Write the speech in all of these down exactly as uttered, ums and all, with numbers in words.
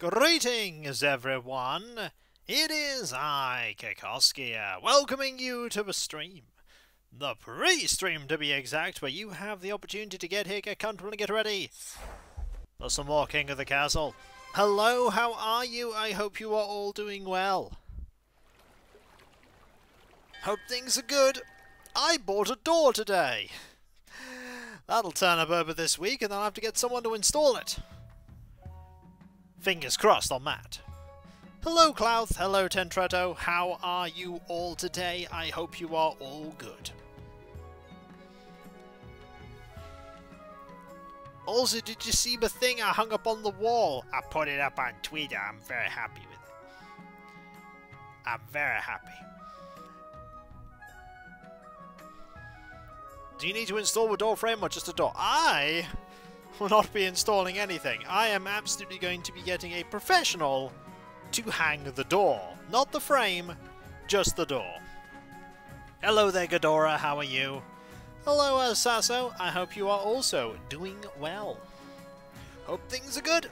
Greetings, everyone! It is I, Kikoskia, welcoming you to the stream. The pre-stream, to be exact, where you have the opportunity to get here, get comfortable, and get ready for some more King of the Castle. Hello, how are you? I hope you are all doing well. Hope things are good. I bought a door today. That'll turn up over this week, and I'll have to get someone to install it. Fingers crossed on that. Hello, Claus. Hello, Tentretto. How are you all today? I hope you are all good. Also, did you see the thing I hung up on the wall? I put it up on Twitter. I'm very happy with it. I'm very happy. Do you need to install a door frame or just a door? I will not be installing anything. I am absolutely going to be getting a professional to hang the door. Not the frame, just the door. Hello there, Ghidorah, how are you? Hello, Sasso, I hope you are also doing well. Hope things are good.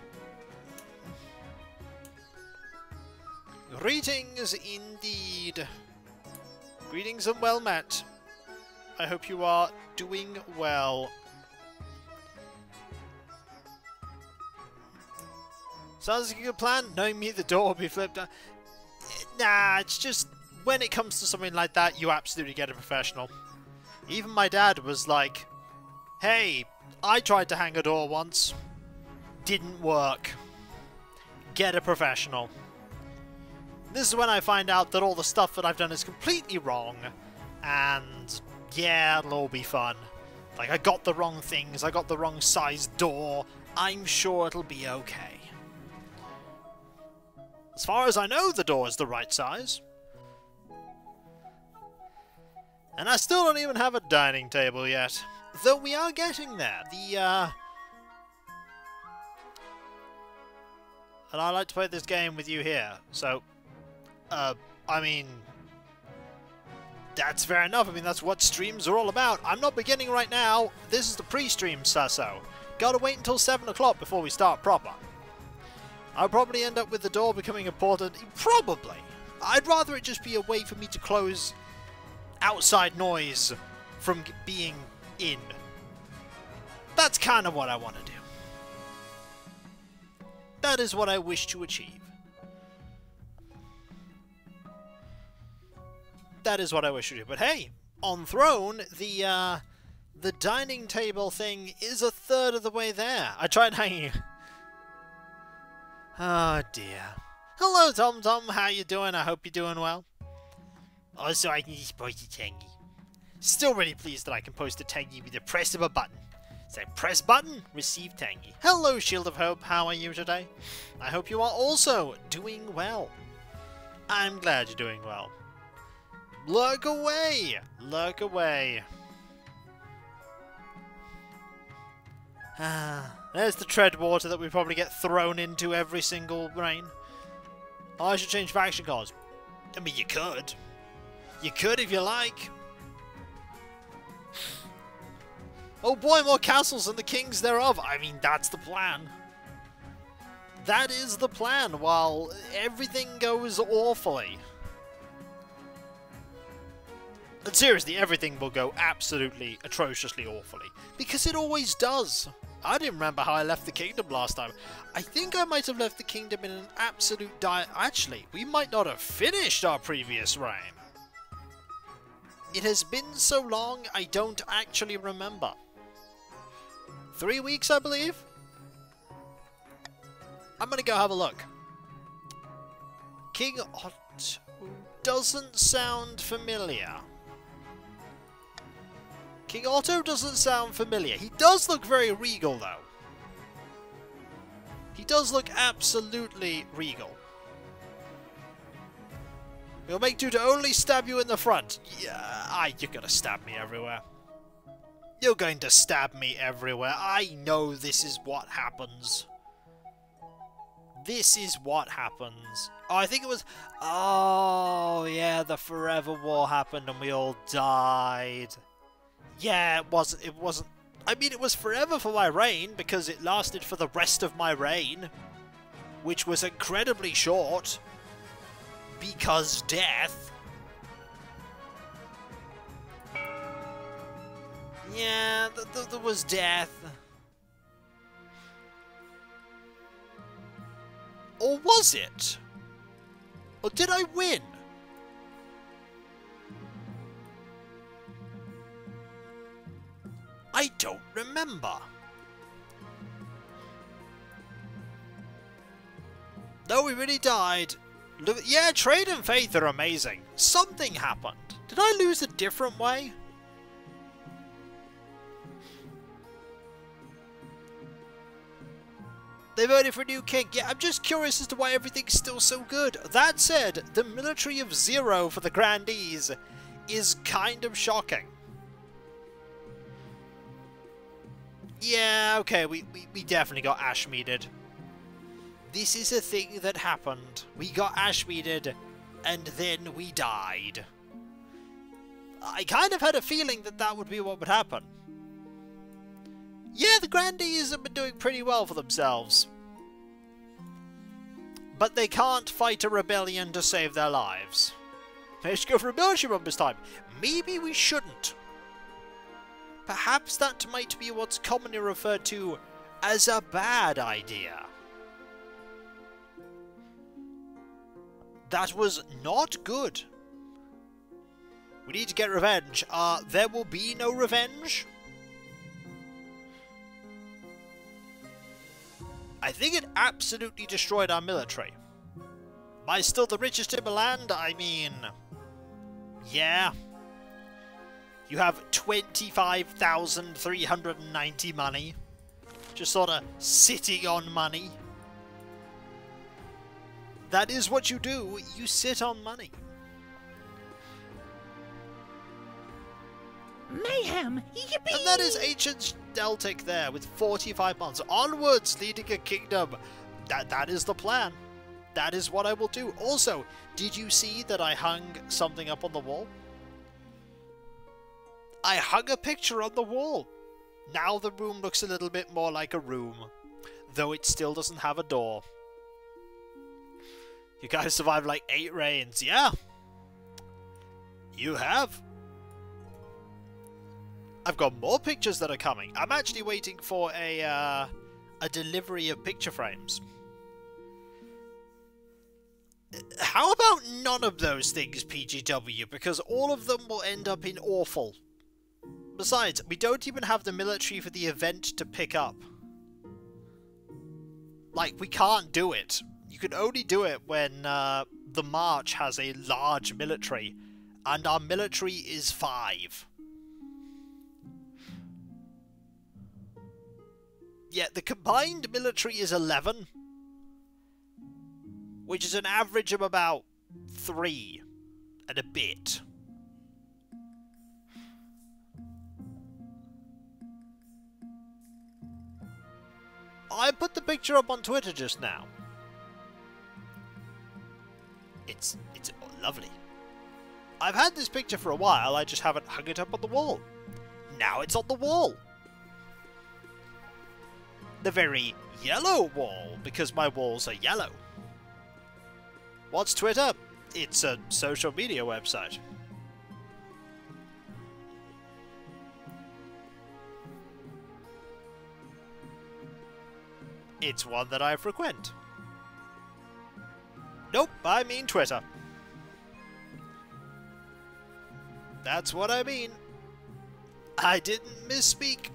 Greetings indeed. Greetings and well met. I hope you are doing well. Sounds like a good plan. Knowing me, the door will be flipped out. Nah, it's just when it comes to something like that, you absolutely get a professional. Even my dad was like, hey, I tried to hang a door once. Didn't work. Get a professional. This is when I find out that all the stuff that I've done is completely wrong. And yeah, it'll all be fun. Like, I got the wrong things, I got the wrong size door, I'm sure it'll be okay. As far as I know, the door is the right size. And I still don't even have a dining table yet. Though we are getting there. The, uh... And I like to play this game with you here, so... Uh, I mean... That's fair enough, I mean, that's what streams are all about. I'm not beginning right now. This is the pre-stream, Sasso. Gotta wait until seven o'clock before we start proper. I'll probably end up with the door becoming important. Probably! I'd rather it just be a way for me to close outside noise from being in. That's kind of what I want to do. That is what I wish to achieve. That is what I wish to do. But hey, on Throne, the uh, the dining table thing is a third of the way there. I tried hanging. Oh dear. Hello, Tom Tom. How you doing? I hope you're doing well. Also, I can just post a tangy. Still really pleased that I can post a tangy with the press of a button. So press button, receive tangy. Hello, Shield of Hope. How are you today? I hope you are also doing well. I'm glad you're doing well. Lurk away! Lurk away! Ah, there's the tread water that we probably get thrown into every single rain. Oh, I should change faction cars. I mean, you could. You could if you like. Oh boy, more castles and the kings thereof! I mean, that's the plan. That is the plan, while everything goes awfully. But seriously, everything will go absolutely, atrociously awfully. Because it always does. I didn't remember how I left the kingdom last time. I think I might have left the kingdom in an absolute di- Actually, we might not have finished our previous reign. It has been so long, I don't actually remember. Three weeks, I believe? I'm gonna go have a look. King Otto doesn't sound familiar. King Otto doesn't sound familiar. He does look very regal, though. He does look absolutely regal. We'll make do to only stab you in the front. Yeah, I, you're gonna stab me everywhere. You're going to stab me everywhere. I know this is what happens. This is what happens. Oh, I think it was... Oh, yeah, the Forever War happened and we all died. Yeah, it wasn't, it wasn't... I mean, it was forever for my reign, because it lasted for the rest of my reign. which was incredibly short, because death. Yeah, th th there was death. Or was it? Or did I win? I don't remember. No, we really died. Look, yeah, trade and faith are amazing. Something happened. Did I lose a different way? They voted for a new king. Yeah, I'm just curious as to why everything's still so good. That said, the military of zero for the grandees is kind of shocking. Yeah, okay, we, we, we definitely got Ashmeaded. This is a thing that happened. We got Ashmeaded, and then we died. I kind of had a feeling that that would be what would happen. Yeah, the grandees have been doing pretty well for themselves. But they can't fight a rebellion to save their lives. They should go for a military run this time. Maybe we shouldn't. Perhaps that might be what's commonly referred to as a bad idea. That was not good. We need to get revenge. Uh, there will be no revenge? I think it absolutely destroyed our military. Am I still the richest in the land? I mean... yeah. You have twenty-five thousand three hundred ninety money. Just sort of sitting on money. That is what you do. You sit on money. Mayhem! Yippee! And that is ancient Deltic there, with forty-five months. Onwards, leading a kingdom. That That is the plan. That is what I will do. Also, did you see that I hung something up on the wall? I hung a picture on the wall. Now the room looks a little bit more like a room, though it still doesn't have a door. You guys survived like eight rains. Yeah. You have. I've got more pictures that are coming. I'm actually waiting for a, uh, a delivery of picture frames. How about none of those things, P G W? Because all of them will end up in awful. Besides, we don't even have the military for the event to pick up. Like, we can't do it. You can only do it when uh, the March has a large military, and our military is five. Yeah, the combined military is eleven, which is an average of about three and a bit. I put the picture up on Twitter just now. It's, it's lovely. I've had this picture for a while, I just haven't hung it up on the wall. Now it's on the wall! The very yellow wall, because my walls are yellow. What's Twitter? It's a social media website. It's one that I frequent. Nope, I mean Twitter. That's what I mean. I didn't misspeak.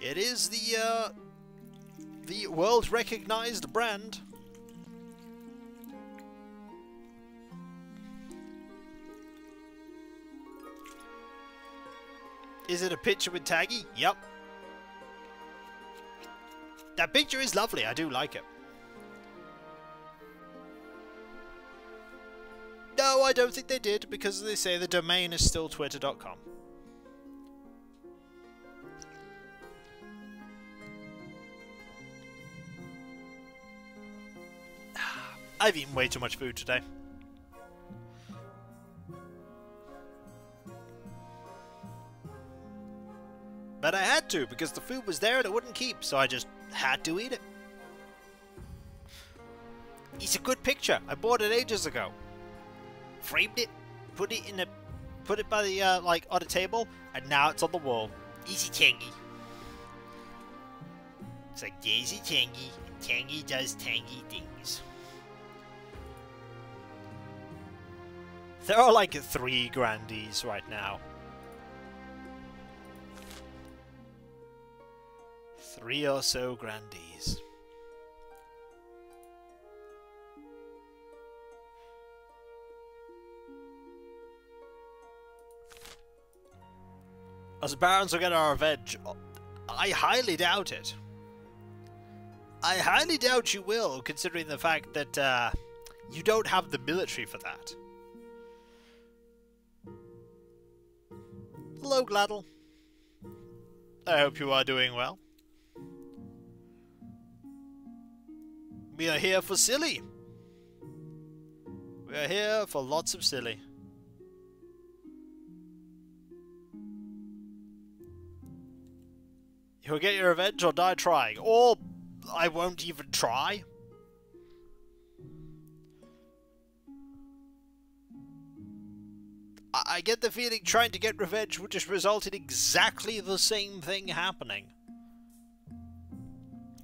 It is the, uh, the world-recognized brand. Is it a picture with Taggy? Yep. That picture is lovely, I do like it. No, I don't think they did, because as they say, the domain is still twitter dot com. I've eaten way too much food today. But I had to, because the food was there and it wouldn't keep, so I just had to eat it. It's a good picture. I bought it ages ago. Framed it, put it in a, put it by the uh, like on a table, and now it's on the wall. Easy tangy. It's like Daisy Tangy, and Tangy does tangy things. There are like three grandees right now. Three or so grandees. As barons will get our revenge, I highly doubt it. I highly doubt you will, considering the fact that uh, you don't have the military for that. Hello, Gladdle. I hope you are doing well. We are here for silly. We are here for lots of silly. You'll get your revenge or die trying. Or I won't even try. I, I get the feeling trying to get revenge would just result in exactly the same thing happening.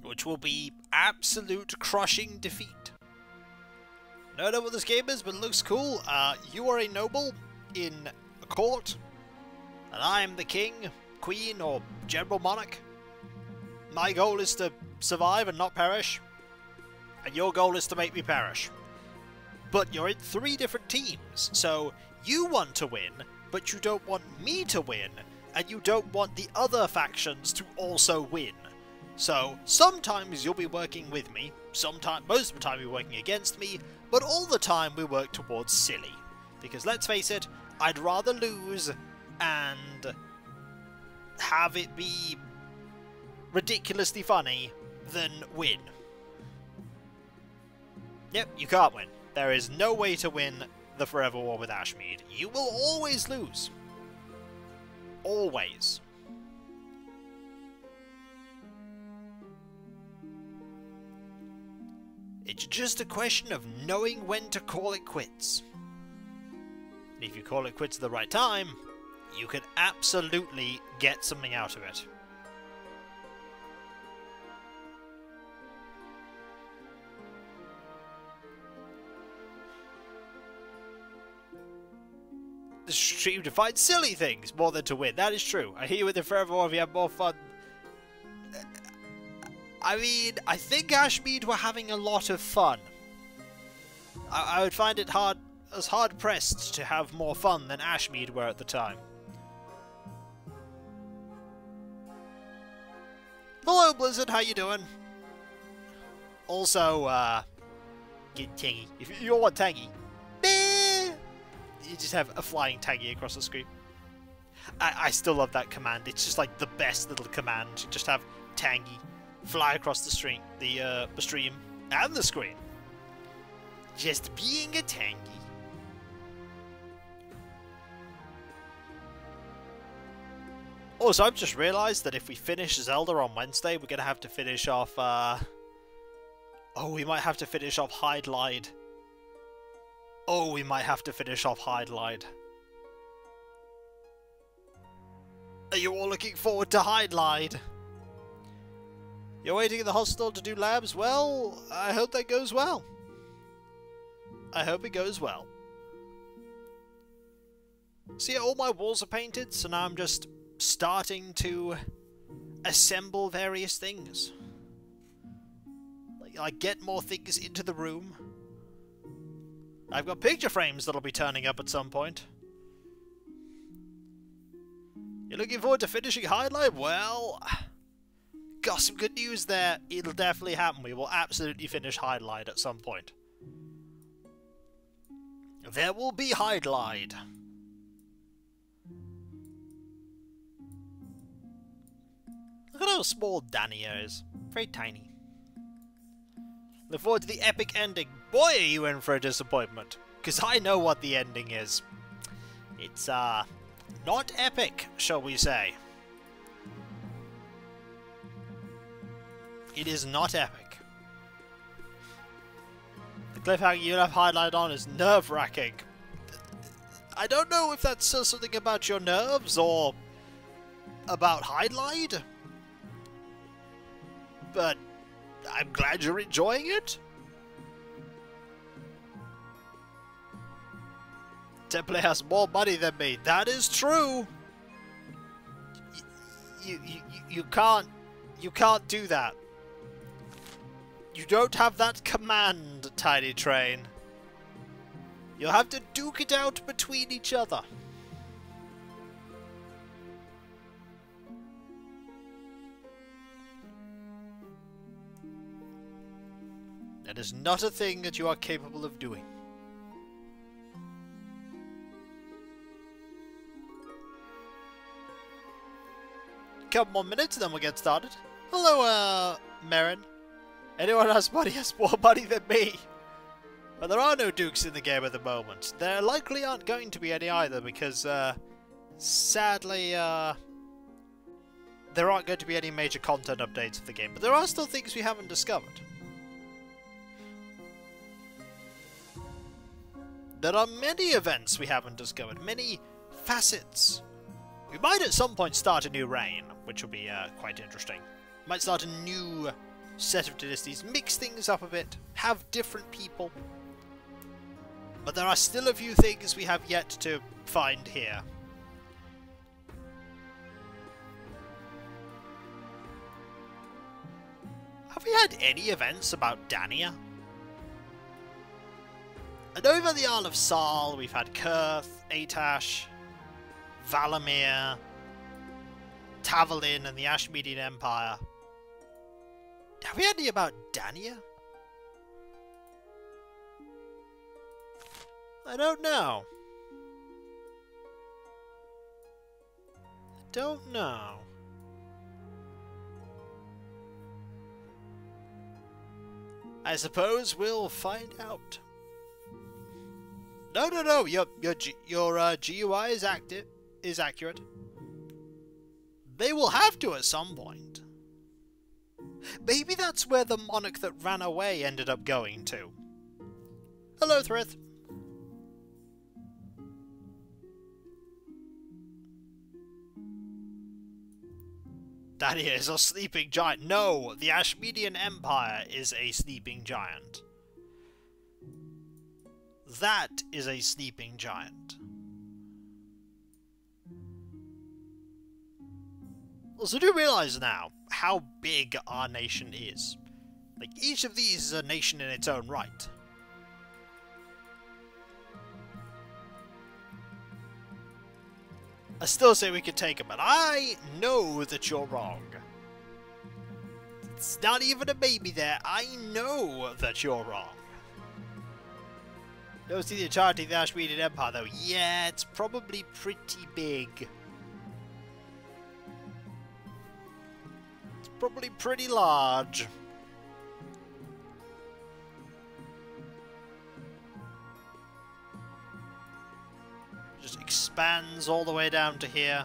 Which will be absolute crushing defeat. I don't know what this game is, but it looks cool. Uh, you are a noble in a court. And I am the king, queen, or general monarch. My goal is to survive and not perish, and your goal is to make me perish. But you're in three different teams, so you want to win, but you don't want me to win, and you don't want the other factions to also win. So sometimes you'll be working with me, sometimes, most of the time you're working against me, but all the time we work towards silly. Because let's face it, I'd rather lose and have it be ridiculously funny than win. Yep, you can't win. There is no way to win the Forever War with Ashmead. You will always lose. Always. It's just a question of knowing when to call it quits. If you call it quits at the right time, you can absolutely get something out of it. The stream to find silly things more than to win. That is true. I hear you with the Forever War if you have more fun. I mean, I think Ashmead were having a lot of fun. I, I would find it hard, as hard pressed to have more fun than Ashmead were at the time. Hello, Blizzard. How you doing? Also, uh, get tangy. If you all want tangy. You just have a flying tangy across the screen. I, I still love that command. It's just like the best little command. You just have tangy fly across the stream, the, uh, the stream and the screen. Just being a tangy. Also, I've just realised that if we finish Zelda on Wednesday, we're going to have to finish off... Uh... Oh, we might have to finish off Hydlide. Oh, we might have to finish off Hydlide. Are you all looking forward to Hydlide? You're waiting at the hospital to do labs? Well, I hope that goes well. I hope it goes well. See, all my walls are painted, so now I'm just starting to assemble various things. Like, like get more things into the room. I've got picture frames that'll be turning up at some point. You're looking forward to finishing Hydlide? Well, got some good news there. It'll definitely happen. We will absolutely finish Hydlide at some point. There will be Hydlide. Look at how small Dania is. Very tiny. Look forward to the epic ending. Boy, are you in for a disappointment, because I know what the ending is. It's, uh, not epic, shall we say. It is not epic. The cliffhanger you have highlighted on is nerve-wracking. I don't know if that says something about your nerves, or about Highlight, but I'm glad you're enjoying it. Temple has more money than me. That is true. You, you, you, you can't, you can't do that. You don't have that command, Tidy Train. You'll have to duke it out between each other. That is not a thing that you are capable of doing. Couple more minutes, then we'll get started. Hello, uh, Merrin. Anyone has money has more money than me. But there are no dukes in the game at the moment. There likely aren't going to be any either, because, uh, sadly, uh, there aren't going to be any major content updates of the game. But there are still things we haven't discovered. There are many events we haven't discovered, many facets. We might at some point start a new reign, which will be uh, quite interesting. Might start a new set of dynasties, mix things up a bit, have different people. But there are still a few things we have yet to find here. Have we had any events about Dania? I know we've had the Isle of Saal, we've had Kurth, Atash, Valamir, Tavalin, and the Ashmedian Empire. Have we had any about Dania? I don't know. I don't know. I suppose we'll find out. No, no, no. Your your your uh, G U I is active. Is accurate. They will have to at some point. Maybe that's where the monarch that ran away ended up going to. Hello, Thrith. Dania is a sleeping giant. No, the Ashmedian Empire is a sleeping giant. That is a sleeping giant. Also, do realize now how big our nation is. Like, each of these is a nation in its own right. I still say we could take them, but I know that you're wrong. It's not even a baby there. I know that you're wrong. Don't see the entirety of the Ashmedian Empire, though. Yeah, it's probably pretty big. Probably pretty large. Just expands all the way down to here.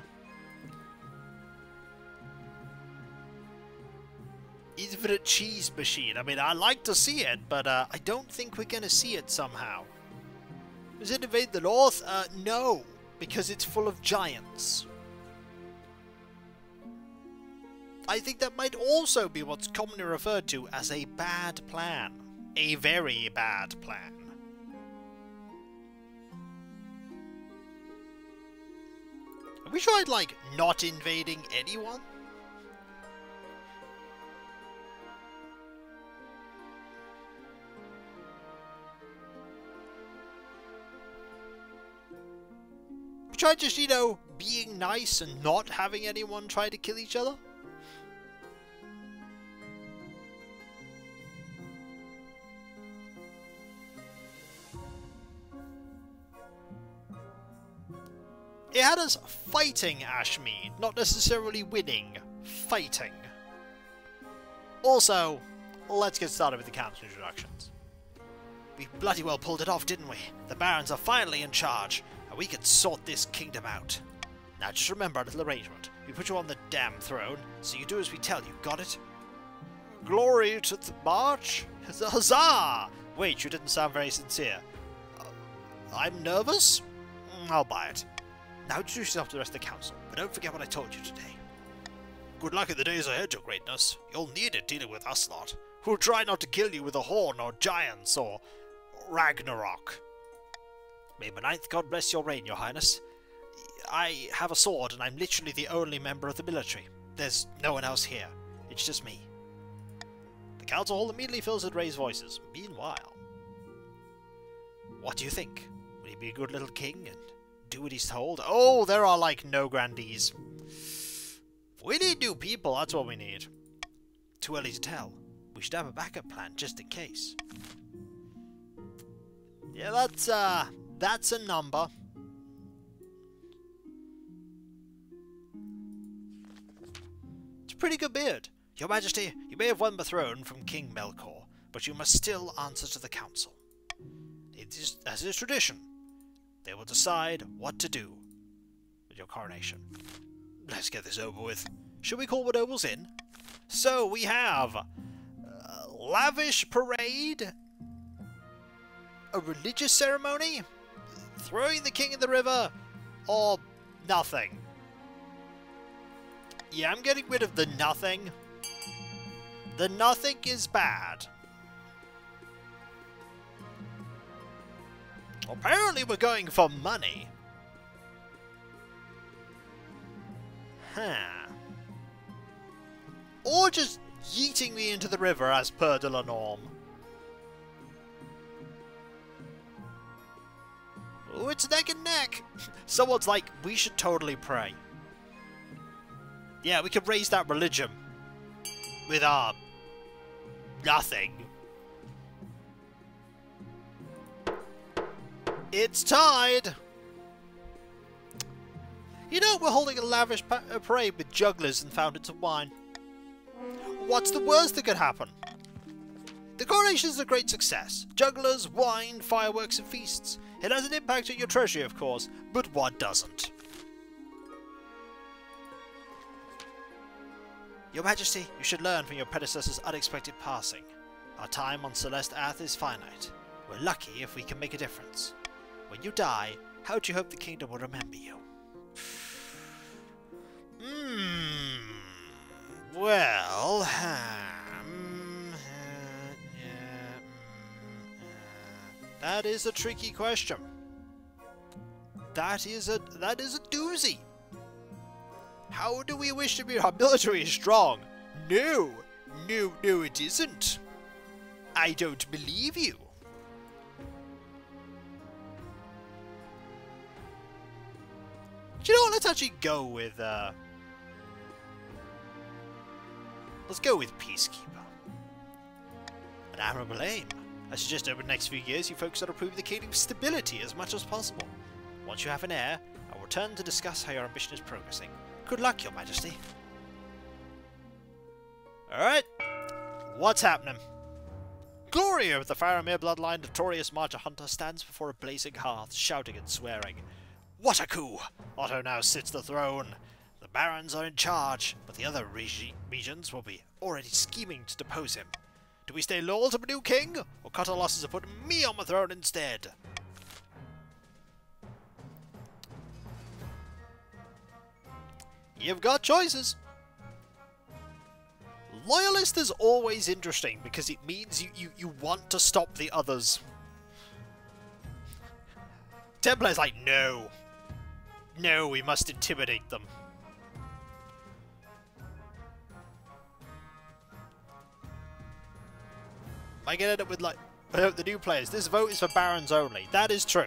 Even a cheese machine. I mean, I like to see it, but uh, I don't think we're going to see it somehow. Does it invade the north? Uh, no, because it's full of giants. I think that might also be what's commonly referred to as a bad plan. A very bad plan. Have we tried, like, not invading anyone? We tried just, you know, being nice and not having anyone try to kill each other? It had us fighting Ashmead, not necessarily winning. Fighting. Also, let's get started with the council introductions. We bloody well pulled it off, didn't we? The barons are finally in charge, and we can sort this kingdom out. Now just remember our little arrangement. We put you on the damn throne, so you do as we tell you, got it? Glory to the march! Huzzah! Wait, you didn't sound very sincere. Uh, I'm nervous? I'll buy it. Now introduce yourself to the rest of the council, but don't forget what I told you today. Good luck in the days ahead, Your Greatness. You'll need it dealing with us lot, who'll try not to kill you with a horn or giants or Ragnarok. May the ninth God bless your reign, Your Highness. I have a sword, and I'm literally the only member of the military. There's no one else here. It's just me. The council hall immediately fills with raised voices. Meanwhile, what do you think? Will he be a good little king and do what he's told? Oh, there are like no grandees. We need new people, that's what we need. Too early to tell. We should have a backup plan just in case. Yeah, that's uh that's a number. It's a pretty good beard. Your Majesty, you may have won the throne from King Melkor, but you must still answer to the council. It is as is tradition. They will decide what to do with your coronation. Let's get this over with. Should we call the nobles in? So we have uh, lavish parade, a religious ceremony, throwing the king in the river, or nothing. Yeah, I'm getting rid of the nothing. The nothing is bad. Apparently we're going for money. Huh. Or just yeeting me into the river as per de la norme. Ooh, it's neck and neck! Someone's like, we should totally pray. Yeah, we could raise that religion. With our... nothing. It's tied! You know, we're holding a lavish pa a parade with jugglers and fountains of wine. What's the worst that could happen? The coronation is a great success. Jugglers, wine, fireworks and feasts. It has an impact on your treasury, of course, but what doesn't? Your Majesty, you should learn from your predecessor's unexpected passing. Our time on Celeste Earth is finite. We're lucky if we can make a difference. When you die, how do you hope the kingdom will remember you? Hmm. Well. Um, uh, yeah, um, uh, that is a tricky question. That is a that is a doozy. How do we wish to be? Our military is strong. No, no, no, it isn't. I don't believe you. Do you know what? Let's actually go with. Uh, Let's go with Peacekeeper. An admirable aim. I suggest over the next few years you focus on improving the kingdom's stability as much as possible. Once you have an heir, I will return to discuss how your ambition is progressing. Good luck, Your Majesty. Alright. What's happening? Glory of the Faramir bloodline, notorious marcher hunter stands before a blazing hearth, shouting and swearing. What a coup! Otto now sits the throne. The barons are in charge, but the other regi regions will be already scheming to depose him. Do we stay loyal to the new king, or cut our losses and put me on the throne instead? You've got choices! Loyalist is always interesting, because it means you, you, you want to stop the others. Templar's like, no! No, we must intimidate them. I can end up with like the new players. This vote is for barons only. That is true.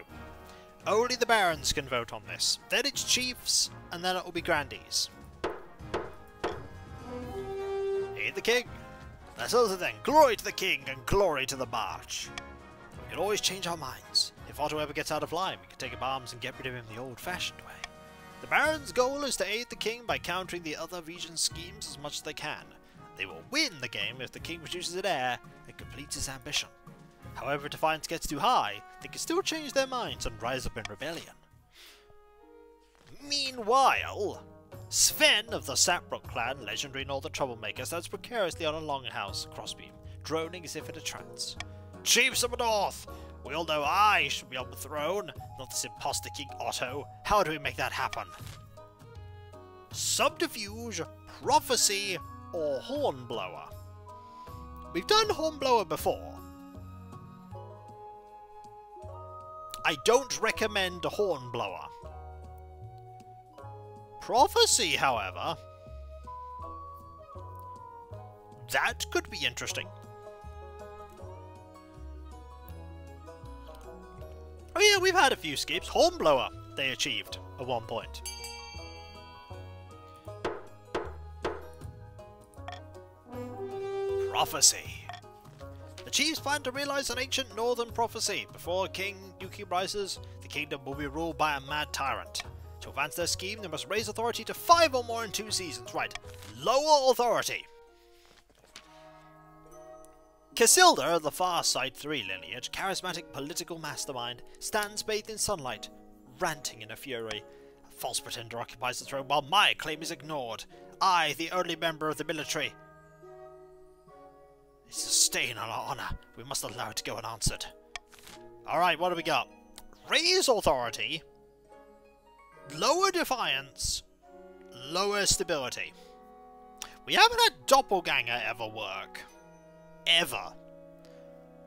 Only the barons can vote on this. Then it's chiefs, and then it will be grandees. Aid the king. That's another thing. Glory to the king and glory to the march. We can always change our minds. If Otto ever gets out of line, we can take up arms and get rid of him the old-fashioned way. The barons' goal is to aid the king by countering the other region's schemes as much as they can. They will win the game if the king produces an heir and completes his ambition. However, if defiance gets too high, they can still change their minds and rise up in rebellion. Meanwhile, Sven of the Sapbrook clan, legendary in all the troublemakers, stands precariously on a longhouse crossbeam, droning as if in a trance. Chiefs of the North! We all know I should be on the throne, not this imposter King Otto. How do we make that happen? Subterfuge, prophecy, or hornblower? We've done hornblower before. I don't recommend a hornblower. Prophecy, however, that could be interesting. Oh yeah, we've had a few skips. Hornblower, they achieved at one point. Prophecy. The chiefs plan to realize an ancient northern prophecy. Before King Yuki rises, the kingdom will be ruled by a mad tyrant. To advance their scheme, they must raise authority to five or more in two seasons. Right, lower authority. Casilda of the Farsight three lineage, charismatic political mastermind, stands bathed in sunlight, ranting in a fury. A false pretender occupies the throne while my claim is ignored. I, the only member of the military. It's a stain on our honour. We must allow it to go unanswered. Alright, what do we got? Raise authority. Lower defiance, lower stability. We haven't had doppelganger ever work. Ever.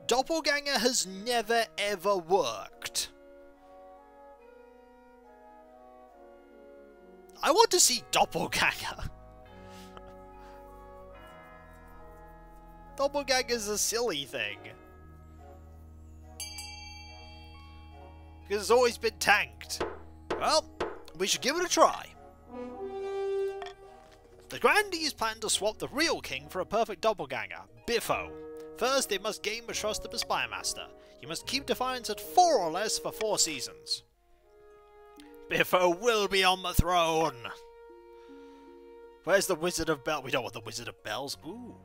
Doppelganger has never ever worked. I want to see doppelganger. Doppelganger's a silly thing. Because it's always been tanked. Well, we should give it a try. The grandees plan to swap the real king for a perfect doppelganger, Biffo. First, they must gain the trust of the spymaster. You must keep defiance at four or less for four seasons. Biffo will be on the throne! Where's the Wizard of Bells? We don't want the Wizard of Bells. Ooh.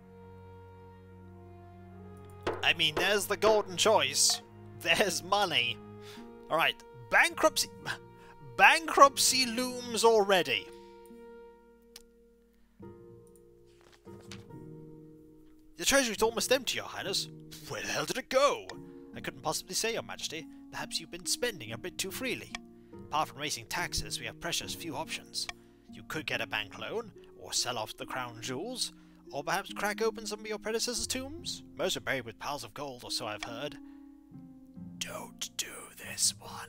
I mean, there's the golden choice. There's money. Alright, bankruptcy... Bankruptcy looms already. The treasury's almost empty, Your Highness. Where the hell did it go? I couldn't possibly say, Your Majesty. Perhaps you've been spending a bit too freely. Apart from raising taxes, we have precious few options. You could get a bank loan, or sell off the crown jewels, or perhaps crack open some of your predecessors' tombs. Most are buried with piles of gold, or so I've heard. Don't do this one.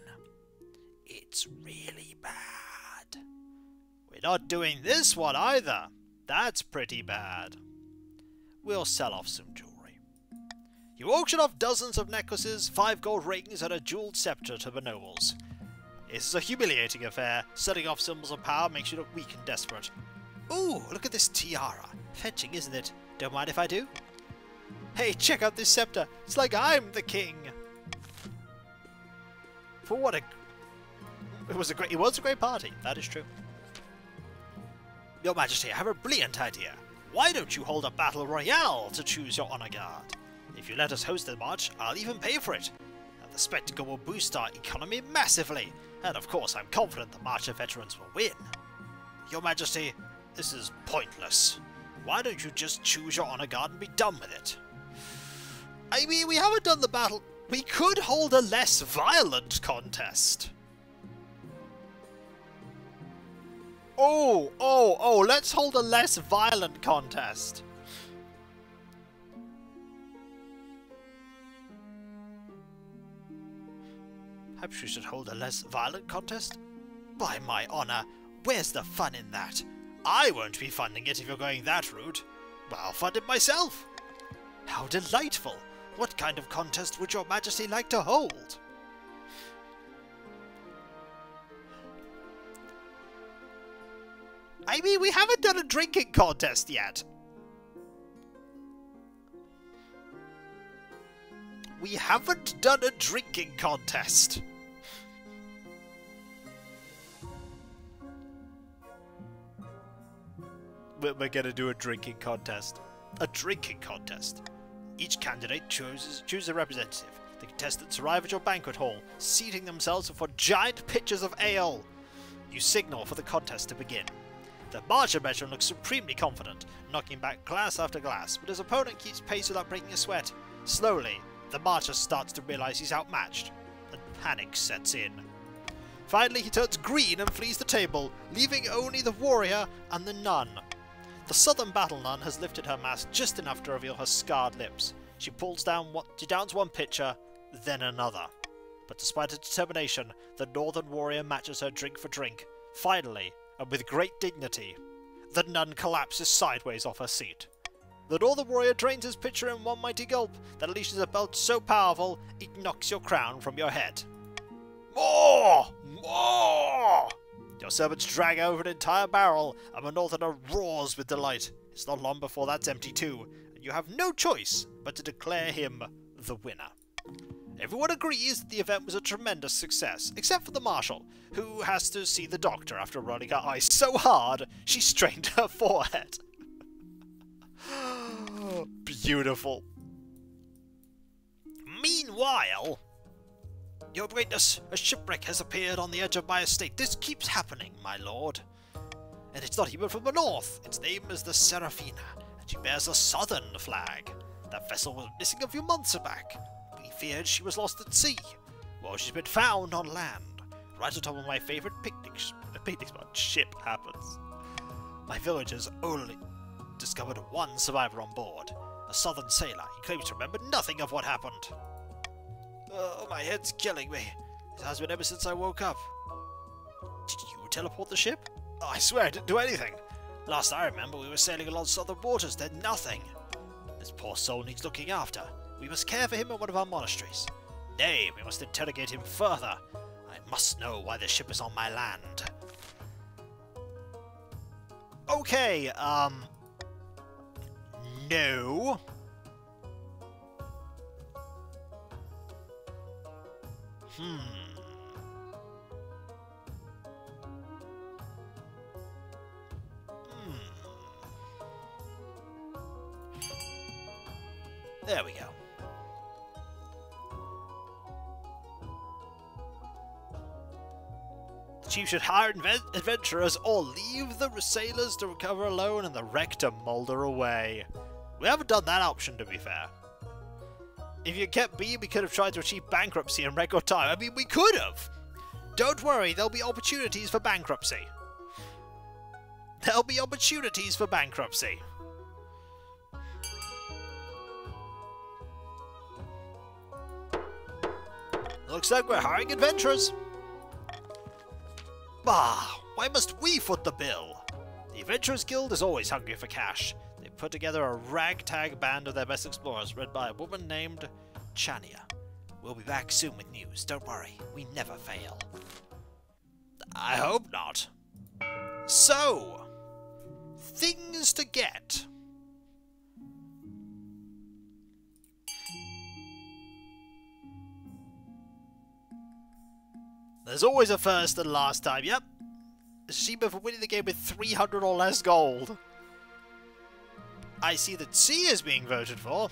It's really bad. We're not doing this one either. That's pretty bad. We'll sell off some jewellery. You auction off dozens of necklaces, five gold rings, and a jewelled sceptre to the nobles. This is a humiliating affair. Selling off symbols of power makes you look weak and desperate. Ooh, look at this tiara. Fetching, isn't it? Don't mind if I do. Hey, check out this sceptre. It's like I'm the king. For what a... It was a great. It was a great party. That is true. Your Majesty, I have a brilliant idea. Why don't you hold a battle royale to choose your honor guard? If you let us host the march, I'll even pay for it. And the spectacle will boost our economy massively. And of course, I'm confident the marcher veterans will win. Your Majesty, this is pointless. Why don't you just choose your honor guard and be done with it? I mean, we haven't done the battle. We could hold a less violent contest. Oh, oh, oh, let's hold a less violent contest. Perhaps we should hold a less violent contest? By my honour, where's the fun in that? I won't be funding it if you're going that route. Well, I'll fund it myself. How delightful. What kind of contest would Your Majesty like to hold? I mean, we haven't done a drinking contest yet! We haven't done a drinking contest! We're, we're gonna do a drinking contest. A drinking contest! Each candidate chooses chooses a representative. The contestants arrive at your banquet hall, seating themselves before giant pitchers of ale. You signal for the contest to begin. The Marcher veteran looks supremely confident, knocking back glass after glass, but his opponent keeps pace without breaking a sweat. Slowly, the Marcher starts to realise he's outmatched, and panic sets in. Finally, he turns green and flees the table, leaving only the warrior and the nun. The southern battle nun has lifted her mask just enough to reveal her scarred lips. She pulls down one, she downs one pitcher, then another. But despite her determination, the northern warrior matches her drink for drink. Finally, and with great dignity, the nun collapses sideways off her seat. The northern warrior drains his pitcher in one mighty gulp that unleashes a belt so powerful it knocks your crown from your head. More! More! Your servants drag over an entire barrel, and the northerner roars with delight. It's not long before that's empty too, and you have no choice but to declare him the winner. Everyone agrees that the event was a tremendous success, except for the marshal, who has to see the doctor after rolling her eyes so hard she strained her forehead. Beautiful. Meanwhile... Your Greatness, a shipwreck has appeared on the edge of my estate. This keeps happening, my lord. And it's not even from the north. Its name is the Sarafini, and she bears a southern flag. That vessel was missing a few months back. We feared she was lost at sea. Well, she's been found on land. Right on top of my favourite picnic sh picnic spot. Ship happens. My villagers only discovered one survivor on board. A southern sailor. He claims to remember nothing of what happened. Oh, my head's killing me. It has been ever since I woke up. Did you teleport the ship? Oh, I swear I didn't do anything. Last I remember, we were sailing along southern waters, then nothing. This poor soul needs looking after. We must care for him in one of our monasteries. Nay, we must interrogate him further. I must know why the ship is on my land. Okay, um... no... Hmm. Hmm. There we go. The chief should hire adventurers or leave the sailors to recover alone and the wreck to moulder away. We haven't done that option, to be fair. If you kept B, we could have tried to achieve bankruptcy in record time. I mean, we could have! Don't worry, there'll be opportunities for bankruptcy. There'll be opportunities for bankruptcy. Looks like we're hiring adventurers. Bah, why must we foot the bill? The Adventurers Guild is always hungry for cash. Put together a ragtag band of their best explorers, led by a woman named Chania. We'll be back soon with news, don't worry, we never fail. I hope not. So, things to get. There's always a first and last time, yep. Sheba for winning the game with three hundred or less gold. I see that C is being voted for,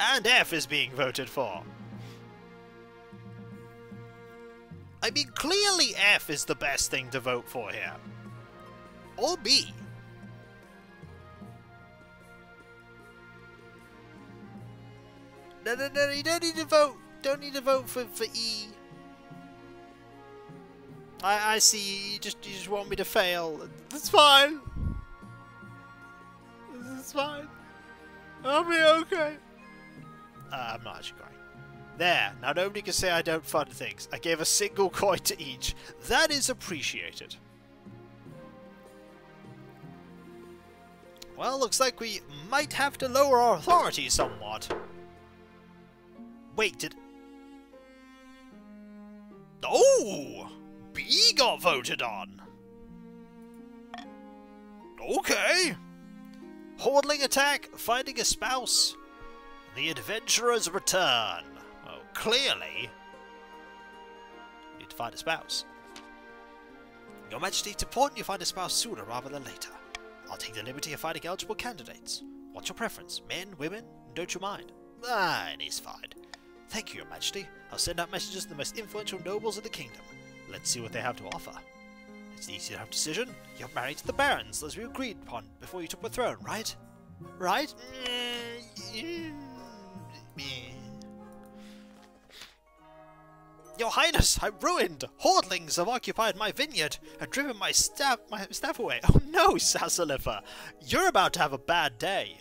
and F is being voted for. I mean, clearly F is the best thing to vote for here. Or B. No, no, no, you don't need to vote. Don't need to vote for, for E. I, I see, you just, you just want me to fail. That's fine. It's fine. I'll be okay. Uh, I'm not actually crying. There. Now nobody can say I don't fund things. I gave a single coin to each. That is appreciated. Well, looks like we might have to lower our authority somewhat. Wait, did... Oh! B got voted on! Okay! Hordling attack, finding a spouse, the adventurers return. Well, clearly, you need to find a spouse. Your Majesty, it's important you find a spouse sooner rather than later. I'll take the liberty of finding eligible candidates. What's your preference? Men, women? Don't you mind? Mine is fine. Thank you, Your Majesty. I'll send out messages to the most influential nobles of the kingdom. Let's see what they have to offer. It's an easy enough decision. You're married to the barons, as we agreed upon before you took the throne, right? Right? Your Highness, I'm ruined! Hordlings have occupied my vineyard and driven my staff, my staff away. Oh no, Sassaliffa! You're about to have a bad day.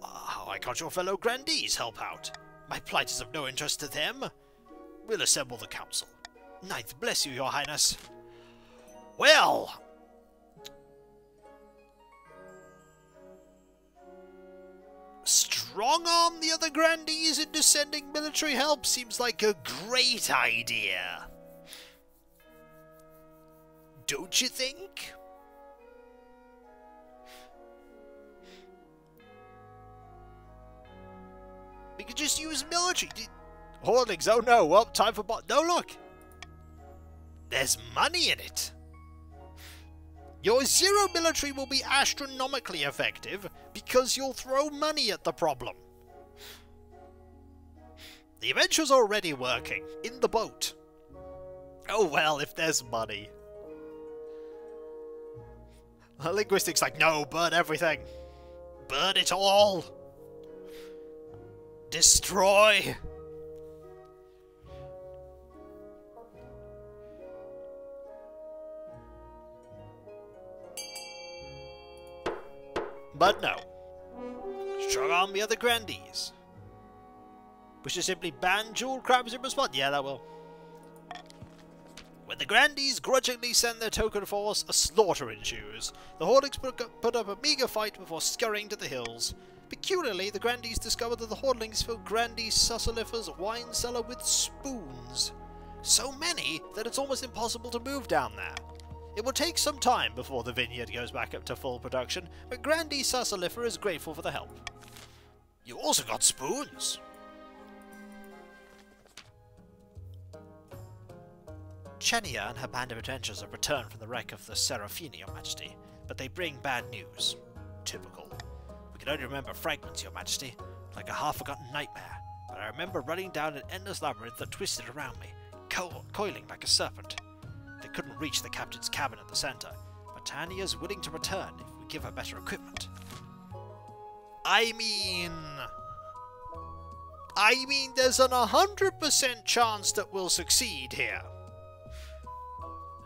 Why can't your fellow grandees help out? My plight is of no interest to them. We'll assemble the council. Ninth, bless you, Your Highness. Well! Strong-arm the other grandees into sending military help seems like a great idea. Don't you think? We could just use military... Hoardings, oh no, well, time for bot... No, look! There's money in it! Your zero military will be astronomically effective, because you'll throw money at the problem. The adventure's already working, in the boat. Oh well, if there's money. The linguistics like, no, burn everything! Burn it all! Destroy! But no. Strong arm the other grandees. We should simply ban jewel crabs in response. Yeah, that will. When the grandees grudgingly send their token force, a slaughter ensues. The Hordlings put up a meagre fight before scurrying to the hills. Peculiarly, the grandees discover that the Hordlings fill Grandee Sassaliffa's wine cellar with spoons. So many that it's almost impossible to move down there. It will take some time before the vineyard goes back up to full production, but Grandee Sassaliffa is grateful for the help. You also got spoons! Chania and her band of adventurers have returned from the wreck of the Sarafini, Your Majesty, but they bring bad news. Typical. We can only remember fragments, Your Majesty, like a half-forgotten nightmare, but I remember running down an endless labyrinth that twisted around me, co coiling like a serpent. They couldn't reach the captain's cabin at the centre, but Tania's willing to return if we give her better equipment. I mean... I mean, there's an one hundred percent chance that we'll succeed here.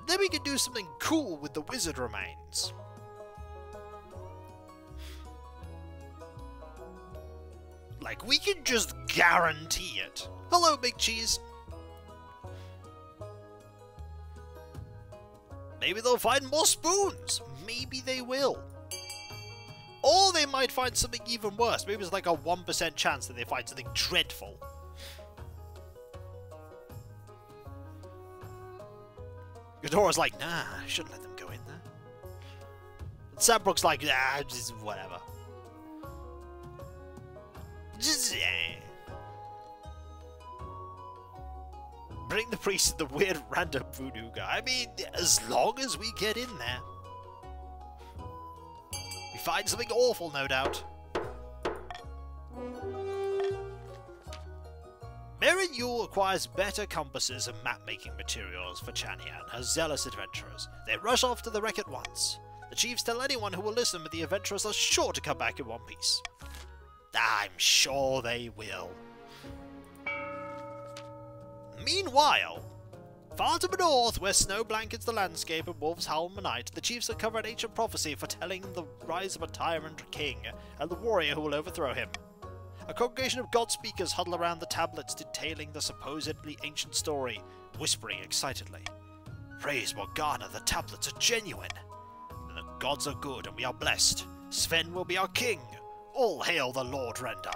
Then we can do something cool with the wizard remains. Like, we can just guarantee it. Hello, Big Cheese. Maybe they'll find more spoons! Maybe they will. Or they might find something even worse. Maybe it's like a one percent chance that they find something dreadful. Ghidorah's like, nah, I shouldn't let them go in there. And Sandbrook's like, nah, just whatever. Just, eh. Bring the priest and the weird random voodoo guy. I mean, as long as we get in there. We find something awful, no doubt. Meryn Yule acquires better compasses and map-making materials for Chania and her zealous adventurers. They rush off to the wreck at once. The chiefs tell anyone who will listen that the adventurers are sure to come back in one piece. I'm sure they will. Meanwhile, far to the north, where snow blankets the landscape and wolves howl in the night, the chiefs uncover an ancient prophecy foretelling the rise of a tyrant king and the warrior who will overthrow him. A congregation of god speakers huddle around the tablets detailing the supposedly ancient story, whispering excitedly. Praise Morgana, the tablets are genuine! And the gods are good and we are blessed! Sven will be our king! All hail the Lord Render!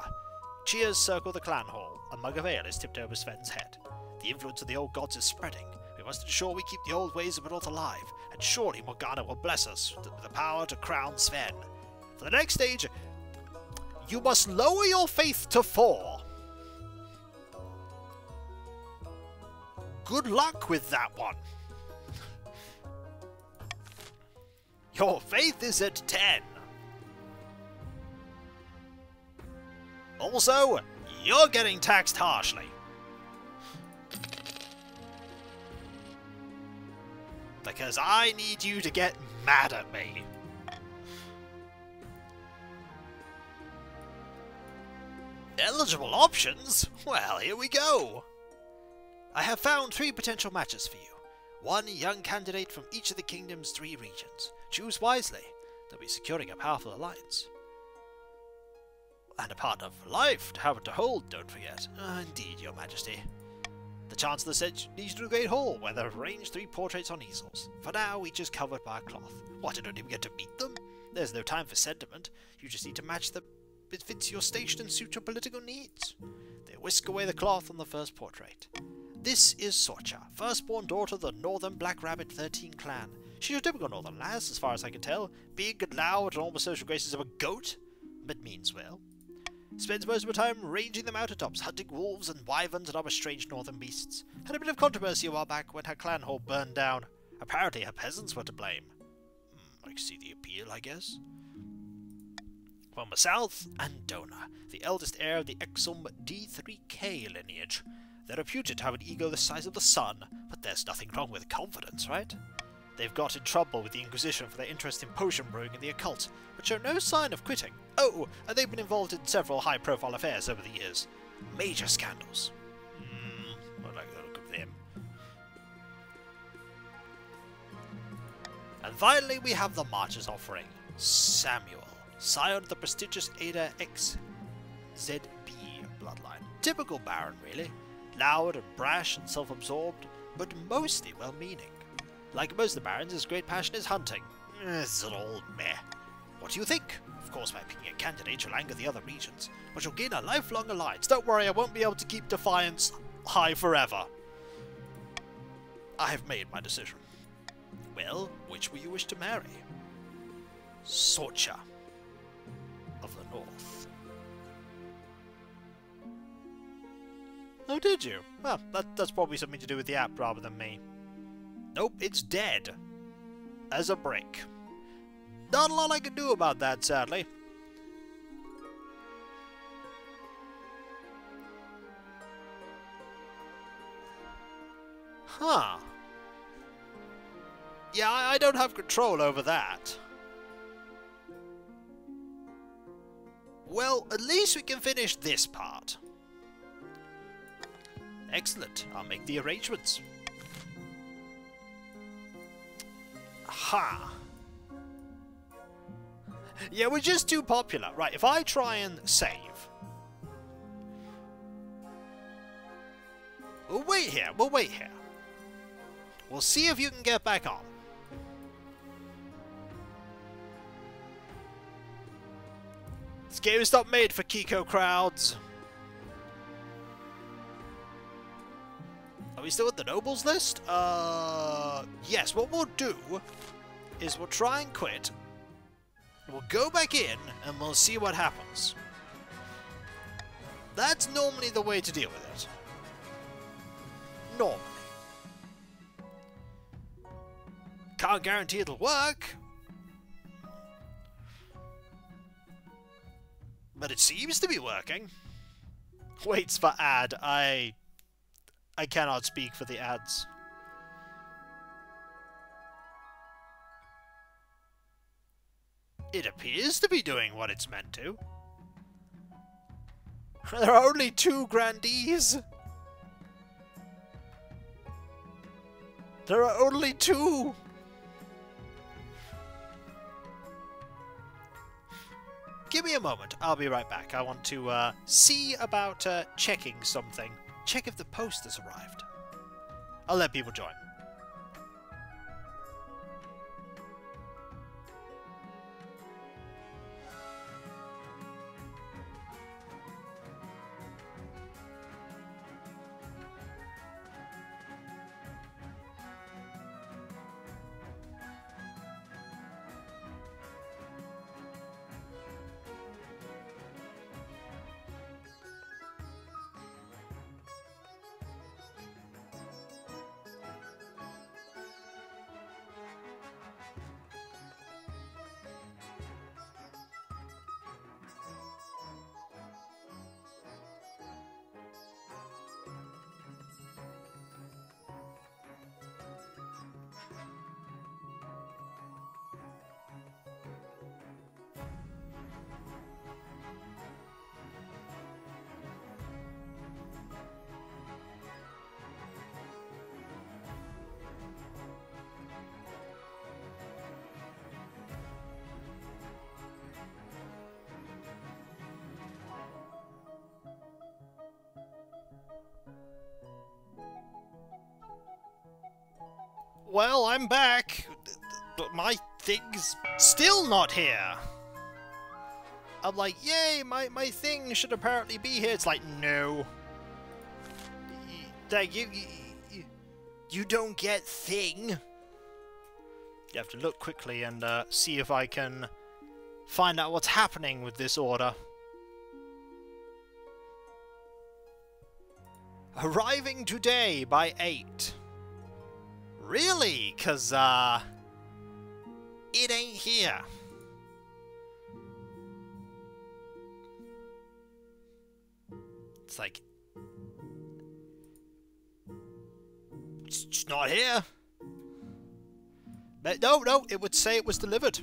Cheers circle the clan hall. A mug of ale is tipped over Sven's head. The influence of the old gods is spreading. We must ensure we keep the old ways of the north alive, and surely Morgana will bless us with the power to crown Sven. For the next stage, you must lower your faith to four. Good luck with that one. Your faith is at ten. Also, you're getting taxed harshly. because I need you to get mad at me. Eligible options? Well, here we go! I have found three potential matches for you. One young candidate from each of the kingdom's three regions. Choose wisely. They'll be securing a powerful alliance. And a partner for life to have it to hold, don't forget. Uh, indeed, Your Majesty. The Chancellor said she leads to the Great Hall, where they've arranged three portraits on easels. For now, each is covered by a cloth. What, I don't even get to meet them? There's no time for sentiment. You just need to match them. It fits your station and suits your political needs. They whisk away the cloth on the first portrait. This is Sorcha, firstborn daughter of the Northern Black Rabbit thirteen clan. She's a typical northern lass, as far as I can tell. Big and loud and all the social graces of a goat, but means well. Spends most of her time ranging the mountaintops, hunting wolves and wyverns and other strange northern beasts. Had a bit of controversy a while back when her clan hall burned down. Apparently her peasants were to blame. Hmm, I can see the appeal, I guess. From the south, Andona, the eldest heir of the Exum D three K lineage. They're reputed to have an ego the size of the sun, but there's nothing wrong with confidence, right? They've got in trouble with the Inquisition for their interest in potion brewing and the occult, but show no sign of quitting. Oh, and they've been involved in several high-profile affairs over the years. Major scandals. Hmm, I like the look of them. And finally we have the March's offering, Samuel. Scion of the prestigious Ada X Z B bloodline. Typical Baron, really. Loud and brash and self-absorbed, but mostly well-meaning. Like most of the Barons, his great passion is hunting. It's an old meh. What do you think? Of course, by picking a candidate, you'll anger the other regions, but you'll gain a lifelong alliance. Don't worry, I won't be able to keep defiance high forever. I have made my decision. Well, which will you wish to marry? Sorcha. Of the North. Oh, did you? Well, that, that's probably something to do with the app rather than me. Nope, it's dead. As a brick. Not a lot I can do about that, sadly. Huh. Yeah, I, I don't have control over that. Well, at least we can finish this part. Excellent. I'll make the arrangements. Aha! Yeah, we're just too popular. Right, if I try and save... We'll wait here, we'll wait here. We'll see if you can get back on. This game is not made for Kiko crowds. Are we still at the Nobles list? Uh, yes, what we'll do is we'll try and quit. We'll go back in and we'll see what happens. That's normally the way to deal with it. Normally. Can't guarantee it'll work. But it seems to be working. Waits for ad. I... I cannot speak for the ads. It appears to be doing what it's meant to. There are only two grandees! There are only two! Give me a moment, I'll be right back. I want to uh, see about uh, checking something. Check if the post has arrived. I'll let people join. Well, I'm back, but my thing's still not here! I'm like, yay, my, my thing should apparently be here. It's like, no. Like, you, you, you don't get thing. You have to look quickly and uh, see if I can find out what's happening with this order. Arriving today by eight. Really? Cause, uh... it ain't here. It's like... It's just not here. But no, no, it would say it was delivered.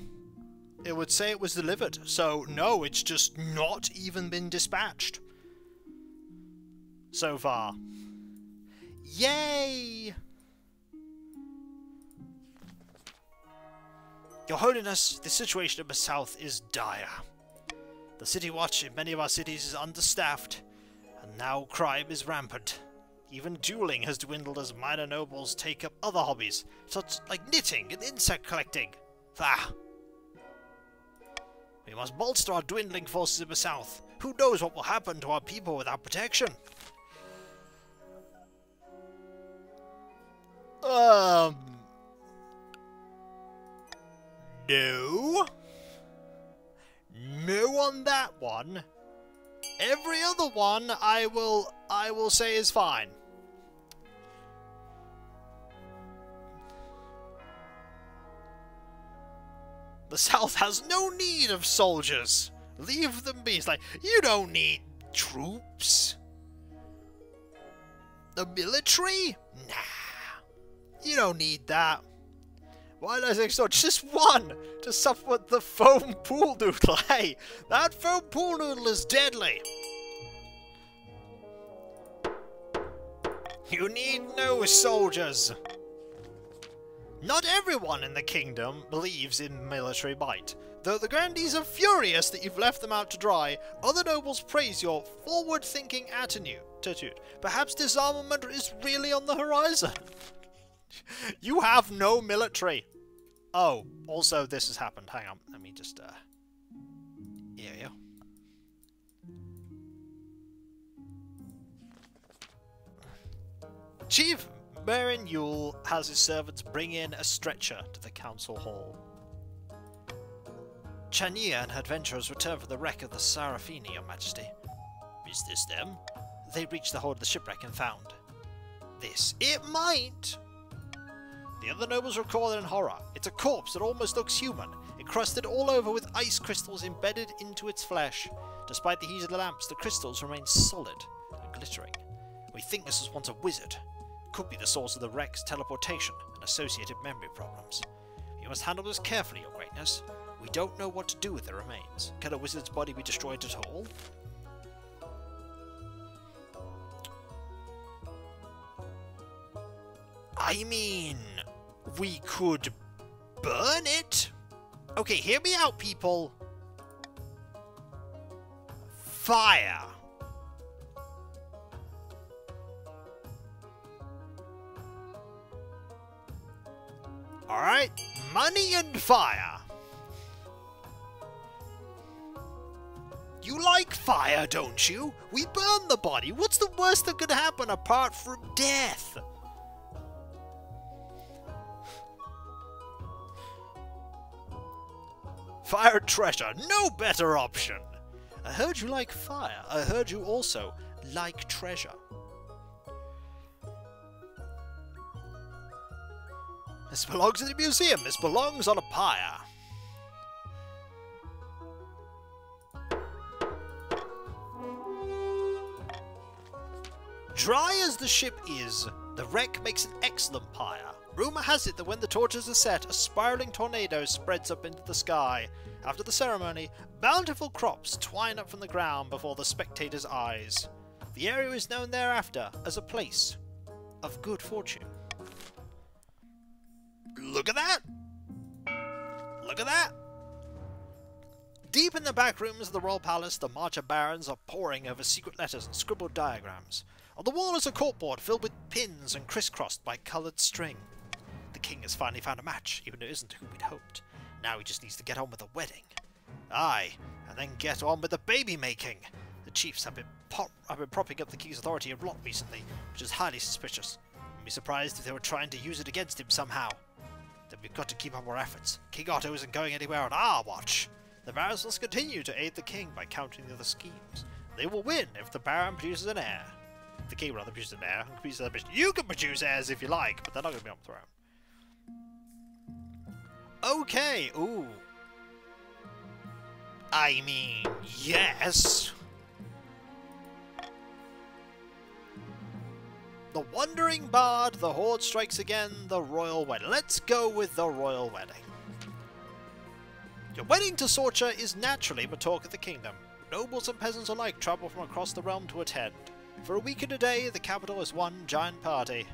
It would say it was delivered. So, no, it's just not even been dispatched. So far. Yay! Your Holiness, the situation of the south is dire. The city watch in many of our cities is understaffed, and now crime is rampant. Even dueling has dwindled as minor nobles take up other hobbies, such like knitting and insect collecting. Ah! We must bolster our dwindling forces in the south. Who knows what will happen to our people without protection? Um... No? No on that one. Every other one I will... I will say is fine. The South has no need of soldiers. Leave them be. It's like, you don't need troops. The military? Nah. You don't need that. Why did I say so? Just one! To supplement the foam pool noodle. Hey! That foam pool noodle is deadly! You need no soldiers! Not everyone in the kingdom believes in military might. Though the grandees are furious that you've left them out to dry, other nobles praise your forward-thinking attitude. Perhaps disarmament is really on the horizon. You have no military! Oh, also this has happened. Hang on, let me just, uh... yeah, yeah. Chief Baron Yule has his servants bring in a stretcher to the council hall. Chania and her adventurers return from the wreck of the Sarafini, Your Majesty. Is this them? They reached the hold of the shipwreck and found... this. It might! The other nobles recall it in horror. It's a corpse that almost looks human, encrusted all over with ice crystals embedded into its flesh. Despite the heat of the lamps, the crystals remain solid and glittering. We think this was once a wizard. Could be the source of the wreck's teleportation and associated memory problems. You must handle this carefully, Your Greatness. We don't know what to do with the remains. Can a wizard's body be destroyed at all? I mean... we could burn it? Okay, hear me out, people. Fire. Alright, money and fire. You like fire, don't you? We burn the body. What's the worst that could happen apart from death? Fire and treasure, no better option! I heard you like fire, I heard you also like treasure. This belongs in the museum, this belongs on a pyre. Dry as the ship is, the wreck makes an excellent pyre. Rumour has it that when the torches are set, a spiralling tornado spreads up into the sky. After the ceremony, bountiful crops twine up from the ground before the spectators' eyes. The area is known thereafter as a place of good fortune. Look at that! Look at that! Deep in the back rooms of the Royal Palace, the Marcher Barons are poring over secret letters and scribbled diagrams. On the wall is a corkboard filled with pins and crisscrossed by coloured string. The king has finally found a match, even though it isn't who we'd hoped. Now he just needs to get on with the wedding. Aye, and then get on with the baby-making! The chiefs have been, pop have been propping up the king's authority a lot recently, which is highly suspicious. I'd be surprised if they were trying to use it against him somehow. Then we've got to keep up our efforts. King Otto isn't going anywhere on our watch! The barons must continue to aid the king by countering the other schemes. They will win if the baron produces an heir. If the king rather produces an heir, completes the mission. You can produce heirs if you like, but they're not going to be on the throne. Okay, ooh. I mean, yes. The Wandering Bard, the Horde strikes again, the Royal Wedding. Let's go with the Royal Wedding. Your wedding to Sorcha is naturally the talk of the kingdom. Nobles and peasants alike travel from across the realm to attend. For a week and a day, the capital is one giant party.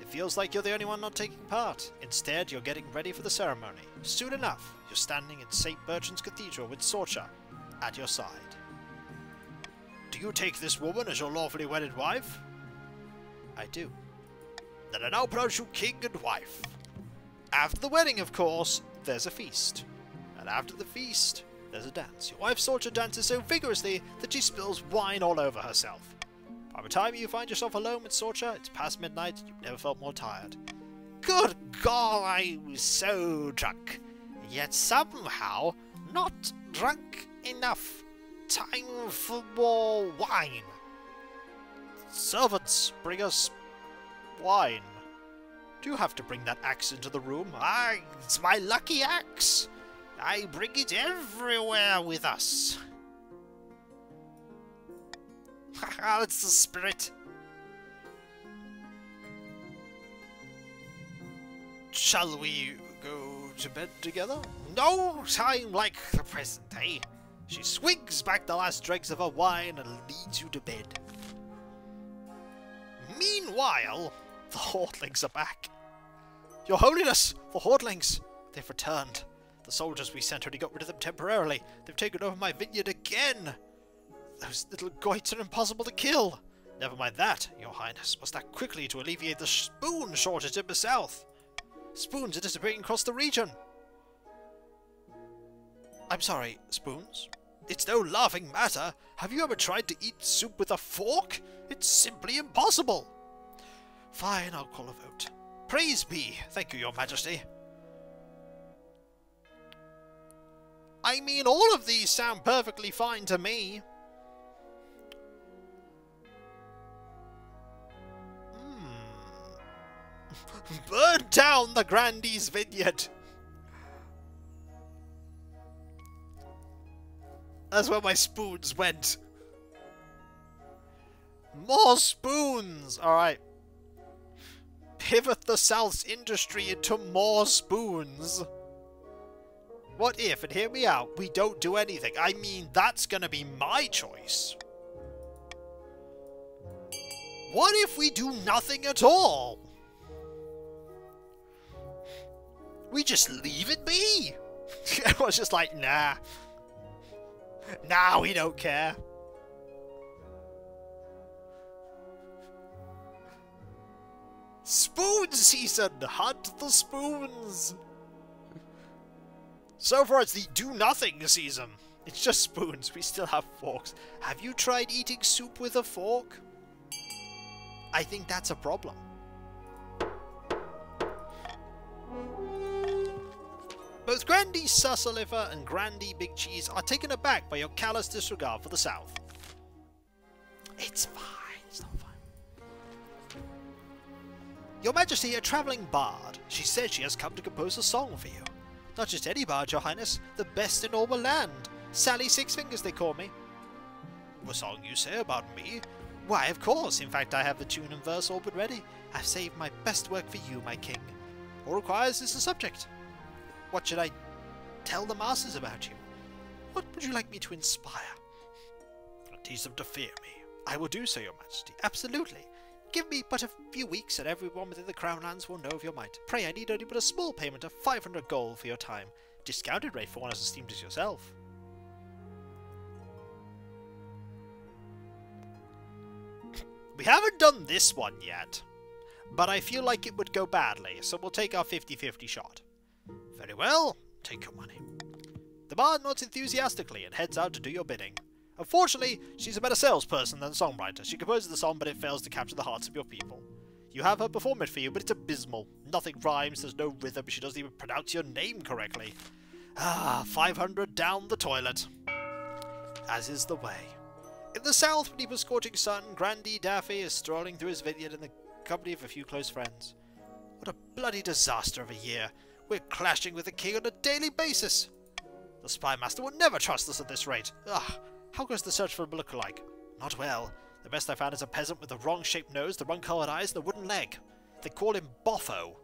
It feels like you're the only one not taking part. Instead, you're getting ready for the ceremony. Soon enough, you're standing in Saint Bertrand's Cathedral with Sorcha at your side. Do you take this woman as your lawfully wedded wife? I do. Then I now pronounce you king and wife. After the wedding, of course, there's a feast. And after the feast, there's a dance. Your wife Sorcha dances so vigorously that she spills wine all over herself. By the time you find yourself alone with Sorcha, it's past midnight and you've never felt more tired. Good God, I was so drunk, yet somehow not drunk enough. Time for more wine. Servants, bring us wine. Do you have to bring that axe into the room? Aye, it's my lucky axe. I bring it everywhere with us. Haha, it's the spirit. Shall we go to bed together? No time like the present, eh? She swigs back the last dregs of her wine and leads you to bed. Meanwhile, the Hortlings are back. Your Holiness, the Hortlings, they've returned. The soldiers we sent only got rid of them temporarily. They've taken over my vineyard again! Those little goits are impossible to kill! Never mind that, your highness. Must act quickly to alleviate the spoon shortage in the south! Spoons are disappearing across the region! I'm sorry, spoons? It's no laughing matter! Have you ever tried to eat soup with a fork? It's simply impossible! Fine, I'll call a vote. Praise be! Thank you, your majesty! I mean, all of these sound perfectly fine to me. Hmm. Burn down the Grandee's vineyard! That's where my spoons went. More spoons! Alright. Pivot the South's industry into more spoons. What if, and hear me out, we don't do anything? I mean, that's gonna be my choice. What if we do nothing at all? We just leave it be? Everyone's just like, nah. Nah, we don't care. Spoon season! Hunt the spoons! So far, it's the do-nothing season. It's just spoons. We still have forks. Have you tried eating soup with a fork? I think that's a problem. Both Grandee Sassaliffa and Grandee Big Cheese are taken aback by your callous disregard for the South. It's fine. It's not fine. Your Majesty, a travelling bard. She says she has come to compose a song for you. Not just any bard, your highness, the best in all the land. Sally Six Fingers, they call me. What song you say about me? Why, of course. In fact, I have the tune and verse all but ready. I've saved my best work for you, my king. All requires is the subject. What should I tell the masters about you? What would you like me to inspire? I'll tease them to fear me. I will do so, your majesty. Absolutely. Give me but a few weeks and everyone within the Crown lands will know of your might. Pray I need only but a small payment of five hundred gold for your time. Discounted rate for one as esteemed as yourself. We haven't done this one yet. but I feel like it would go badly, so we'll take our fifty fifty shot. Very well, take your money. The bard nods enthusiastically and heads out to do your bidding. Unfortunately, she's a better salesperson than songwriter. She composes the song, but it fails to capture the hearts of your people. You have her perform it for you, but it's abysmal. Nothing rhymes, there's no rhythm, she doesn't even pronounce your name correctly. Ah, five hundred down the toilet. As is the way. In the south, beneath a scorching sun, Grandee Daffy is strolling through his vineyard in the company of a few close friends. What a bloody disaster of a year. We're clashing with the king on a daily basis. The spymaster will never trust us at this rate. Ugh, how goes the search for a lookalike? Not well. The best I found is a peasant with the wrong-shaped nose, the wrong-coloured eyes, and a wooden leg. They call him Boffo.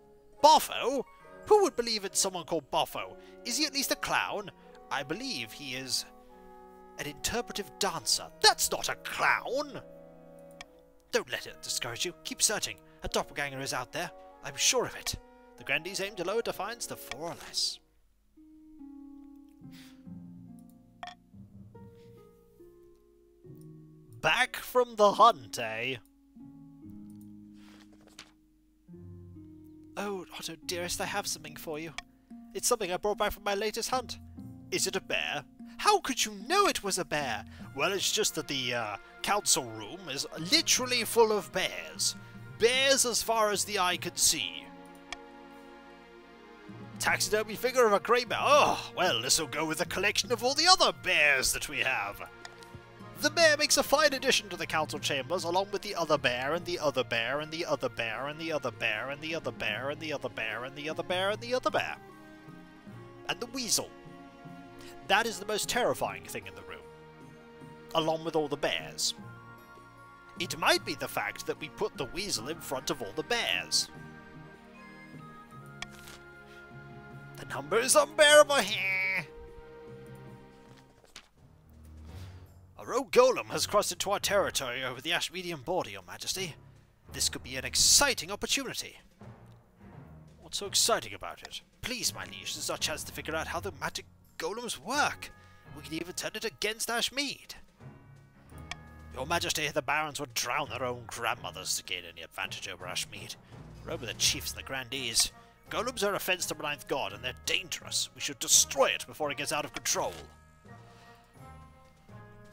Boffo? Who would believe in someone called Boffo? Is he at least a clown? I believe he is... an interpretive dancer. That's not a clown! Don't let it discourage you. Keep searching. A doppelganger is out there. I'm sure of it. The Grandees aim to lower defiance to four or less. Back from the hunt, eh? Oh, Otto dearest, I have something for you. It's something I brought back from my latest hunt. Is it a bear? How could you know it was a bear? Well, it's just that the uh, council room is literally full of bears. Bears as far as the eye could see. Taxidermy figure of a grey bear. Oh, well, this'll go with the collection of all the other bears that we have. The bear makes a fine addition to the council chambers, along with the other bear, and the other bear, and the other bear, and the other bear, and the other bear, and the other bear, and the other bear, and the other bear. And the weasel. That is the most terrifying thing in the room, along with all the bears. It might be the fact that we put the weasel in front of all the bears. The number is unbearable. A rogue golem has crossed into our territory over the Ashmedian border, Your Majesty. This could be an exciting opportunity. What's so exciting about it? Please, my liege, this is our chance to figure out how the magic golems work! We can even turn it against Ashmead! Your Majesty, the barons would drown their own grandmothers to gain any advantage over Ashmead. Or over the chiefs and the grandees. Golems are an offence to the ninth god, and they're dangerous. We should destroy it before it gets out of control.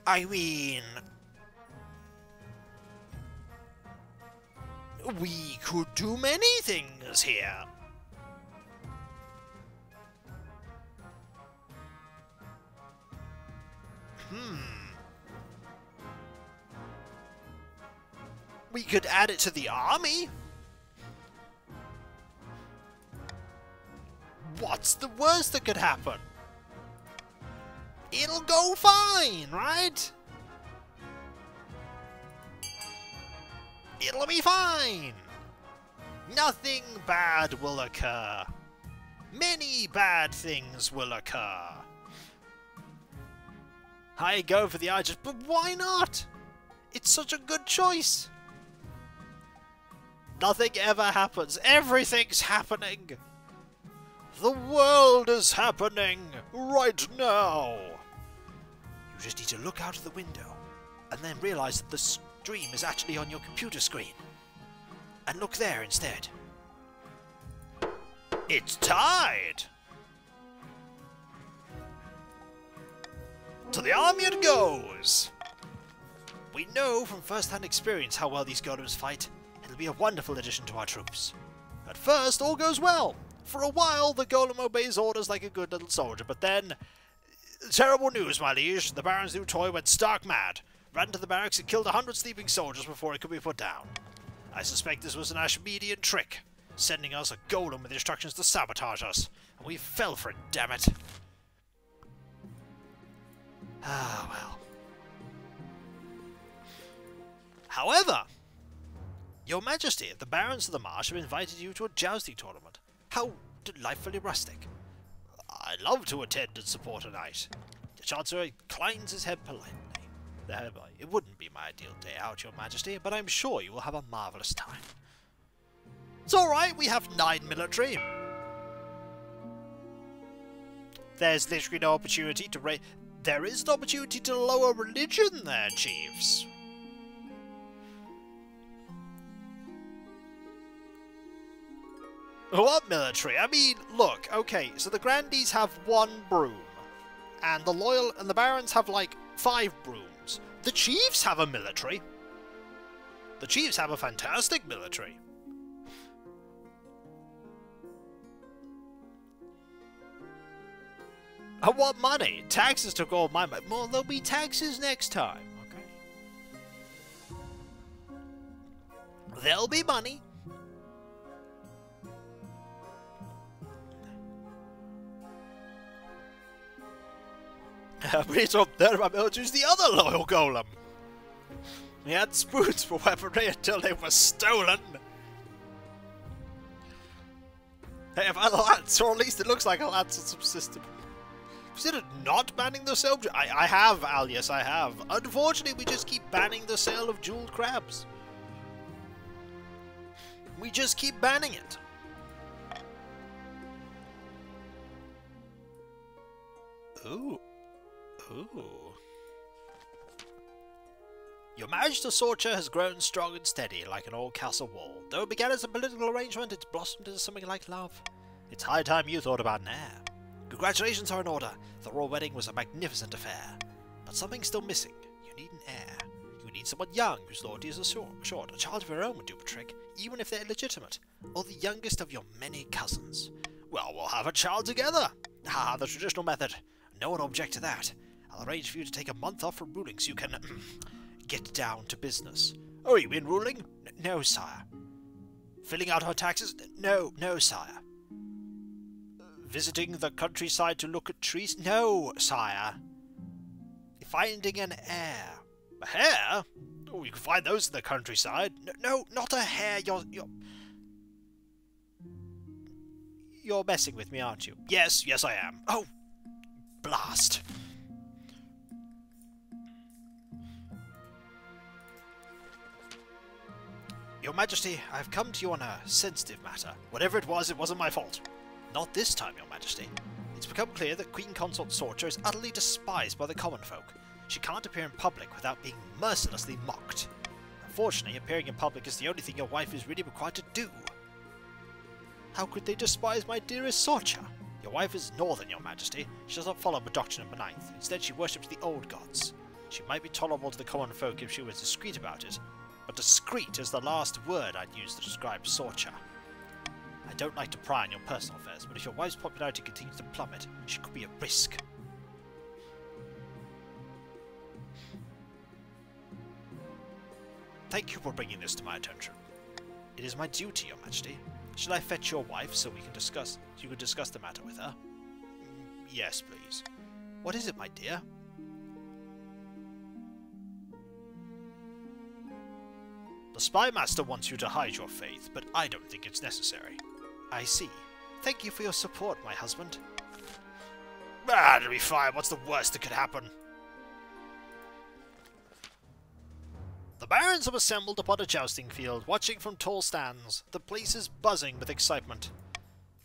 I mean... we could do many things here! Hmm. We could add it to the army? What's the worst that could happen? It'll go fine, right? It'll be fine! Nothing bad will occur. Many bad things will occur. I go for the Argus, but why not? It's such a good choice! Nothing ever happens. Everything's happening! The world is happening right now! You just need to look out of the window, and then realise that the stream is actually on your computer screen. And look there instead. It's tied! To the army it goes! We know from first-hand experience how well these golems fight. It'll be a wonderful addition to our troops. At first, all goes well. For a while, the golem obeys orders like a good little soldier, but then... terrible news, my liege. The Baron's new toy went stark mad. Ran to the barracks and killed a hundred sleeping soldiers before it could be put down. I suspect this was an Ashmedian trick, sending us a golem with instructions to sabotage us. And we fell for it, dammit. Ah, well. However, Your Majesty, the Barons of the Marsh have invited you to a jousting tournament. How delightfully rustic. I'd love to attend and support a night. The Chancellor inclines his head politely. It wouldn't be my ideal day out, Your Majesty, but I'm sure you will have a marvellous time. It's alright, we have nine military. There's literally no opportunity to raise... there is an opportunity to lower religion there, chiefs. What military? I mean, look, okay, so the Grandees have one broom, and the Loyal and the Barons have, like, five brooms. The Chiefs have a military. The Chiefs have a fantastic military. I want money! Taxes took all my money. Well, there'll be taxes next time, okay? There'll be money. I'm pretty sure third of my military's the other loyal golem. We had spoons for weaponry until they were stolen. Hey, if I lance, or at least it looks like a lance on some system. Considered not banning the sale of... I, I have, Alias, I have. Unfortunately, we just keep banning the sale of jeweled crabs. We just keep banning it. Ooh. Ooh. Your marriage to Sorcha has grown strong and steady, like an old castle wall. Though it began as a political arrangement, it's blossomed into something like love. It's high time you thought about an heir. Congratulations are in order. The royal wedding was a magnificent affair. But something's still missing. You need an heir. You need someone young whose loyalty is assured. A child of your own would do the trick, even if they're illegitimate. Or the youngest of your many cousins. Well, we'll have a child together! Ah, the traditional method. No one will object to that. I'll arrange for you to take a month off from ruling so you can... get down to business. Oh, you mean ruling? N no, sire. Filling out our taxes? N no, no, sire. Visiting the countryside to look at trees? No, sire. Finding an heir. A hare? Oh, you can find those in the countryside. No, no, not a hare. You're, you're... You're messing with me, aren't you? Yes, yes, I am. Oh, blast. Your Majesty, I have come to you on a sensitive matter. Whatever it was, it wasn't my fault. Not this time, Your Majesty. It's become clear that Queen Consort Sorcha is utterly despised by the common folk. She can't appear in public without being mercilessly mocked. Unfortunately, appearing in public is the only thing your wife is really required to do. How could they despise my dearest Sorcha? Your wife is northern, Your Majesty. She does not follow the doctrine of the ninth. Instead, she worships the old gods. She might be tolerable to the common folk if she was discreet about it, but discreet is the last word I'd use to describe Sorcha. I don't like to pry on your personal affairs, but if your wife's popularity continues to plummet, she could be at risk. Thank you for bringing this to my attention. It is my duty, Your Majesty. Shall I fetch your wife so we can discuss? So you can discuss the matter with her? Mm, yes, please. What is it, my dear? The Spymaster wants you to hide your faith, but I don't think it's necessary. I see. Thank you for your support, my husband. Ah, it'll be fine. What's the worst that could happen? The barons have assembled upon a jousting field, watching from tall stands. The place is buzzing with excitement.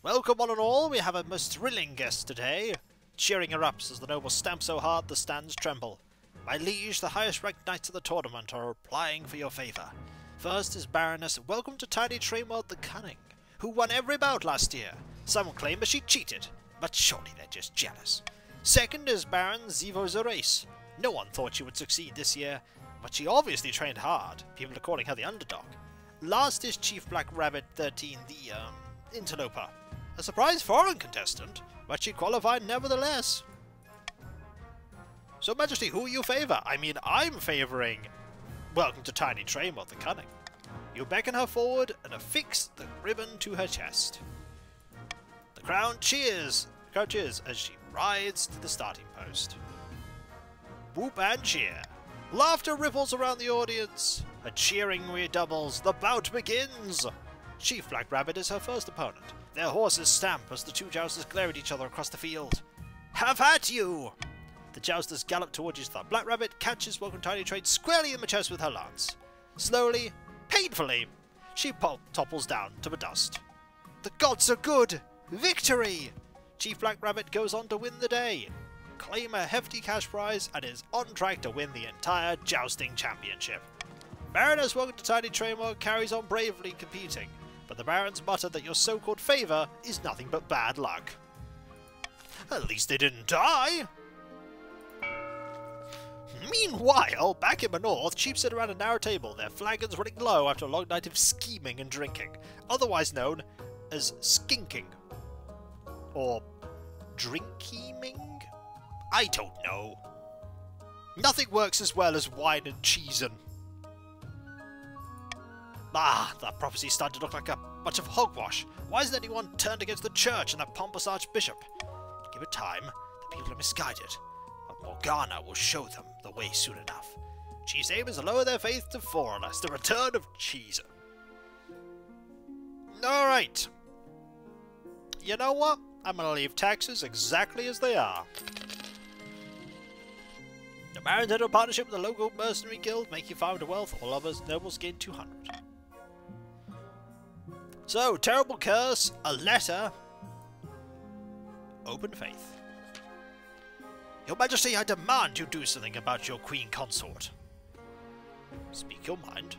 Welcome one and all, we have a most thrilling guest today. Cheering erupts as the nobles stamp so hard the stands tremble. My liege, the highest-ranked knights of the tournament are applying for your favour. First is Baroness Welcome to Tidy Trainwild the Cunning, who won every bout last year. Some claim that she cheated, but surely they're just jealous. Second is Baron Zivo Zorace. No one thought she would succeed this year, but she obviously trained hard. People are calling her the underdog. Last is Chief Black Rabbit thirteen, the, um, interloper. A surprise foreign contestant, but she qualified nevertheless. So, Majesty, who you favour? I mean, I'm favouring... Welcome to Tiny Trainwild the Cunning. You beckon her forward and affix the ribbon to her chest. The crown cheers, the crowd cheers as she rides to the starting post. Whoop and cheer. Laughter ripples around the audience. Her cheering redoubles. The bout begins. Chief Black Rabbit is her first opponent. Their horses stamp as the two jousters glare at each other across the field. Have at you! The jousters gallop towards each other. Black Rabbit catches Welcome Tiny Trade squarely in the chest with her lance. Slowly, painfully, she pop topples down to the dust. The gods are good! Victory! Chief Black Rabbit goes on to win the day, claim a hefty cash prize, and is on track to win the entire jousting championship. Baroness Welcome to Tidy Trainwild carries on bravely competing, but the barons mutter that your so-called favour is nothing but bad luck. At least they didn't die! Meanwhile, back in the north, chiefs sit around a narrow table, their flagons running low after a long night of scheming and drinking, otherwise known as skinking. Or drinking? I don't know. Nothing works as well as wine and cheesin'. Ah, that prophecy's starting to look like a bunch of hogwash. Why isn't anyone turned against the church and that pompous archbishop? Give it time, the people are misguided. But Morgana will show them the way soon enough. Chiefs aim is to lower their faith to foreigners, the return of cheese. Alright. You know what? I'm gonna leave taxes exactly as they are. The Barons entered a partnership with the local mercenary guild, making five hundred wealth, all others nobles gain two hundred. So, terrible curse, a letter, open faith. Your Majesty, I demand you do something about your Queen Consort. Speak your mind.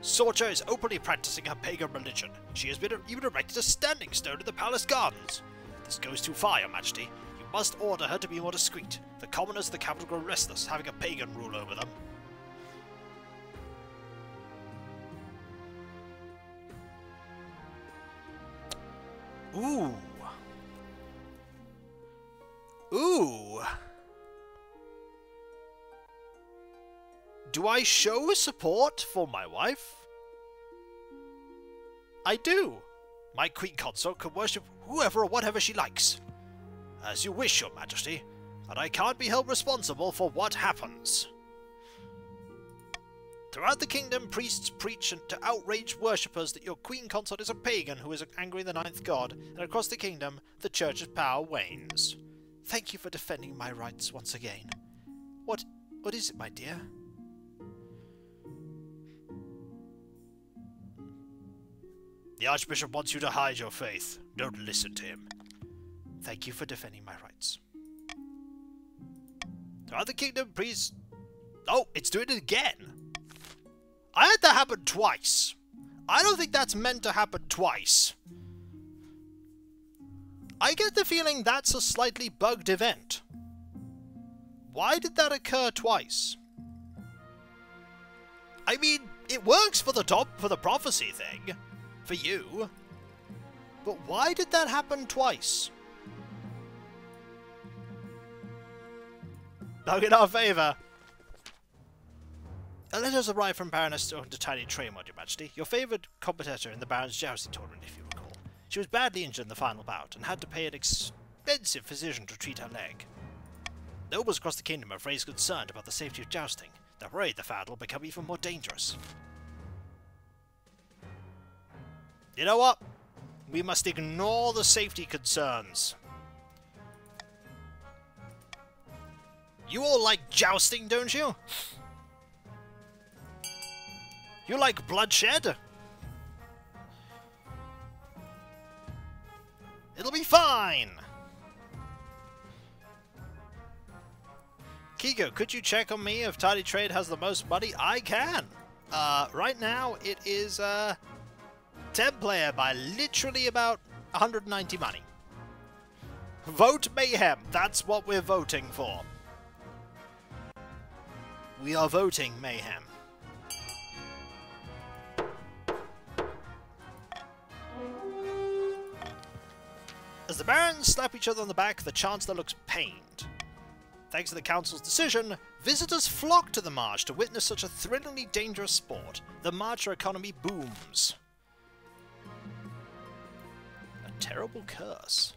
Sorcha is openly practicing her pagan religion. She has been even erected a standing stone in the palace gardens. This goes too far, Your Majesty. You must order her to be more discreet. The commoners of the capital grow restless, having a pagan rule over them. Ooh. Ooh! Do I show support for my wife? I do! My Queen Consort can worship whoever or whatever she likes. As you wish, Your Majesty, and I can't be held responsible for what happens. Throughout the kingdom, priests preach to outraged worshippers that your Queen Consort is a pagan who is angering the ninth god, and across the kingdom, the church's power wanes. Thank you for defending my rights once again. What... what is it, my dear? The Archbishop wants you to hide your faith. Don't listen to him. Thank you for defending my rights. Throughout the kingdom, please... Oh, it's doing it again! I had that happen twice! I don't think that's meant to happen twice! I get the feeling that's a slightly bugged event. Why did that occur twice? I mean, it works for the top for the prophecy thing, for you. But why did that happen twice? Bug in our favour. A letter's arrived from Baroness Welcome to Tidy Trainwild, Your Majesty, your favoured competitor in the Baron's Jousting Tournament, if you recall. She was badly injured in the final bout, and had to pay an expensive physician to treat her leg. Nobles across the kingdom have raised concern about the safety of jousting. They're worried the fad will become even more dangerous. You know what? We must ignore the safety concerns. You all like jousting, don't you? You like bloodshed? It'll be fine! Kiko, could you check on me if Tidy Trade has the most money? I can! Uh, right now it is, uh, ten player by literally about one hundred ninety money. Vote Mayhem! That's what we're voting for. We are voting Mayhem. As the barons slap each other on the back, the Chancellor looks pained. Thanks to the council's decision, visitors flock to the march to witness such a thrillingly dangerous sport. The marcher economy booms. A terrible curse.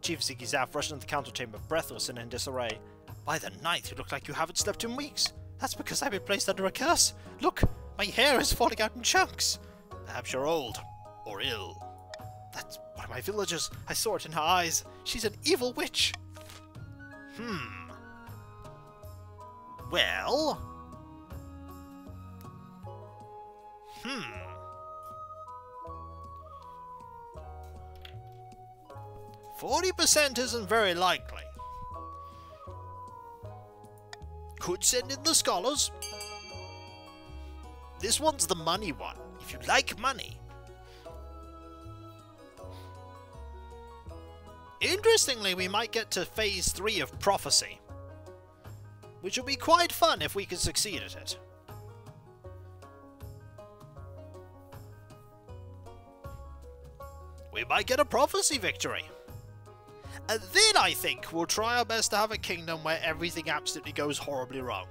Chief Zigizaf rushes into the council chamber, breathless and in disarray. By the ninth, you look like you haven't slept in weeks. That's because I've been placed under a curse. Look, my hair is falling out in chunks. Perhaps you're old. Or ill. That's one of my villagers. I saw it in her eyes. She's an evil witch. Hmm. Well. Hmm. forty percent isn't very likely. Could send in the scholars. This one's the money one. If you like money. Interestingly, we might get to phase three of prophecy, which will be quite fun if we can succeed at it. We might get a prophecy victory. And then I think we'll try our best to have a kingdom where everything absolutely goes horribly wrong.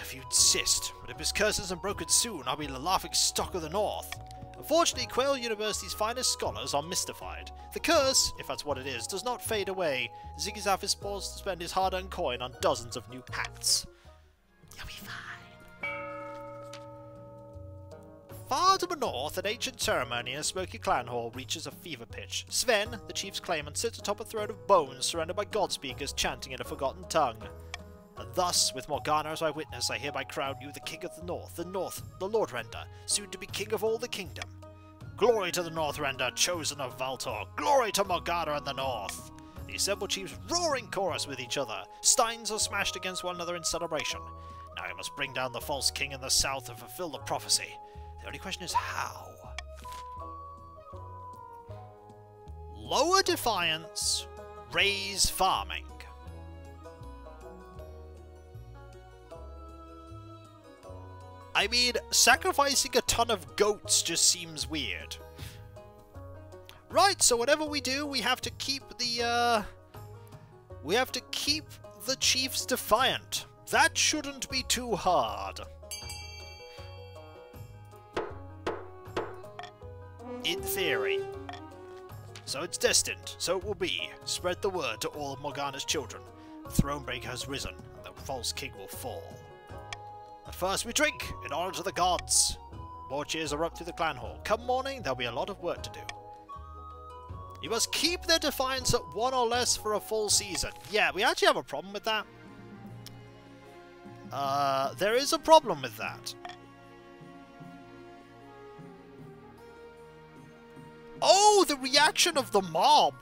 If you insist, but if his curse isn't broken soon, I'll be the laughing stock of the north. Unfortunately, Quail University's finest scholars are mystified. The curse, if that's what it is, does not fade away. Zigzag is forced to spend his hard-earned coin on dozens of new hats. You'll be fine. Far to the north, an ancient ceremony in a smoky clan hall reaches a fever pitch. Sven, the chief's claimant, sits atop a throne of bones surrounded by god-speakers chanting in a forgotten tongue. And thus, with Morgana as my witness, I hereby crown you the King of the North, the North, the Lordrender, soon to be King of all the Kingdom. Glory to the Northrender, chosen of Valtor! Glory to Morgana and the North! The assembled chiefs roar in chorus with each other. Steins are smashed against one another in celebration. Now I must bring down the false king in the south and fulfill the prophecy. The only question is how? Lower defiance, raise farming. I mean, sacrificing a ton of goats just seems weird. Right, so whatever we do, we have to keep the, uh... we have to keep the chiefs defiant. That shouldn't be too hard. In theory. So it's destined, so it will be. Spread the word to all of Morgana's children. The Thronebreaker has risen, and the false king will fall. But first we drink, in honour to the gods! More cheers erupt through the clan hall. Come morning, there'll be a lot of work to do. You must keep their defiance at one or less for a full season. Yeah, we actually have a problem with that. Uh, there is a problem with that. Oh, the reaction of the mob!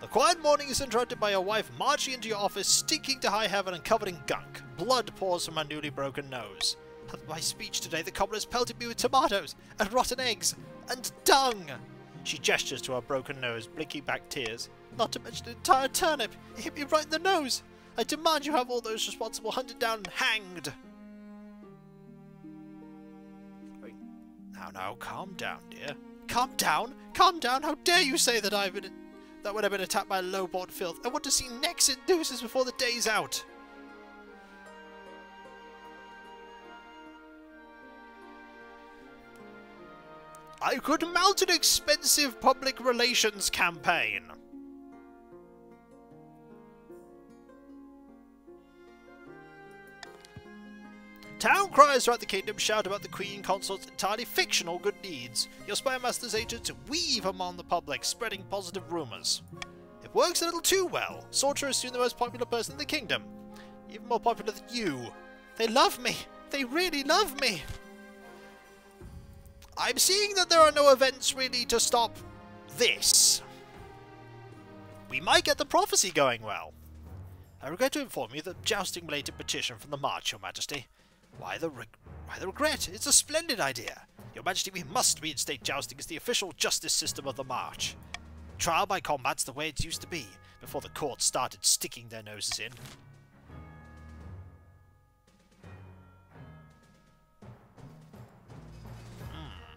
The quiet morning is interrupted by your wife marching into your office, stinking to high heaven and covered in gunk. Blood pours from her newly broken nose. At my speech today, the commoners pelted me with tomatoes, and rotten eggs, and dung! She gestures to her broken nose, blinking back tears. Not to mention an entire turnip! It hit me right in the nose! I demand you have all those responsible hunted down and hanged! Wait. Now, now, calm down, dear. Calm down? Calm down? How dare you say that I've been... That would have been attacked by low-born filth. I want to see necks and nooses before the day's out. I could mount an expensive public relations campaign. Town criers throughout the kingdom shout about the Queen Consort's entirely fictional good deeds. Your Spymaster's agents weave among the public, spreading positive rumours. It works a little too well. Sorcha is soon the most popular person in the kingdom. Even more popular than you. They love me! They really love me! I'm seeing that there are no events really to stop this. We might get the prophecy going well. I regret to inform you that jousting-related petition from the March, Your Majesty. Why the, reg why the regret? It's a splendid idea! Your Majesty, we must reinstate jousting as the official justice system of the March. Trial by combat's the way it used to be, before the courts started sticking their noses in. Mm.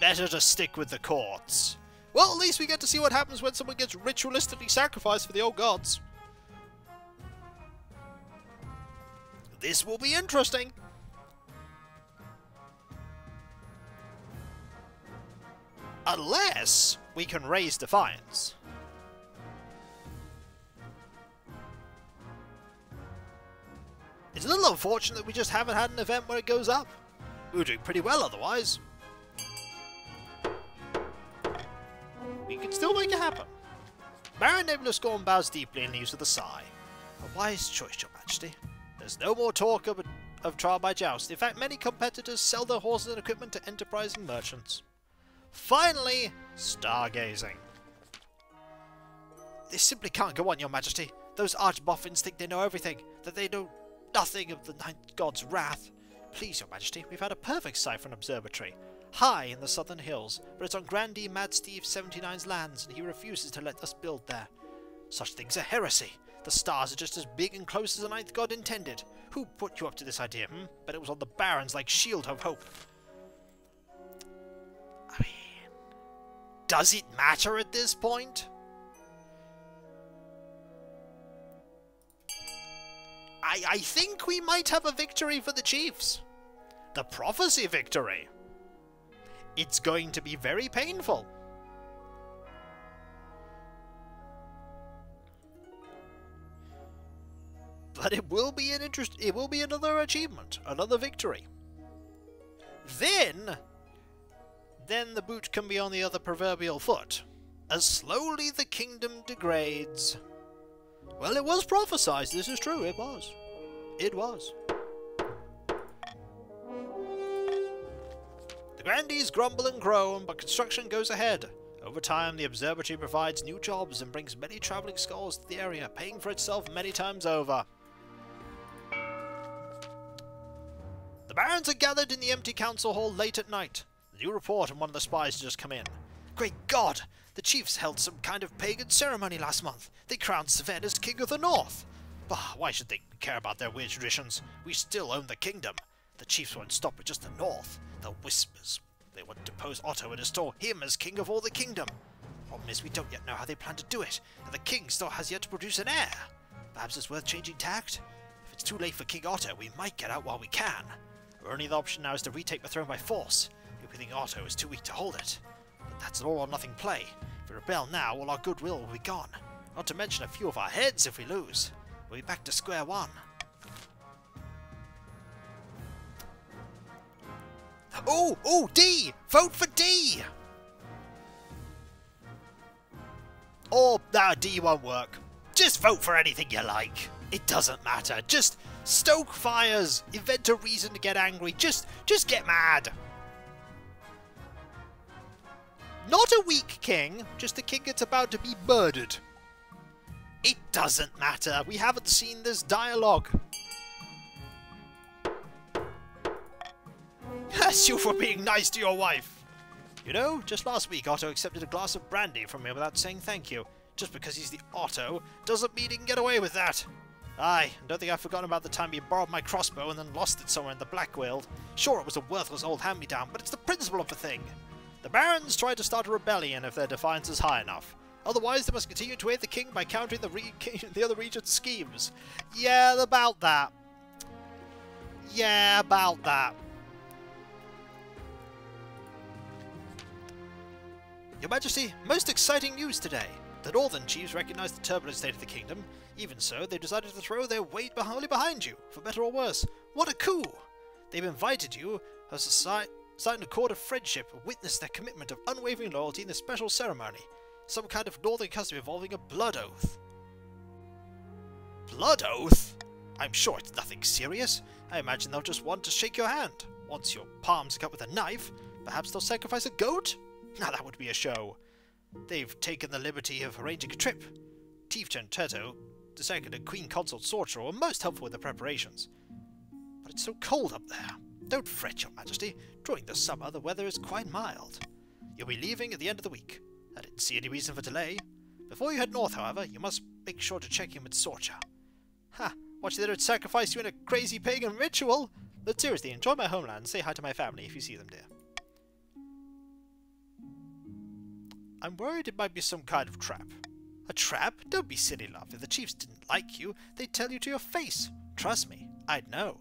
Better to stick with the courts. Well, at least we get to see what happens when someone gets ritualistically sacrificed for the old gods. This will be interesting! Unless we can raise defiance. It's a little unfortunate that we just haven't had an event where it goes up. We were doing pretty well otherwise. We can still make it happen. Baron Nebula Scorn bows deeply and leaves with a sigh. A wise choice, Your Majesty. There's no more talk of a of trial by joust. In fact, many competitors sell their horses and equipment to enterprising merchants. Finally, stargazing. This simply can't go on, Your Majesty. Those archboffins think they know everything, that they know nothing of the Ninth God's wrath. Please, Your Majesty, we've had a perfect sight for an observatory, high in the southern hills, but it's on Grandee Mad Steve seventy-nine's lands, and he refuses to let us build there. Such things are heresy. The stars are just as big and close as the Ninth God intended. Who put you up to this idea, hmm? But it was on the barons like Shield of Hope. I mean, does it matter at this point? I, I think we might have a victory for the Chiefs. The Prophecy victory. It's going to be very painful. But it will be an interest. It will be another achievement, another victory. Then, then the boot can be on the other proverbial foot. As slowly the kingdom degrades. Well, it was prophesized. This is true. It was. It was. The grandees grumble and groan, but construction goes ahead. Over time, the observatory provides new jobs and brings many travelling scholars to the area, paying for itself many times over. The barons are gathered in the empty council hall late at night. The new report and one of the spies has just come in. Great God! The chiefs held some kind of pagan ceremony last month. They crowned Sven as King of the North. Bah, why should they care about their weird traditions? We still own the kingdom. The chiefs won't stop with just the North. The whispers. They want to depose Otto and install him as king of all the kingdom. Problem is, we don't yet know how they plan to do it, and the king still has yet to produce an heir. Perhaps it's worth changing tact? If it's too late for King Otto, we might get out while we can. Our only option now is to retake the throne by force, if we think Otto is too weak to hold it. But that's an all-or-nothing play. If we rebel now, all our goodwill will be gone. Not to mention a few of our heads if we lose. We'll be back to square one. Oh! Oh! D! Vote for D! Or, nah, D won't work. Just vote for anything you like. It doesn't matter. Just stoke fires. Invent a reason to get angry. Just, just get mad. Not a weak king, just a king that's about to be murdered. It doesn't matter. We haven't seen this dialogue. Bless you for being nice to your wife! You know, just last week Otto accepted a glass of brandy from me without saying thank you. Just because he's the Otto doesn't mean he can get away with that. Aye, I don't think I've forgotten about the time you borrowed my crossbow and then lost it somewhere in the Blackwell. Sure, it was a worthless old hand-me-down, but it's the principle of the thing. The barons try to start a rebellion if their defiance is high enough. Otherwise, they must continue to aid the king by countering the, re the other region's schemes. Yeah, about that. Yeah, about that. Your Majesty, most exciting news today! The northern chiefs recognise the turbulent state of the kingdom. Even so, they've decided to throw their weight wholly behind you, for better or worse. What a coup! They've invited you as a sign a court of friendship and witnessed their commitment of unwavering loyalty in this special ceremony. Some kind of northern custom involving a blood oath. Blood oath? I'm sure it's nothing serious. I imagine they'll just want to shake your hand. Once your palms are cut with a knife, perhaps they'll sacrifice a goat? Now that would be a show. They've taken the liberty of arranging a trip. Chief Tentretto, the second and Queen Consort Sorcha were most helpful with the preparations. But it's so cold up there. Don't fret, Your Majesty. During the summer, the weather is quite mild. You'll be leaving at the end of the week. I didn't see any reason for delay. Before you head north, however, you must make sure to check in with Sorcha. Ha! Watch they don't sacrifice you in a crazy pagan ritual! But seriously, enjoy my homeland and say hi to my family if you see them, dear. I'm worried it might be some kind of trap. A trap? Don't be silly, love. If the chiefs didn't like you, they'd tell you to your face. Trust me, I'd know.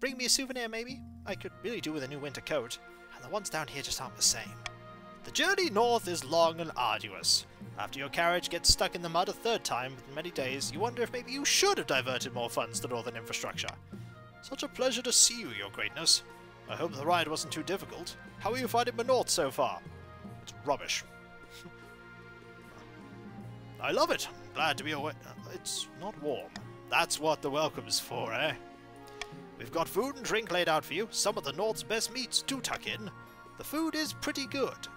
Bring me a souvenir, maybe? I could really do with a new winter coat, and the ones down here just aren't the same. The journey north is long and arduous. After your carriage gets stuck in the mud a third time within many days, you wonder if maybe you should have diverted more funds to northern infrastructure. Such a pleasure to see you, Your Greatness. I hope the ride wasn't too difficult. How are you finding the north so far? It's rubbish. I love it! I'm glad to be away. It's not warm. That's what the welcome's for, eh? We've got food and drink laid out for you, some of the North's best meats to tuck in. The food is pretty good.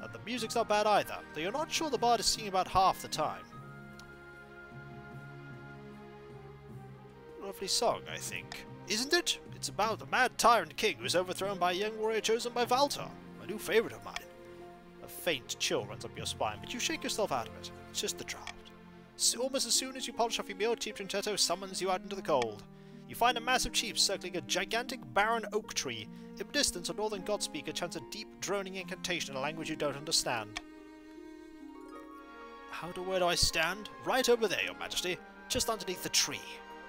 And the music's not bad either, though you're not sure the bard is singing about half the time. Lovely song, I think. Isn't it? It's about the mad tyrant king who is overthrown by a young warrior chosen by Valtor, a new favourite of mine. A faint chill runs up your spine, but you shake yourself out of it. It's just the draught. So almost as soon as you polish off your meal, Chief Tentretto summons you out into the cold. You find a massive chief circling a gigantic barren oak tree. In distance, a northern godspeaker chants a deep, droning incantation in a language you don't understand. How do where do I stand? Right over there, Your Majesty. Just underneath the tree.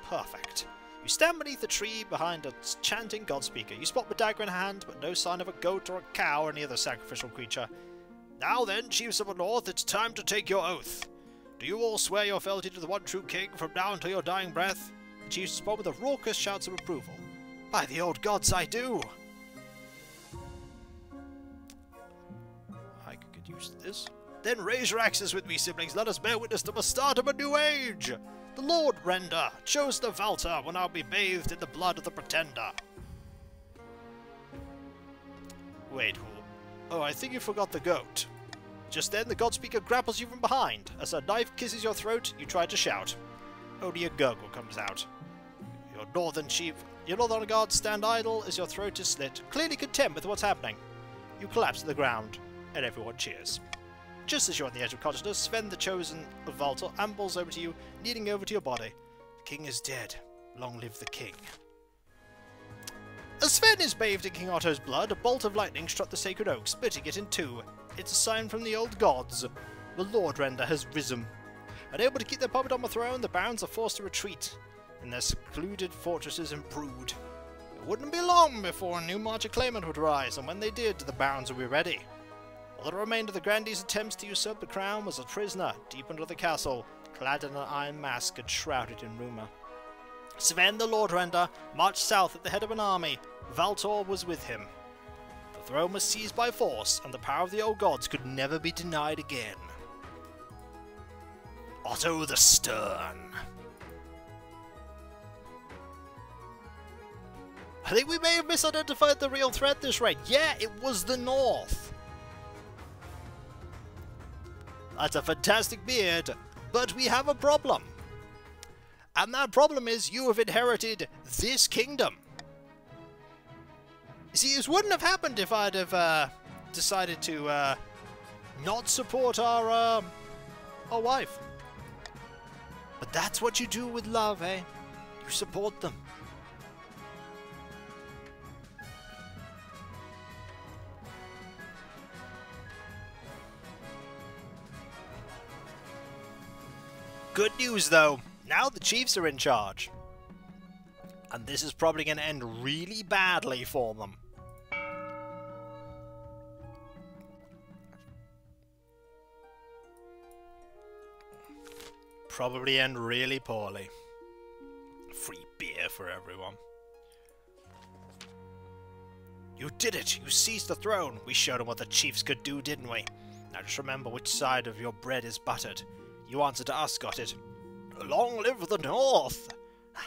Perfect. You stand beneath the tree behind a chanting godspeaker. You spot the dagger in hand, but no sign of a goat or a cow or any other sacrificial creature. Now then, chiefs of the north, it's time to take your oath. Do you all swear your fealty to the one true king from now until your dying breath? The chiefs respond with a raucous shouts of approval. By the old gods, I do! I could get used to this. Then raise your axes with me, siblings. Let us bear witness to the start of a new age! The Lord Render, chosen of Valtor, will now be bathed in the blood of the Pretender. Wait, who? Oh, I think you forgot the goat. Just then, the Godspeaker grapples you from behind. As a knife kisses your throat, you try to shout. Only a gurgle comes out. Your northern chief, your northern guards stand idle as your throat is slit, clearly content with what's happening. You collapse to the ground, and everyone cheers. Just as you're on the edge of consciousness, Sven, the chosen of Valtor, ambles over to you, kneeling over to your body. The king is dead. Long live the king. As Sven is bathed in King Otto's blood, a bolt of lightning struck the sacred oak, splitting it in two. It's a sign from the old gods. The Lord Render has risen. Unable to keep their puppet on the throne, the barons are forced to retreat, and their secluded fortresses improve. It wouldn't be long before a new marcher claimant would rise, and when they did, the barons would be ready. While the remainder of the grandee's attempts to usurp the crown was a prisoner, deep under the castle, clad in an iron mask and shrouded in rumour. Sven the Lord Render marched south at the head of an army. Valtor was with him. The throne was seized by force, and the power of the old gods could never be denied again. Otto the Stern. I think we may have misidentified the real threat this raid. Yeah, it was the North. That's a fantastic beard, but we have a problem. And that problem is you have inherited this kingdom. See, this wouldn't have happened if I'd have uh, decided to uh, not support our, uh, our wife. But that's what you do with love, eh? You support them. Good news, though. Now the chiefs are in charge. And this is probably going to end really badly for them. Probably end really poorly. Free beer for everyone. You did it! You seized the throne! We showed them what the chiefs could do, didn't we? Now just remember which side of your bread is buttered. You answer to us, got it? Long live the North!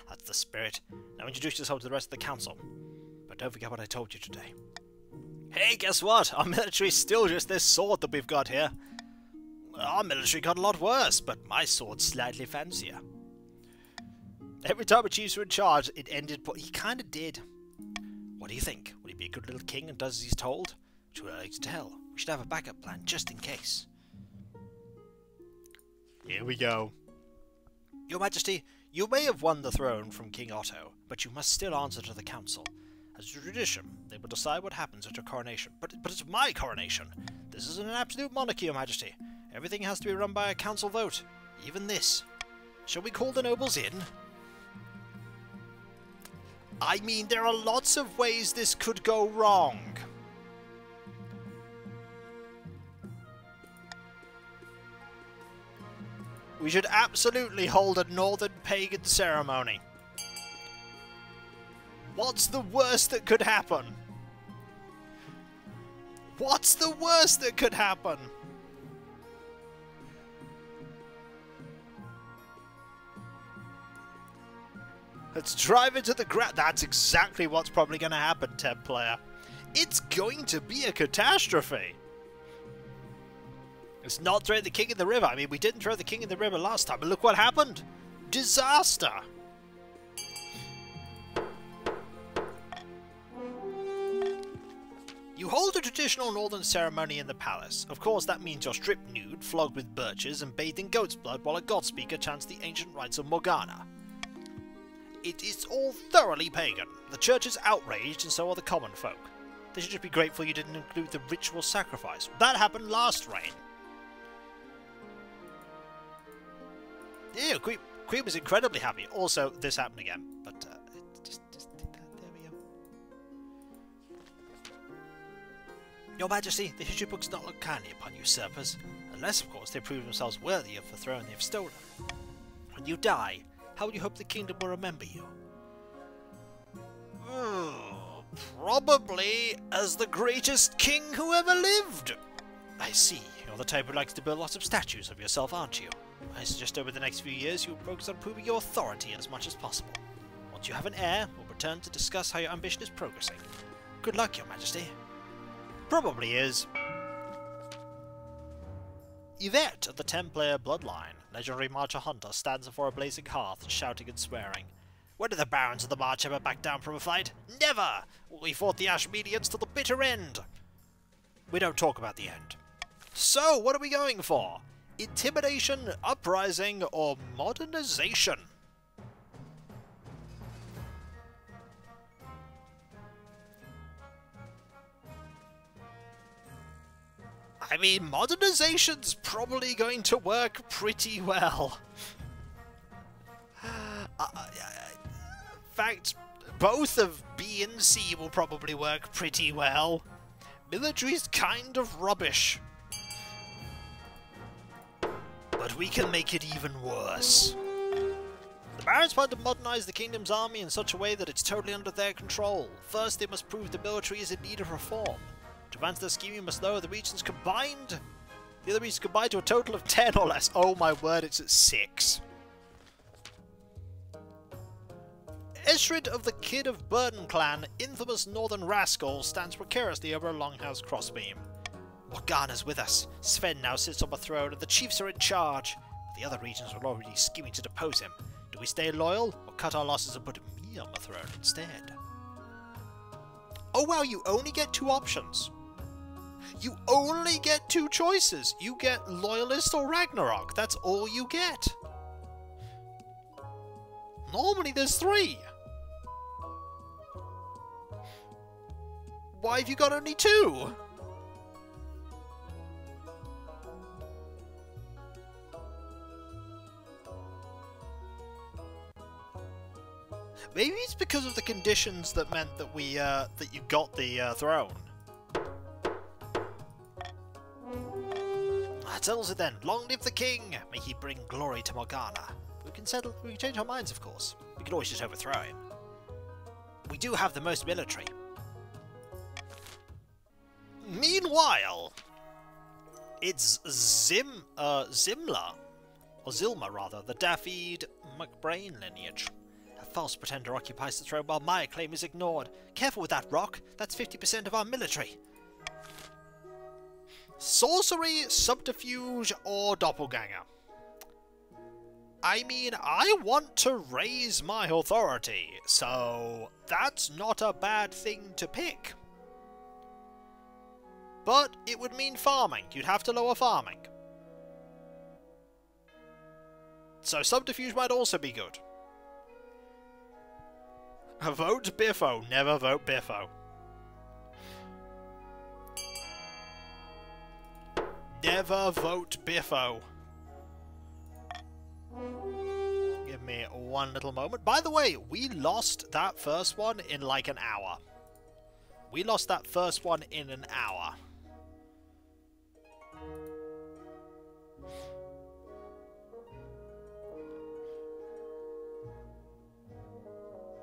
That's the spirit. Now introduce yourself to the rest of the council. But don't forget what I told you today. Hey, guess what? Our military's still just this sword that we've got here. Our military got a lot worse, but my sword's slightly fancier. Every time the chiefs were in charge, it ended po- He kinda did. What do you think? Will he be a good little king and does as he's told? Too early to tell. We should have a backup plan, just in case. Here we go. Your Majesty, you may have won the throne from King Otto, but you must still answer to the council. As a tradition, they will decide what happens at your coronation. But, but it's my coronation! This isn't an absolute monarchy, Your Majesty. Everything has to be run by a council vote. Even this. Shall we call the nobles in? I mean, there are lots of ways this could go wrong. We should absolutely hold a northern pagan ceremony. What's the worst that could happen? What's the worst that could happen? Let's drive into the ground. That's exactly what's probably going to happen, Ted Player. It's going to be a catastrophe. Let's not throw the king in the river. I mean, we didn't throw the king in the river last time, but look what happened. Disaster. You hold a traditional northern ceremony in the palace. Of course, that means you're stripped nude, flogged with birches, and bathed in goat's blood while a god speaker chants the ancient rites of Morgana. It is all thoroughly pagan. The church is outraged, and so are the common folk. They should just be grateful you didn't include the ritual sacrifice. That happened last reign. Ew, Queen, Queen was incredibly happy. Also, this happened again, but... Uh, Your Majesty, the history books not look kindly upon usurpers, unless, of course, they prove themselves worthy of the throne they have stolen. When you die, how would you hope the kingdom will remember you? Oh, probably as the greatest king who ever lived! I see, you're the type who likes to build lots of statues of yourself, aren't you? I suggest over the next few years you focus on proving your authority as much as possible. Once you have an heir, we'll return to discuss how your ambition is progressing. Good luck, Your Majesty. Probably is. Yvette of the Ten-Player Bloodline, legendary Marcher Hunter, stands before a blazing hearth, shouting and swearing. When do the barons of the March ever back down from a fight? Never! We fought the Ashmedians to the bitter end! We don't talk about the end. So, what are we going for? Intimidation, uprising, or modernization? I mean, modernization's probably going to work pretty well. uh, in fact, both of B and C will probably work pretty well. Military's kind of rubbish. But we can make it even worse. The barons plan to modernize the kingdom's army in such a way that it's totally under their control. First, they must prove the military is in need of reform. To advance their scheme, you must lower the regions combined. The other regions combined to a total of ten or less. Oh my word, it's at six. Esrid of the Kid of Burden clan, infamous northern rascal, stands precariously over a longhouse crossbeam. Morgana's with us. Sven now sits on a throne and the chiefs are in charge. But the other regions were already scheming to depose him. Do we stay loyal or cut our losses and put me on the throne instead? Oh wow, you only get two options. You only get two choices! You get Loyalist or Ragnarok! That's all you get! Normally there's three! Why have you got only two? Maybe it's because of the conditions that meant that we, uh, that you got the, uh, throne. That settles it then. Long live the king! May he bring glory to Morgana. We can settle- we can change our minds, of course. We can always just overthrow him. We do have the most military. Meanwhile, it's Zim- uh, Zimla, or Zilma rather, the Daffyd McBrain lineage. A false pretender occupies the throne while my claim is ignored. Careful with that rock, that's fifty percent of our military. Sorcery, subterfuge, or doppelganger? I mean, I want to raise my authority, so that's not a bad thing to pick. But it would mean farming. You'd have to lower farming. So subterfuge might also be good. Vote Biffo. Never vote Biffo. Never vote Biffo. Give me one little moment. By the way, we lost that first one in like an hour. We lost that first one in an hour.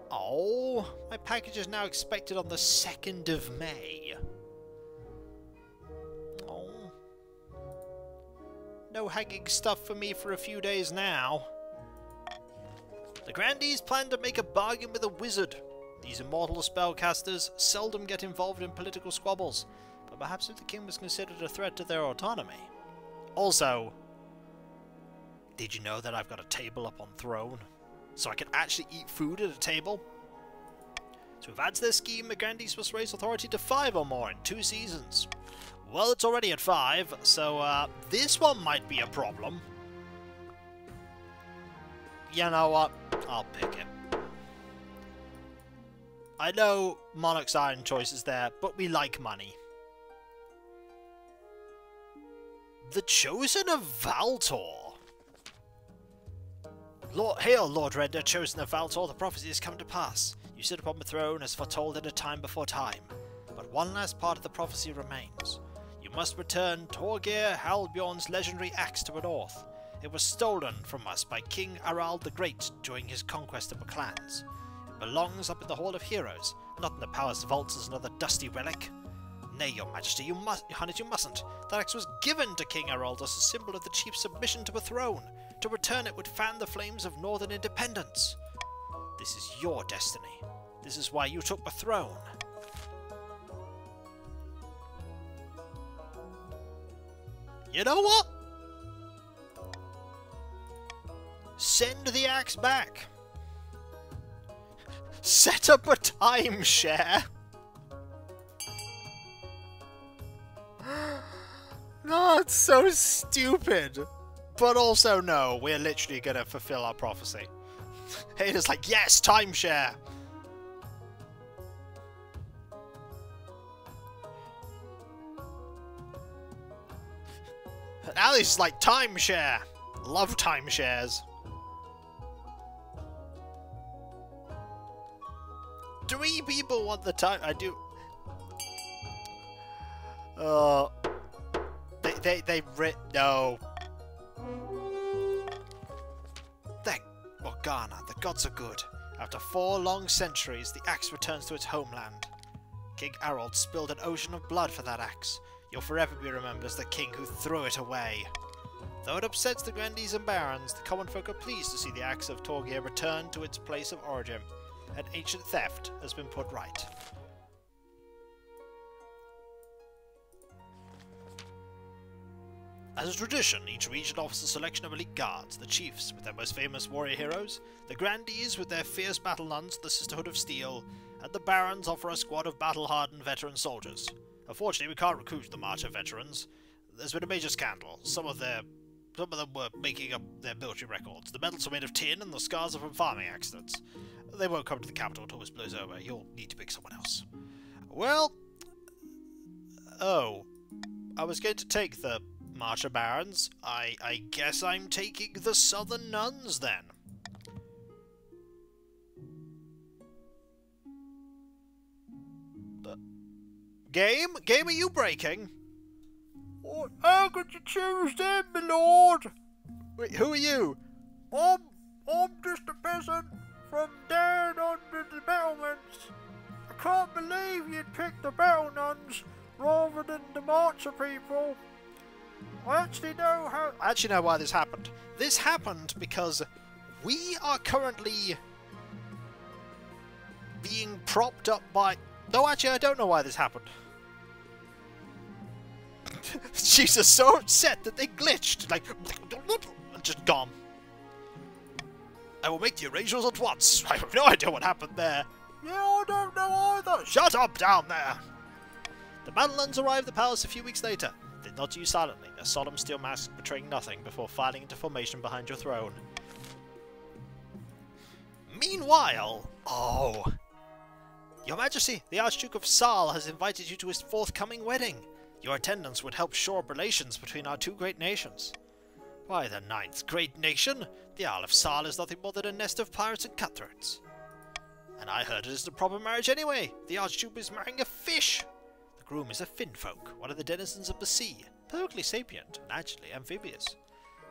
Oh, my package is now expected on the second of May. Oh. No hanging stuff for me for a few days now. The Grandees plan to make a bargain with a wizard. These immortal spellcasters seldom get involved in political squabbles, but perhaps if the king was considered a threat to their autonomy. Also, did you know that I've got a table up on Throne? So I can actually eat food at a table? To advance their scheme, the Grandees must raise authority to five or more in two seasons. Well, it's already at five, so uh, this one might be a problem. You know what? I'll pick it. I know Monarch's Iron Choice is there, but we like money. The Chosen of Valtor. Lord, hail, Lord Render, Chosen of Valtor, the prophecy has come to pass. You sit upon the throne as foretold at a time before time, but one last part of the prophecy remains. You must return Torgeir Halbjorn's legendary axe to the north. It was stolen from us by King Arald the Great during his conquest of the clans. It belongs up in the Hall of Heroes, not in the palace vaults as another dusty relic. Nay, your majesty, you must, Honest, you mustn't. That axe was given to King Arald as a symbol of the chief's submission to the throne. To return it would fan the flames of northern independence. This is your destiny. This is why you took the throne. You know what? Send the axe back. Set up a timeshare. No, it's so stupid. But also, no, we're literally gonna fulfill our prophecy. Haters like, yes, timeshare! And Ali's like, timeshare! Love timeshares. Three people want the time. I do. Uh, they, they, they writ. No. Thank Morgana, the gods are good. After four long centuries, the axe returns to its homeland. King Arald spilled an ocean of blood for that axe. You'll forever be remembered as the king who threw it away. Though it upsets the Grandees and Barons, the common folk are pleased to see the axe of Torgeir returned to its place of origin. An ancient theft has been put right. As a tradition, each region offers a selection of elite guards, the chiefs with their most famous warrior heroes, the Grandees with their fierce battle nuns, the Sisterhood of Steel, and the Barons offer a squad of battle-hardened veteran soldiers. Unfortunately, we can't recruit the Marcher veterans. There's been a major scandal. Some of their Some of them were making up their military records. The medals are made of tin, and the scars are from farming accidents. They won't come to the capital until this blows over. You'll need to pick someone else. Well... Oh. I was going to take the Marcher Barons. I, I guess I'm taking the Southern Nuns, then. But game? Game are you breaking? What? How could you choose them, my lord? Wait, who are you? I'm, I'm just a peasant from down under the battlements. I can't believe you'd pick the battle nuns rather than the Marcher people. I actually know how... I actually know why this happened. This happened because we are currently being propped up by... No, actually, I don't know why this happened. She's so upset that they glitched, like, and just gone. I will make the arrangements at once. I have no idea what happened there. Yeah, I don't know either. Shut up down there. The Madeleines arrived at the palace a few weeks later. They nod to you silently, their solemn steel masks betraying nothing before filing into formation behind your throne. Meanwhile, oh, Your Majesty, the Archduke of Saal has invited you to his forthcoming wedding. Your attendance would help shore up relations between our two great nations. Why, the ninth great nation? The Isle of Saal is nothing more than a nest of pirates and cutthroats. And I heard it is the proper marriage anyway. The Archduke is marrying a fish. The groom is a Finfolk, one of the denizens of the sea, perfectly sapient and actually amphibious.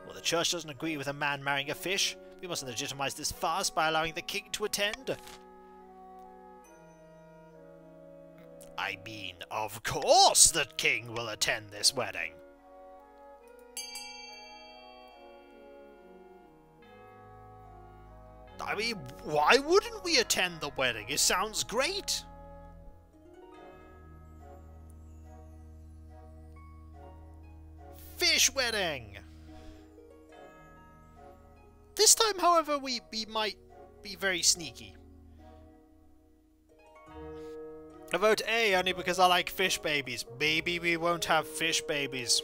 Well, the church doesn't agree with a man marrying a fish. We must legitimize this farce by allowing the king to attend. I mean, of course the king will attend this wedding! I mean, why wouldn't we attend the wedding? It sounds great! Fish wedding! This time, however, we, we might be very sneaky. I vote A only because I like fish babies. Maybe we won't have fish babies.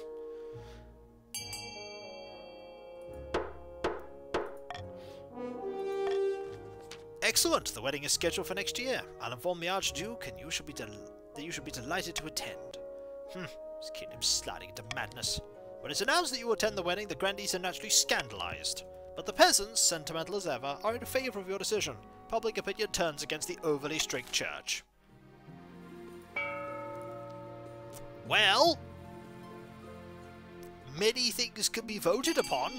Excellent! The wedding is scheduled for next year. I'll inform the Archduke and you should be del that you should be delighted to attend. Hmm, this kingdom's sliding into madness. When it's announced that you will attend the wedding, the grandees are naturally scandalized. But the peasants, sentimental as ever, are in favor of your decision. Public opinion turns against the overly strict church. Well, many things can be voted upon.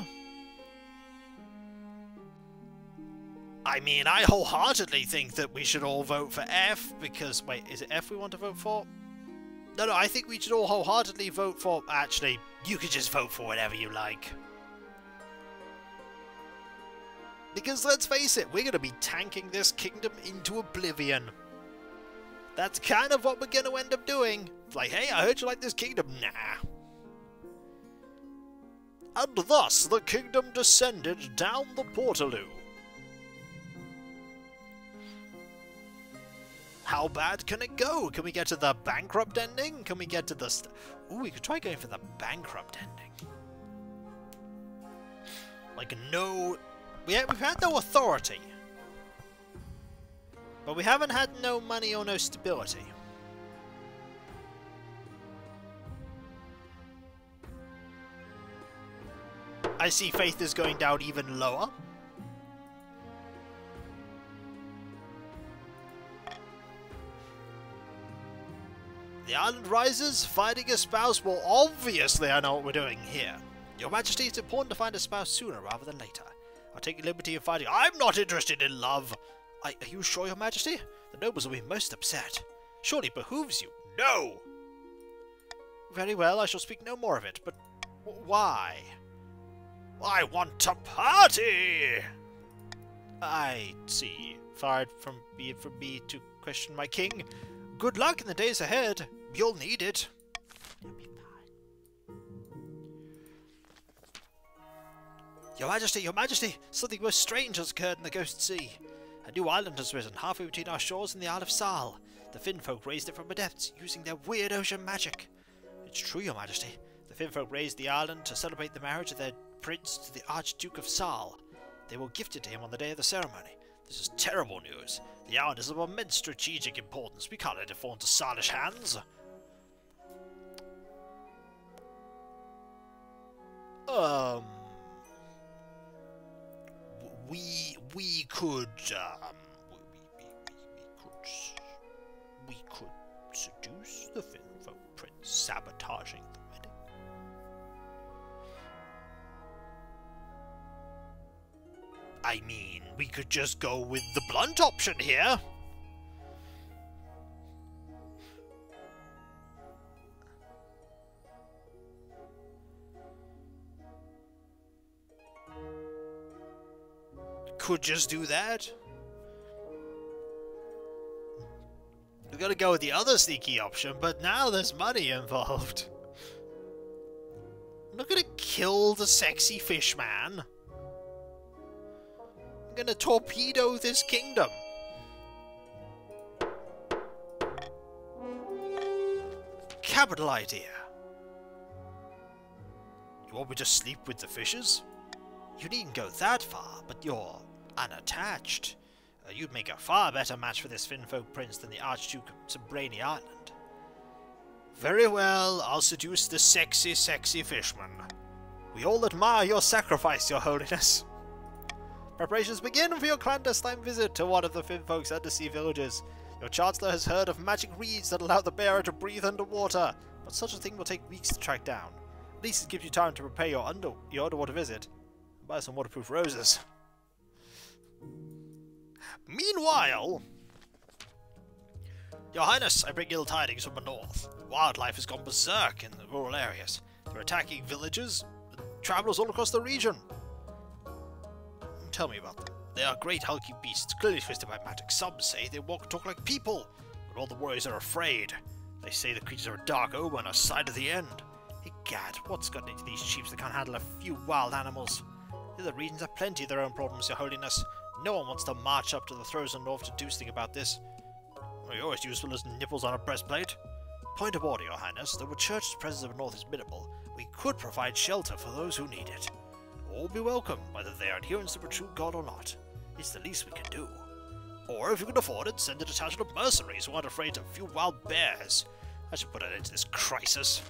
I mean, I wholeheartedly think that we should all vote for F because... Wait, is it F we want to vote for? No, no, I think we should all wholeheartedly vote for... Actually, you could just vote for whatever you like. Because let's face it, we're going to be tanking this kingdom into oblivion. That's kind of what we're going to end up doing. It's like, hey, I heard you like this kingdom. Nah. And thus, the kingdom descended down the Portaloo. How bad can it go? Can we get to the bankrupt ending? Can we get to the... St Ooh, we could try going for the bankrupt ending. Like, no... We ha we've had no authority. But we haven't had no money or no stability. I see faith is going down even lower. The island rises, finding a spouse. Well, obviously I know what we're doing here. Your Majesty, it's important to find a spouse sooner rather than later. I'll take your liberty in finding- I'm not interested in love! I, are you sure, Your Majesty? The nobles will be most upset. Surely it behooves you. No! Very well, I shall speak no more of it, but why? I want to party! I see. Fired from me, from me to question my king. Good luck in the days ahead. You'll need it. Your Majesty, Your Majesty, something most strange has occurred in the Ghost Sea. A new island has risen halfway between our shores and the Isle of Saal. The Finfolk raised it from the depths, using their weird ocean magic. It's true, Your Majesty. The Finfolk raised the island to celebrate the marriage of their prince to the Archduke of Saal. They will gift it to him on the day of the ceremony. This is terrible news. The island is of immense strategic importance. We can't let it fall into Salish hands. Um... We... we could... um... We, we, we, we, could, we could seduce the Finfolk prince, sabotaging the wedding. I mean, we could just go with the blunt option here. Could just do that. We're gonna go with the other sneaky option, but now there's money involved. I'm not gonna kill the sexy fish man. I'm gonna torpedo this kingdom. Capital idea. You want me to sleep with the fishes? You needn't go that far, but you're unattached. Uh, you'd make a far better match for this Finfolk prince than the Archduke of Sabrani Island. Very well, I'll seduce the sexy, sexy fishman. We all admire your sacrifice, Your Holiness. Preparations begin for your clandestine visit to one of the Finfolk's undersea villages. Your Chancellor has heard of magic reeds that allow the bearer to breathe underwater, but such a thing will take weeks to track down. At least it gives you time to prepare your, under your underwater visit. Buy some waterproof roses. Meanwhile... Your Highness, I bring ill tidings from the north. Wildlife has gone berserk in the rural areas. They're attacking villages and travellers all across the region. Tell me about them. They are great hulky beasts, clearly twisted by magic. Some say they walk and talk like people, but all the warriors are afraid. They say the creatures are a dark omen and a sign of the end. Egad, what's gotten into these chiefs that can't handle a few wild animals? The other reasons are plenty of their own problems, Your Holiness. No one wants to march up to the Frozen North to do something about this. Well, you're as useful as nipples on a breastplate. Point of order, Your Highness, though the Church's presence of the North is minimal, we could provide shelter for those who need it. All be welcome, whether they are adherents to a true god or not. It's the least we can do. Or, if you can afford it, send a detachment of mercenaries who aren't afraid of a few wild bears. I should put an end to this crisis.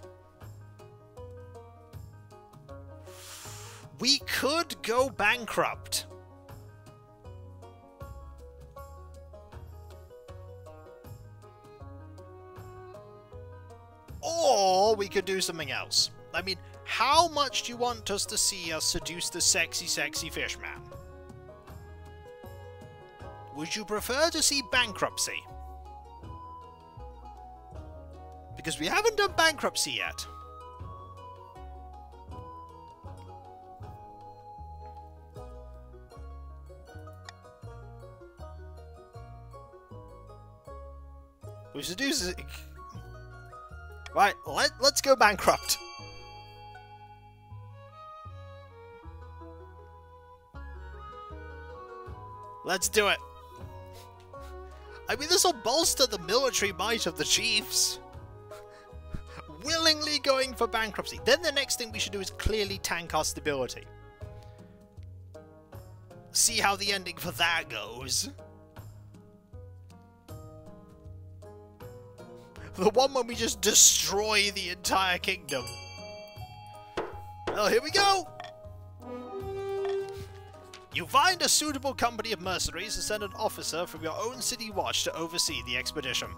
We could go bankrupt! Or we could do something else. I mean, how much do you want us to see us seduce the sexy, sexy fish man? Would you prefer to see bankruptcy? Because we haven't done bankruptcy yet. We've seduced... Right, let, let's go bankrupt. Let's do it. I mean, this will bolster the military might of the chiefs. Willingly going for bankruptcy. Then the next thing we should do is clearly tank our stability. See how the ending for that goes. The one when we just destroy the entire kingdom. Well, here we go! You find a suitable company of mercenaries and send an officer from your own city watch to oversee the expedition.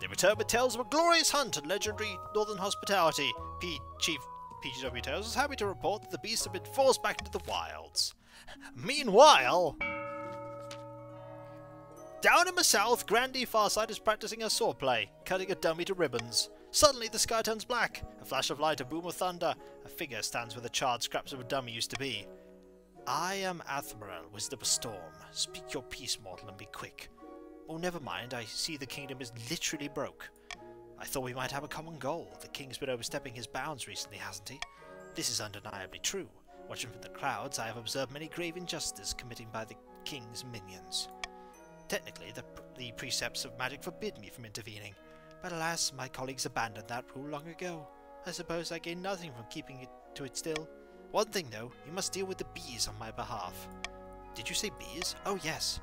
They return with tales of a glorious hunt and legendary northern hospitality. P Chief P G W Tales is happy to report that the beasts have been forced back into the wilds. Meanwhile... Down in the south, Grandee Farsight is practicing her swordplay, cutting a dummy to ribbons. Suddenly the sky turns black, a flash of light, a boom of thunder. A figure stands where the charred scraps of a dummy used to be. I am Athmaral, Wisdom of Storm. Speak your peace, mortal, and be quick. Oh, never mind, I see the kingdom is literally broke. I thought we might have a common goal. The king's been overstepping his bounds recently, hasn't he? This is undeniably true. Watching from the clouds, I have observed many grave injustices committed by the king's minions. Technically, the, the precepts of magic forbid me from intervening, but alas, my colleagues abandoned that rule long ago. I suppose I gain nothing from keeping it to it still. One thing, though, you must deal with the bees on my behalf. Did you say bees? Oh, yes.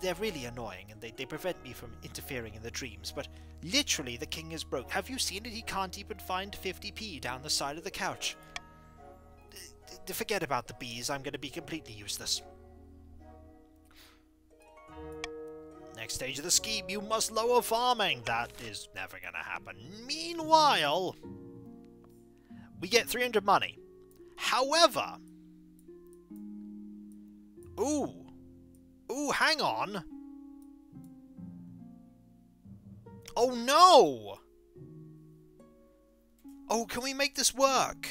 They're really annoying, and they, they prevent me from interfering in the dreams, but literally the king is broke. Have you seen it? He can't even find fifty p down the side of the couch. D d forget about the bees. I'm going to be completely useless. Next stage of the scheme, you must lower farming. That is never going to happen. Meanwhile, we get three hundred money. However, ooh, ooh, hang on. Oh no! Oh, can we make this work?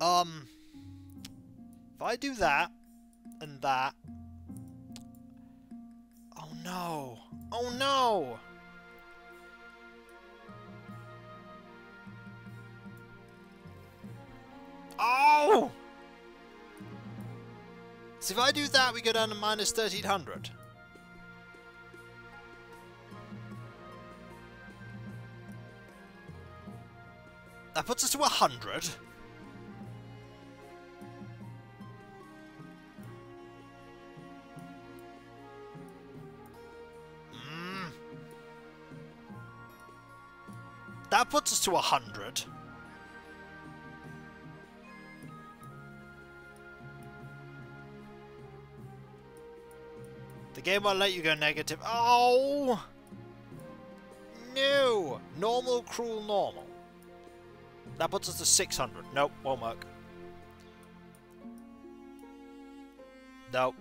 Um, if I do that and that, oh no! Oh no! Oh! So if I do that, we go down to minus thirteen hundred. That puts us to one hundred. Mm. That puts us to one hundred. The game won't let you go negative. Oh! No! Normal, cruel, normal. That puts us to six hundred. Nope, won't work. Nope.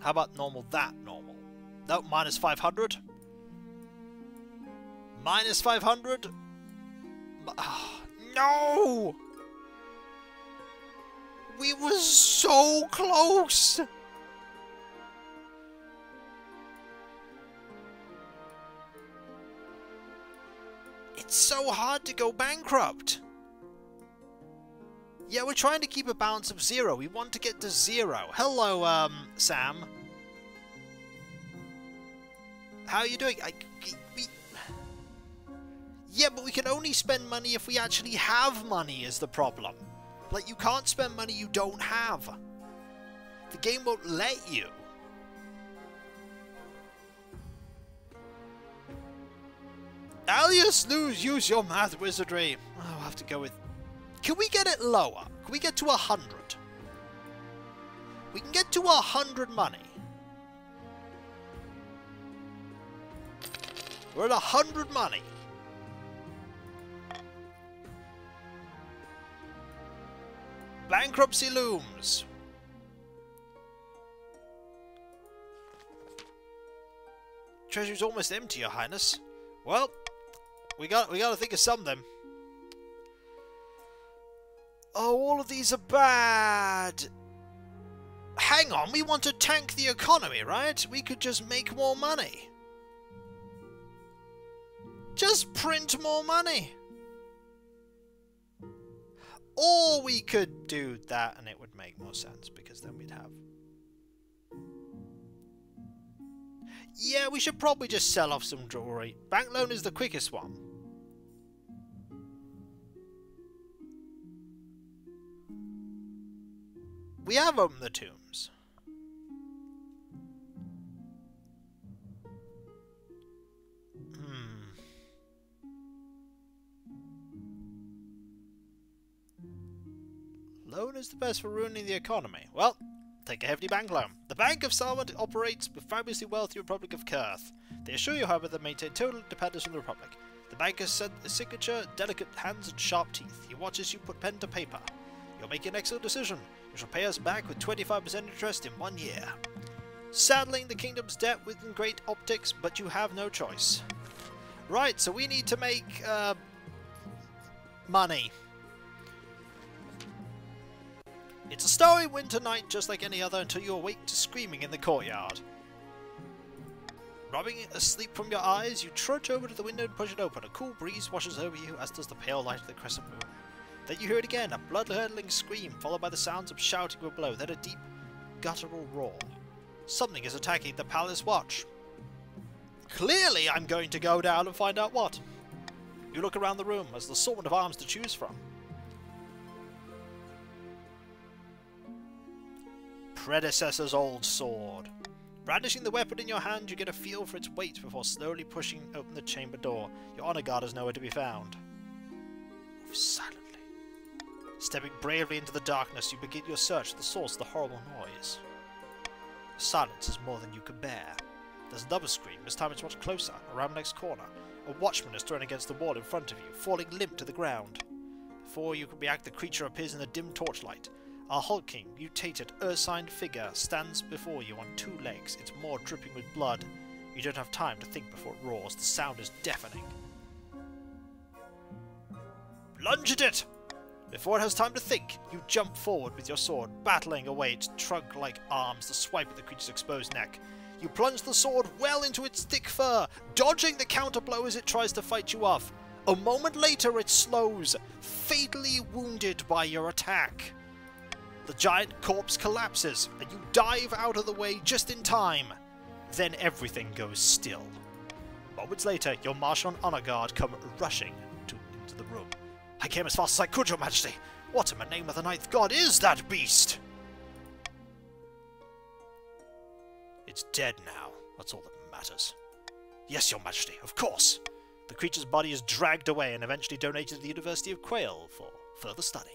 How about normal, that normal? Nope, minus five hundred. Minus five hundred? Oh, no! We were so close! It's so hard to go bankrupt! Yeah, we're trying to keep a balance of zero. We want to get to zero. Hello, um, Sam. How are you doing? I, we... Yeah, but we can only spend money if we actually have money is the problem. Like, you can't spend money you don't have. The game won't let you. Alias, lose, use your math wizardry. Oh, I'll have to go with... Can we get it lower? Can we get to a hundred? We can get to a hundred money. We're at a hundred money. Bankruptcy looms. Treasury's almost empty, Your Highness. Well, we got we got to think of something. Oh, all of these are bad! Hang on, we want to tank the economy, right? We could just make more money. Just print more money! Or we could do that and it would make more sense, because then we'd have... Yeah, we should probably just sell off some jewelry. Bank loan is the quickest one. We have opened the tombs. Hmm. Loan is the best for ruining the economy. Well, take a hefty bank loan. The Bank of Salmond operates with fabulously wealthy Republic of Kurth. They assure you, however, they maintain total dependence on the Republic. The bank has sent a signature, delicate hands and sharp teeth. He watches you put pen to paper. You'll make an excellent decision. You shall pay us back with twenty-five percent interest in one year. Saddling the kingdom's debt with great optics, but you have no choice. Right, so we need to make, uh... money. It's a starry winter night, just like any other, until you awake to screaming in the courtyard. Rubbing asleep from your eyes, you trudge over to the window and push it open. A cool breeze washes over you, as does the pale light of the crescent moon. Then you hear it again, a blood-curdling scream, followed by the sounds of shouting from below, then a deep, guttural roar. Something is attacking the palace watch. Clearly I'm going to go down and find out what. You look around the room, as the assortment of arms to choose from. Predecessor's old sword. Brandishing the weapon in your hand, you get a feel for its weight before slowly pushing open the chamber door. Your honor guard is nowhere to be found. Move silently. Stepping bravely into the darkness, you begin your search for the source of the horrible noise. Silence is more than you can bear. There's another scream, this time it's much closer, around the next corner. A watchman is thrown against the wall in front of you, falling limp to the ground. Before you can react, the creature appears in the dim torchlight. A hulking, mutated, ursine figure stands before you on two legs, its maw dripping with blood. You don't have time to think before it roars, the sound is deafening. Lunge at it! Before it has time to think, you jump forward with your sword, battling away its trunk-like arms to swipe at the creature's exposed neck. You plunge the sword well into its thick fur, dodging the counterblow as it tries to fight you off. A moment later it slows, fatally wounded by your attack. The giant corpse collapses, and you dive out of the way just in time. Then everything goes still. Moments later, your marshal and honor guard come rushing to, into the room. I came as fast as I could, Your Majesty! What in the name of the ninth god is that beast?! It's dead now. That's all that matters. Yes, Your Majesty, of course! The creature's body is dragged away and eventually donated to the University of Quail for further study.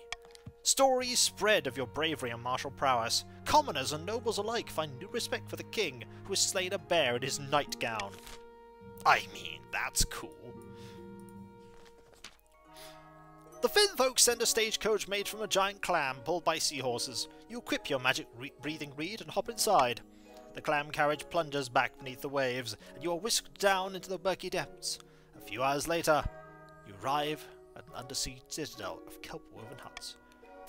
Stories spread of your bravery and martial prowess. Commoners and nobles alike find new respect for the king, who has slain a bear in his nightgown. I mean, that's cool. The Finfolk send a stagecoach made from a giant clam pulled by seahorses. You equip your magic re breathing reed and hop inside. The clam carriage plunges back beneath the waves, and you are whisked down into the murky depths. A few hours later, you arrive at an undersea citadel of kelp-woven huts.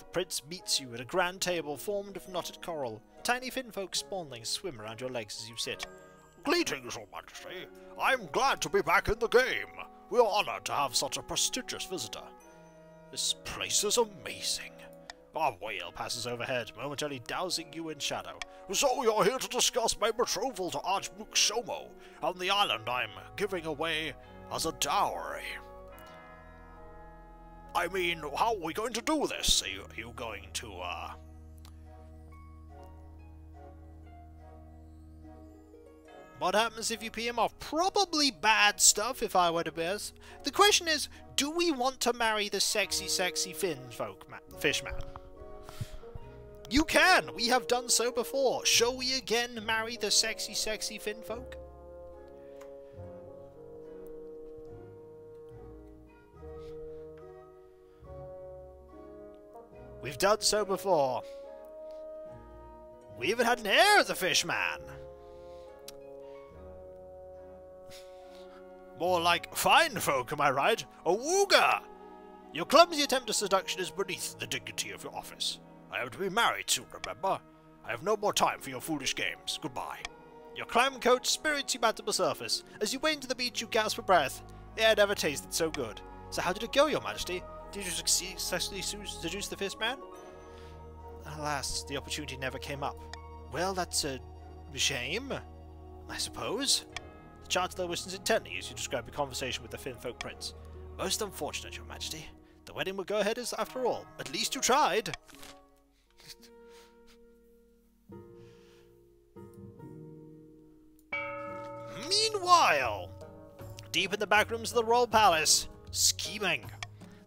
The prince meets you at a grand table formed of knotted coral. Tiny finfolk spawnlings swim around your legs as you sit. Greetings, Your Majesty. I'm glad to be back in the game. We are honoured to have such a prestigious visitor. This place is amazing. A whale passes overhead, momentarily dousing you in shadow. So you're here to discuss my betrothal to Archduke Somo, on the island I'm giving away as a dowry. I mean, how are we going to do this? Are you, are you going to, uh... What happens if you P M off? Probably bad stuff, if I were to guess. The question is, do we want to marry the sexy, sexy Finfolk man, fish man? You can! We have done so before. Shall we again marry the sexy, sexy Finfolk? We've done so before. We even had an heir of the fish man. More like fine folk, am I right? A wooga! Your clumsy attempt at seduction is beneath the dignity of your office. I have to be married soon, remember? I have no more time for your foolish games. Goodbye. Your clam coat spirits you back to the surface. As you wade to the beach, you gasp for breath. The air never tasted so good. So how did it go, Your Majesty? Did you succeed, successfully seduce the fish man? Alas, the opportunity never came up. Well, that's a shame, I suppose. The Chancellor listens intently as you describe your conversation with the Finfolk Prince. Most unfortunate, Your Majesty. The wedding will go ahead as after all. At least you tried! Meanwhile, deep in the back rooms of the Royal Palace, scheming.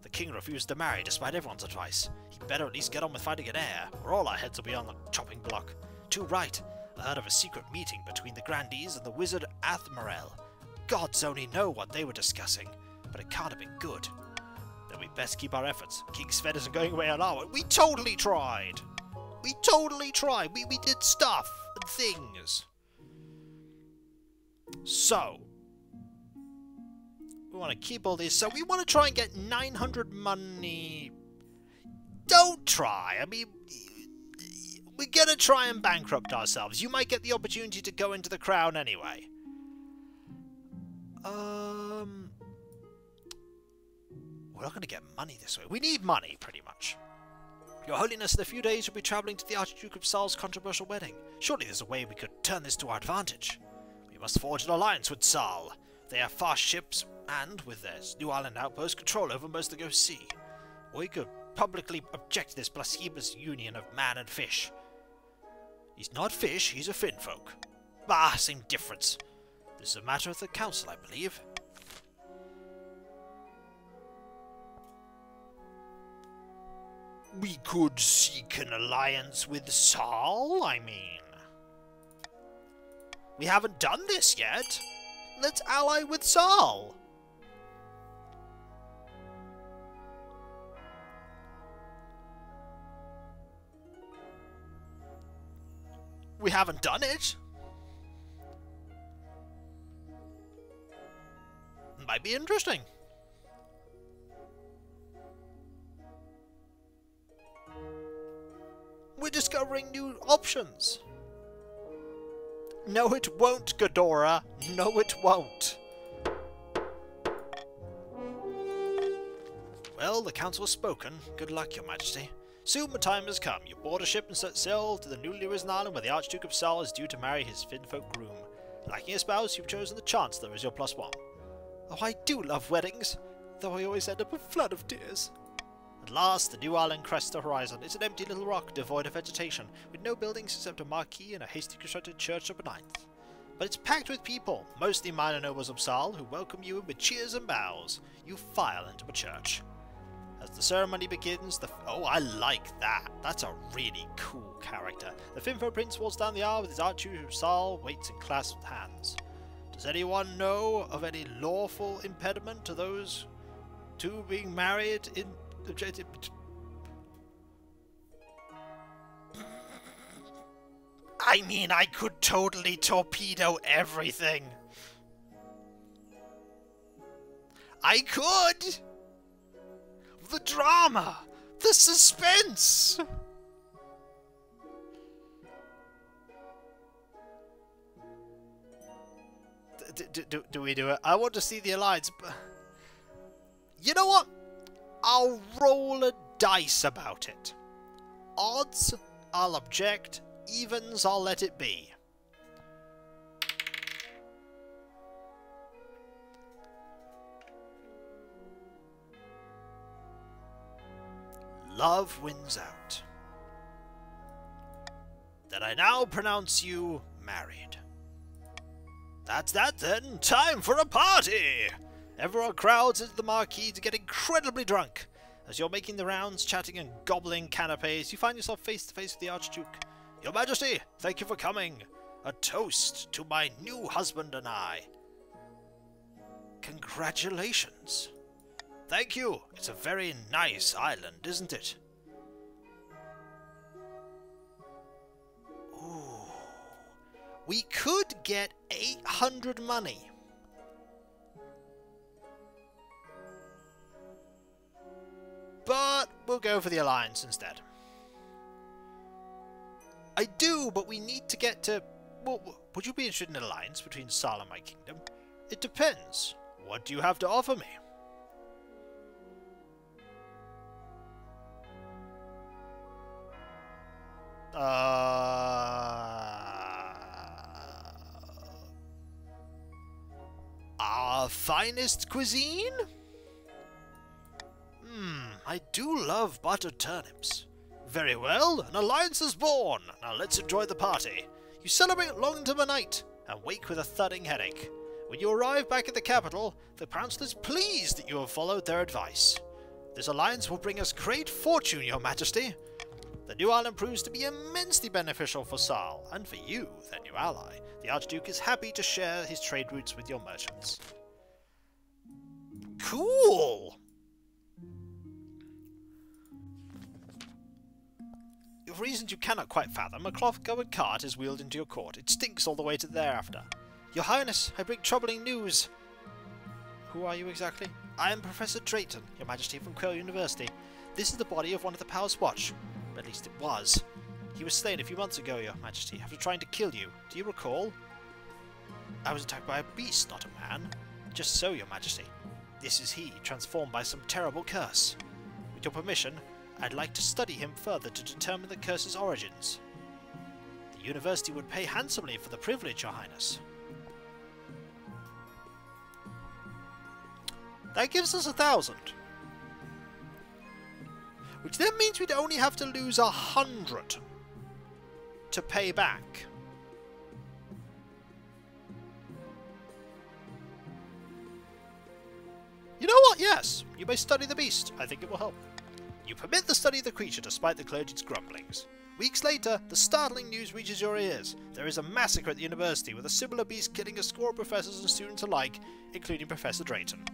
The King refused to marry despite everyone's advice. He'd better at least get on with finding an heir, or all our heads will be on the chopping block. Too right. I heard of a secret meeting between the Grandees and the wizard Athmarel. Gods only know what they were discussing, but it can't have been good. Then we best keep our efforts. King Sven isn't going away on our way. We totally tried! We totally tried! We, we did stuff and things! So, we want to keep all this. So we want to try and get nine hundred money... Don't try! I mean... We're gonna try and bankrupt ourselves. You might get the opportunity to go into the crown anyway. Um... We're not gonna get money this way. We need money, pretty much. Your Holiness, in a few days you'll be travelling to the Archduke of Saal's controversial wedding. Surely there's a way we could turn this to our advantage. We must forge an alliance with Saal. They have fast ships and, with their New Island outpost, control over most of the Ghost Sea. Or we could publicly object to this blasphemous union of man and fish. He's not fish, he's a Finfolk. Bah, same difference. This is a matter of the council, I believe. We could seek an alliance with Saal, I mean. We haven't done this yet. Let's ally with Saal. We haven't done it! Might be interesting. We're discovering new options. No it won't, Ghidorah. No it won't. Well, the council has spoken. Good luck, Your Majesty. Soon the time has come. You board a ship and set sail to the newly risen island where the Archduke of Saal is due to marry his Finfolk groom. Lacking a spouse, you've chosen the Chancellor as your plus one. Oh, I do love weddings, though I always end up with a flood of tears. At last, the new island crests the horizon. It's an empty little rock, devoid of vegetation, with no buildings except a marquee and a hastily constructed church of the ninth. But it's packed with people, mostly minor nobles of Saal, who welcome you in with cheers and bows. You file into the church. As the ceremony begins, the f oh, I like that. That's a really cool character. The Finfolk Prince walks down the aisle with his Archduke of Saal, waits in clasped hands. Does anyone know of any lawful impediment to those two being married in? I mean, I could totally torpedo everything. I could. The drama! The suspense! do, do, do, do we do it? I want to see the alliance, but... You know what? I'll roll a dice about it. Odds, I'll object. Evens, I'll let it be. Love wins out. That I now pronounce you married. That's that then! Time for a party! Everyone crowds into the marquee to get incredibly drunk. As you're making the rounds, chatting and gobbling canapés, you find yourself face to face with the Archduke. Your Majesty, thank you for coming. A toast to my new husband and I. Congratulations. Thank you! It's a very nice island, isn't it? Ooh. We could get eight hundred money. But we'll go for the alliance instead. I do, but we need to get to... Well, would you be interested in an alliance between Saal and my kingdom? It depends. What do you have to offer me? Uh, our finest cuisine? Hmm, I do love buttered turnips. Very well, an alliance is born! Now let's enjoy the party. You celebrate long into the night, and wake with a thudding headache. When you arrive back at the capital, the council is pleased that you have followed their advice. This alliance will bring us great fortune, Your Majesty! The new island proves to be immensely beneficial for Saal, and for you, their new ally. The Archduke is happy to share his trade routes with your merchants. Cool! For reasons you cannot quite fathom, a cloth-covered cart is wheeled into your court. It stinks all the way to thereafter. Your Highness, I bring troubling news! Who are you exactly? I am Professor Drayton, Your Majesty, from Quell University. This is the body of one of the Powers Watch. At least it was. He was slain a few months ago, Your Majesty, after trying to kill you. Do you recall? I was attacked by a beast, not a man. Just so, Your Majesty. This is he, transformed by some terrible curse. With your permission, I'd like to study him further to determine the curse's origins. The university would pay handsomely for the privilege, Your Highness. That gives us a thousand. Which then means we'd only have to lose a hundred to pay back. You know what? Yes, you may study the beast. I think it will help. You permit the study of the creature despite the clergy's grumblings. Weeks later, the startling news reaches your ears. There is a massacre at the university with a similar beast killing a score of professors and students alike, including Professor Drayton.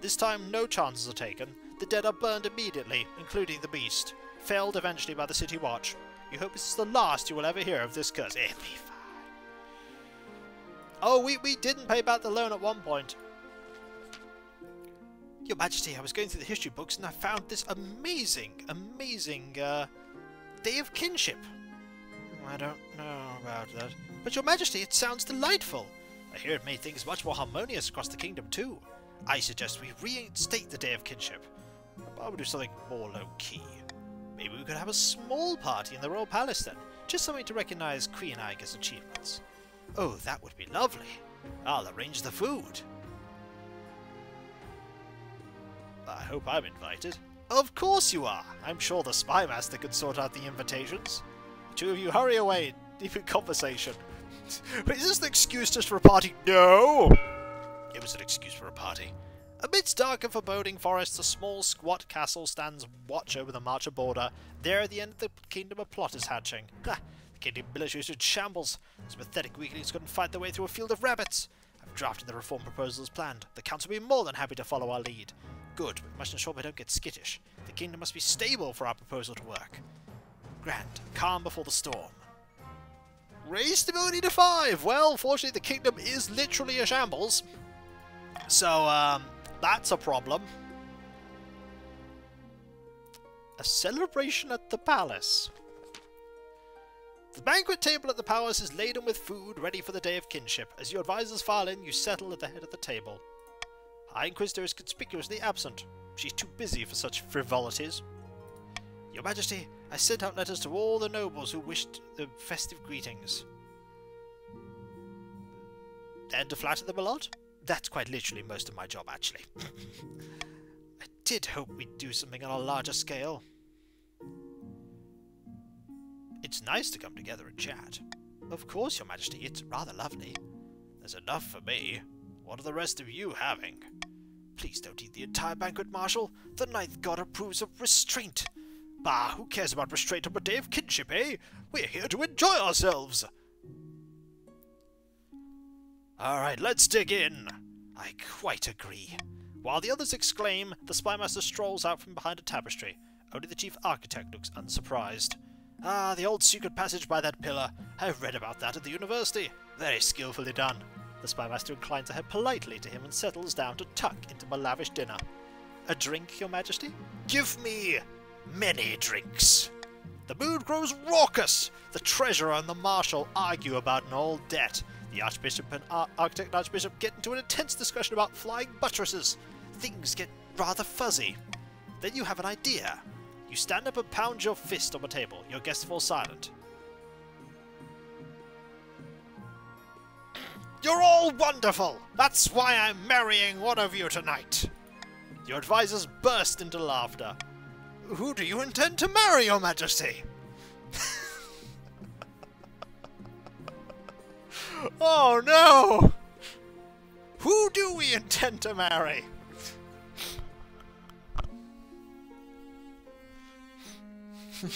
This time, no chances are taken. The dead are burned immediately, including the beast. Felled eventually by the City Watch. You hope this is the last you will ever hear of this curse. It'll be fine. Oh, we, we didn't pay back the loan at one point. Your Majesty, I was going through the history books and I found this amazing, amazing, uh... Day of Kinship. I don't know about that. But Your Majesty, it sounds delightful. I hear it made things much more harmonious across the kingdom too. I suggest we reinstate the Day of Kinship. I would do something more low-key. Maybe we could have a small party in the Royal Palace then. Just something to recognise Queen Iga's achievements. Oh, that would be lovely. I'll arrange the food. I hope I'm invited. Of course you are! I'm sure the Spymaster could sort out the invitations. The two of you hurry away and deep in conversation. But is this an excuse just for a party? No! It was an excuse for a party. Amidst dark and foreboding forests, a small, squat castle stands watch over the Marcher border. There at the end of the kingdom, a plot is hatching. Ha! The kingdom military is in shambles. Those pathetic weaklings couldn't fight their way through a field of rabbits. I've drafted the reform proposal as planned. The council will be more than happy to follow our lead. Good, but we must ensure we don't get skittish. The kingdom must be stable for our proposal to work. Grand, calm before the storm. Raise stability to five! Well, fortunately the kingdom is literally a shambles. So, um... that's a problem. A celebration at the palace. The banquet table at the palace is laden with food, ready for the day of kinship. As your advisors file in, you settle at the head of the table. High Inquisitor is conspicuously absent. She's too busy for such frivolities. Your Majesty, I sent out letters to all the nobles who wished the festive greetings. And to flatter them a lot? That's quite literally most of my job, actually. I did hope we'd do something on a larger scale. It's nice to come together and chat. Of course, Your Majesty, it's rather lovely. There's enough for me. What are the rest of you having? Please don't eat the entire banquet, Marshal. The Ninth God approves of restraint. Bah, who cares about restraint on a day of kinship, eh? We're here to enjoy ourselves! Alright, let's dig in! I quite agree. While the others exclaim, the Spymaster strolls out from behind a tapestry. Only the Chief Architect looks unsurprised. Ah, the old secret passage by that pillar. I read about that at the university. Very skillfully done. The Spymaster inclines her head politely to him and settles down to tuck into my lavish dinner. A drink, Your Majesty? Give me many drinks! The mood grows raucous! The Treasurer and the Marshal argue about an old debt. The Archbishop and Ar Architect and Archbishop get into an intense discussion about flying buttresses. Things get rather fuzzy. Then you have an idea. You stand up and pound your fist on the table. Your guests fall silent. You're all wonderful! That's why I'm marrying one of you tonight! Your advisors burst into laughter. Who do you intend to marry, Your Majesty? Oh no! Who do we intend to marry?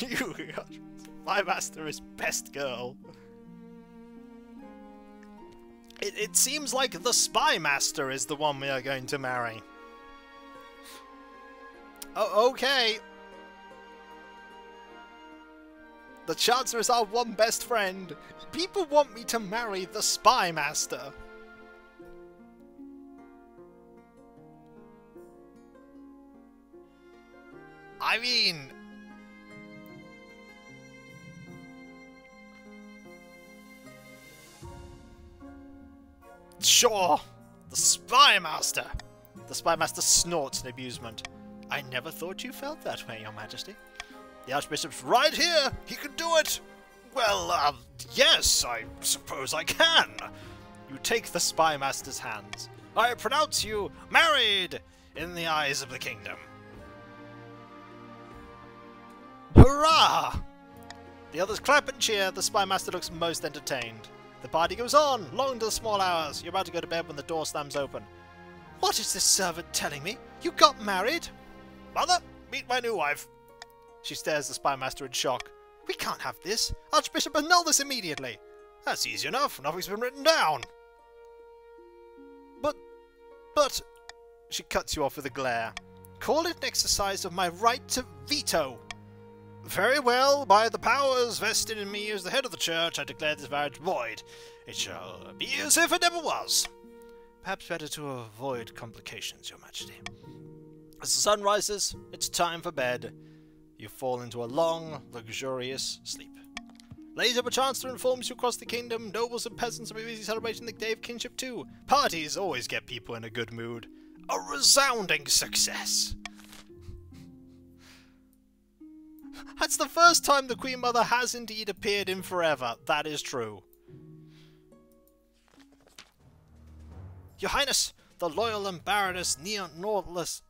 You got my master is best girl. It, it seems like the spy master is the one we are going to marry. Oh, okay. The Chancellor is our one best friend. People want me to marry the Spy Master. I mean... Sure! The Spy Master! The Spy Master snorts in amusement. I never thought you felt that way, Your Majesty. The Archbishop's right here! He can do it! Well, uh, yes, I suppose I can! You take the Spy Master's hands. I pronounce you married in the eyes of the kingdom. Hurrah! The others clap and cheer. The Spy Master looks most entertained. The party goes on, long into the small hours. You're about to go to bed when the door slams open. What is this servant telling me? You got married? Mother, meet my new wife. She stares at the Spymaster in shock. We can't have this! Archbishop, annul this immediately! That's easy enough, nothing's been written down! But... but... She cuts you off with a glare. Call it an exercise of my right to veto! Very well, by the powers vested in me as the head of the church, I declare this marriage void. It shall be as if it never was! Perhaps better to avoid complications, Your Majesty. As the sun rises, it's time for bed. You fall into a long, luxurious sleep. Later, the Chancellor informs you across the kingdom, nobles and peasants are busy celebrating the day of kinship too. Parties always get people in a good mood. A resounding success! That's the first time the Queen Mother has indeed appeared in forever. That is true. Your Highness, the loyal and Baroness Neo-Nautilus...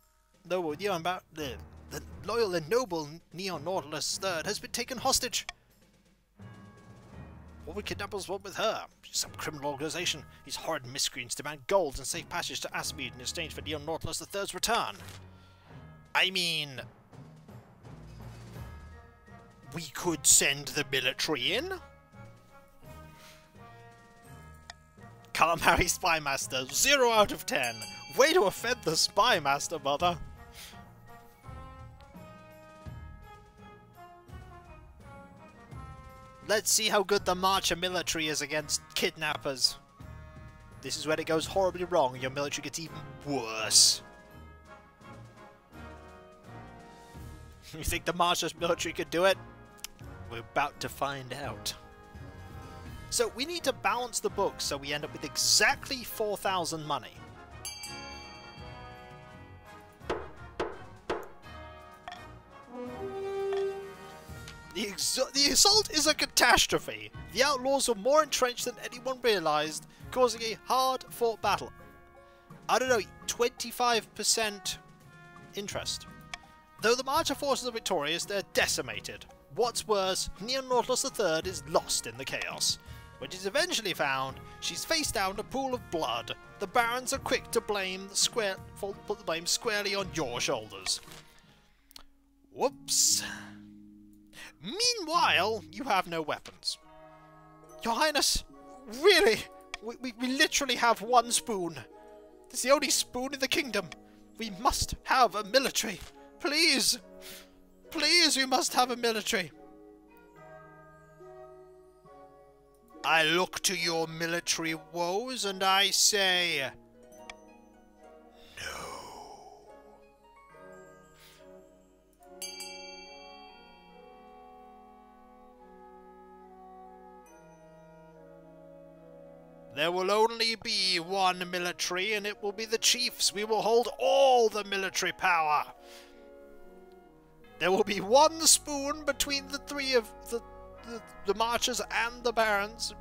No, Neo-Nautilus... The loyal and noble Neo-Nautilus the third has been taken hostage! What would kidnappers want with her? She's some criminal organisation. These horrid miscreants demand gold and safe passage to Ashmead in exchange for Neo-Nautilus the third's return. I mean... We could send the military in? Can't marry Spymaster. Zero out of ten. Way to offend the Spymaster, Mother. Let's see how good the Marcher military is against kidnappers. This is when it goes horribly wrong. Your military gets even worse. You think the monstrous military could do it? We're about to find out. So we need to balance the book so we end up with exactly four thousand money. The, the assault is a catastrophe. The outlaws were more entrenched than anyone realized, causing a hard-fought battle. I don't know, twenty-five percent interest. Though the Marcher forces are victorious, they're decimated. What's worse, Neonautilus the third is lost in the chaos. When she's eventually found, she's face down in a pool of blood. The barons are quick to blame the square, put the blame squarely on your shoulders. Whoops. Meanwhile, you have no weapons. Your Highness, really? We, we, we literally have one spoon. It's the only spoon in the kingdom. We must have a military. Please. Please, we must have a military. I look to your military woes and I say... There will only be one military, and it will be the chiefs. We will hold all the military power. There will be one spoon between the three of the, the, the marchers and the barons.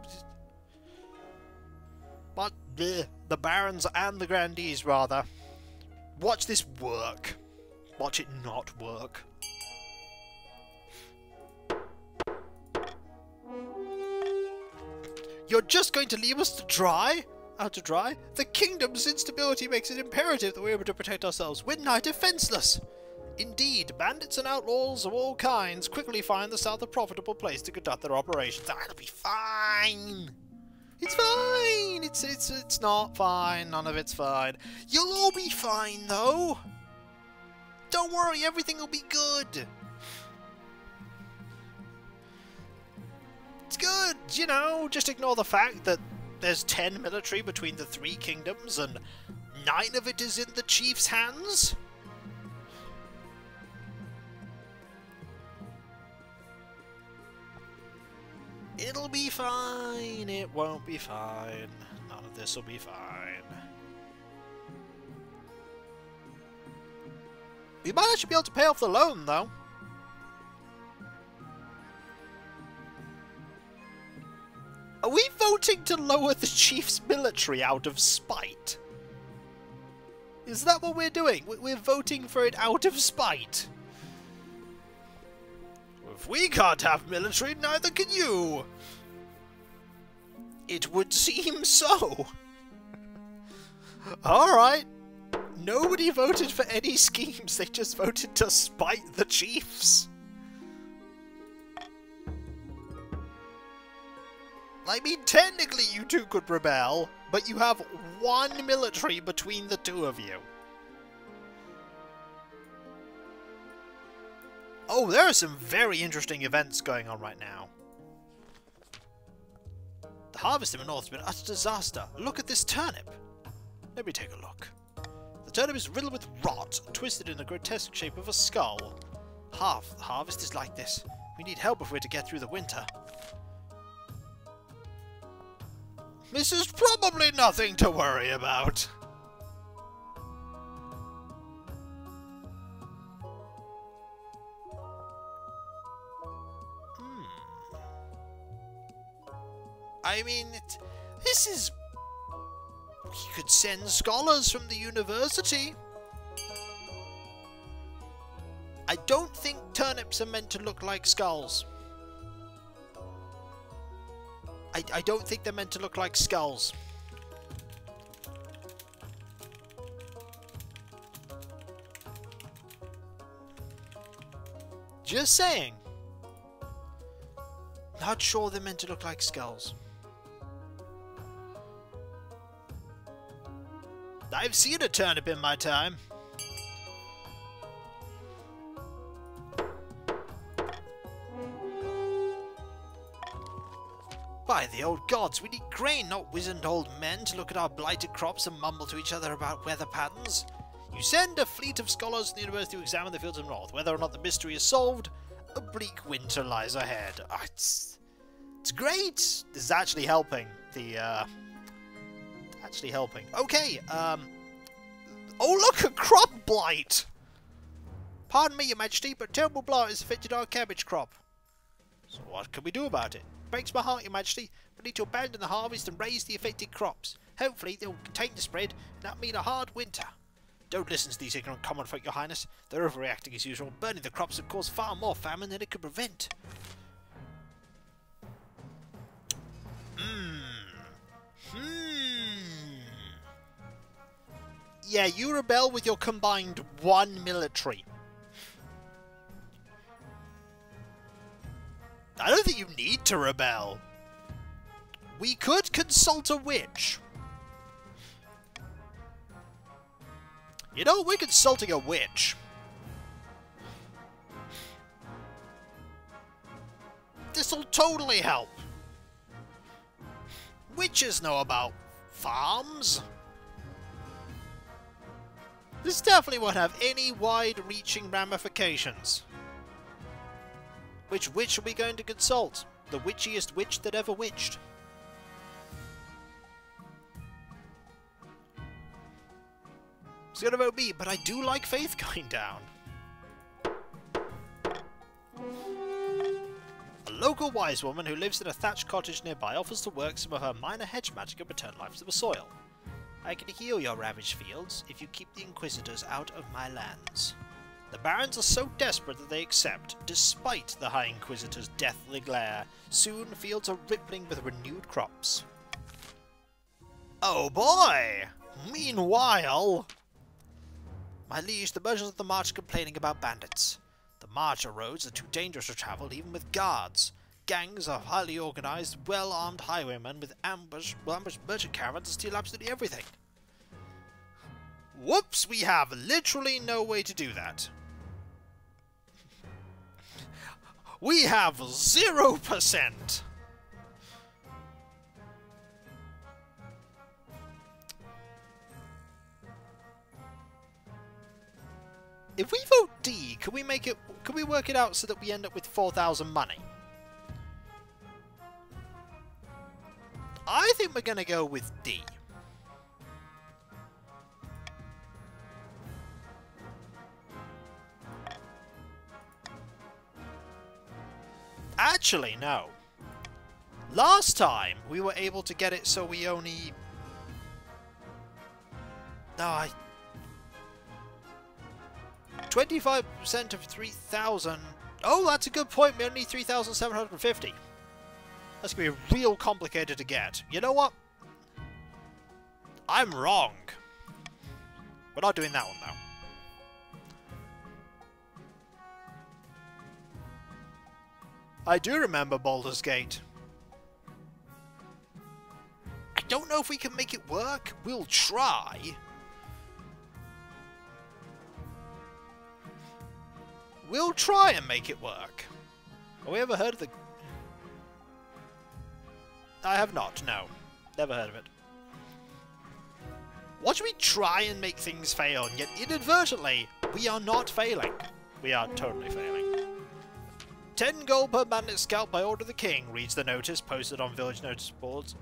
But the, the barons and the grandees, rather. Watch this work. Watch it not work. You're just going to leave us to dry? Out to dry? The kingdom's instability makes it imperative that we're able to protect ourselves. We're nigh defenseless! Indeed, bandits and outlaws of all kinds quickly find the south a profitable place to conduct their operations. That'll be fine! It's fine! It's, it's, it's not fine. None of it's fine. You'll all be fine, though! Don't worry, everything will be good! It's good, you know, just ignore the fact that there's ten military between the three kingdoms and nine of it is in the chief's hands. It'll be fine, it won't be fine, none of this will be fine. We might actually be able to pay off the loan, though. Are we voting to lower the chief's military out of spite? Is that what we're doing? We're voting for it out of spite. If we can't have military, neither can you. It would seem so. Alright. Nobody voted for any schemes. They just voted to spite the chiefs. I mean, technically you two could rebel, but you have one military between the two of you. Oh, there are some very interesting events going on right now. The harvest in the north has been an utter disaster. Look at this turnip. Let me take a look. The turnip is riddled with rot, twisted in the grotesque shape of a skull. Half the harvest is like this. We need help if we're to get through the winter. This is probably nothing to worry about. Hmm. I mean, it, this is... You could send scholars from the university. I don't think turnips are meant to look like skulls. I, I don't think they're meant to look like skulls. Just saying. Not sure they're meant to look like skulls. I've seen a turnip in my time. By the old gods, we need grain, not wizened old men to look at our blighted crops and mumble to each other about weather patterns. You send a fleet of scholars to the university to examine the fields of the north. Whether or not the mystery is solved, a bleak winter lies ahead. Oh, it's, it's great! This is actually helping. The, uh... Actually helping. Okay, um... oh, look! A crop blight! Pardon me, Your Majesty, but terrible blight has affected our cabbage crop. So what can we do about it? It breaks my heart, Your Majesty. We need to abandon the harvest and raise the affected crops. Hopefully they will contain the spread, and that mean a hard winter. Don't listen to these ignorant common folk, Your Highness. They're overreacting as usual. Burning the crops would cause far more famine than it could prevent. Hmm. Hmm. Yeah, you rebel with your combined one military. I don't think you need to rebel. We could consult a witch. You know, we're consulting a witch. This'll totally help. Witches know about farms. This definitely won't have any wide-reaching ramifications. Which witch are we going to consult? The witchiest witch that ever witched. It's gonna vote me, but I do like faith going down. A local wise woman who lives in a thatched cottage nearby offers to work some of her minor hedge magic and return life to the soil. I can heal your ravaged fields if you keep the inquisitors out of my lands. The barons are so desperate that they accept, despite the High Inquisitor's deathly glare. Soon, fields are rippling with renewed crops. Oh boy! Meanwhile... My liege, the merchants of the march are complaining about bandits. The marcher roads are too dangerous to travel, even with guards. Gangs of highly organized, well-armed highwaymen with ambush, well ambushed merchant caravans to steal absolutely everything. Whoops, we have literally no way to do that. We have zero percent. If we vote D, can we make it? Can we work it out so that we end up with four thousand money? I think we're going to go with D. Actually, no. Last time, we were able to get it so we only... No, I... twenty-five percent of three thousand... Oh, that's a good point. We only need three thousand seven hundred fifty. That's going to be real complicated to get. You know what? I'm wrong. We're not doing that one, though. I do remember Baldur's Gate. I don't know if we can make it work. We'll try. We'll try and make it work. Have we ever heard of the... I have not, no. Never heard of it. What should we try and make things fail, and yet inadvertently, we are not failing. We are totally failing. Ten gold per bandit scalp by order of the king, reads the notice posted on village notice boards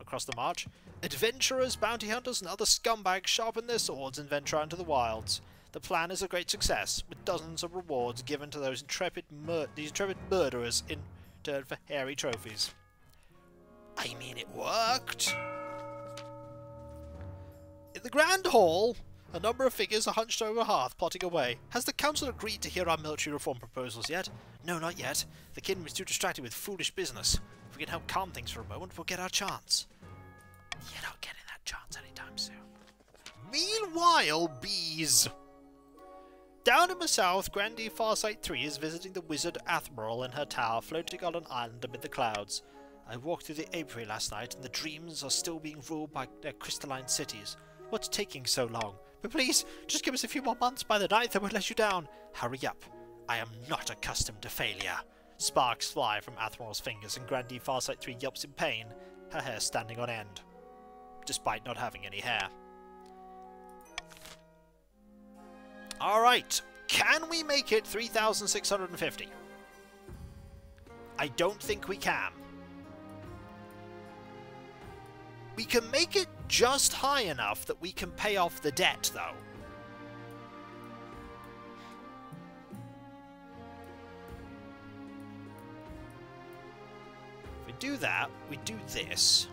across the march. Adventurers, bounty hunters and other scumbags sharpen their swords and venture out into the wilds. The plan is a great success, with dozens of rewards given to those intrepid mur these intrepid murderers in turn for hairy trophies. I mean, it worked! In the Grand Hall, a number of figures are hunched over a hearth, plotting away. Has the council agreed to hear our military reform proposals yet? No, not yet. The king is too distracted with foolish business. If we can help calm things for a moment, we'll get our chance. You're not getting that chance anytime soon. Meanwhile, bees! Down in the south, Grandee Farsight three is visiting the wizard Admiral in her tower, floating on an island amid the clouds. I walked through the apiary last night, and the dreams are still being ruled by their crystalline cities. What's taking so long? But please, just give us a few more months. By the ninth, I won't let you down. Hurry up. I am not accustomed to failure. Sparks fly from Athror's fingers, and Grandee Farsight three yelps in pain, her hair standing on end, despite not having any hair. Alright, can we make it three thousand six hundred fifty? I don't think we can. We can make it just high enough that we can pay off the debt, though. If we do that, we do this.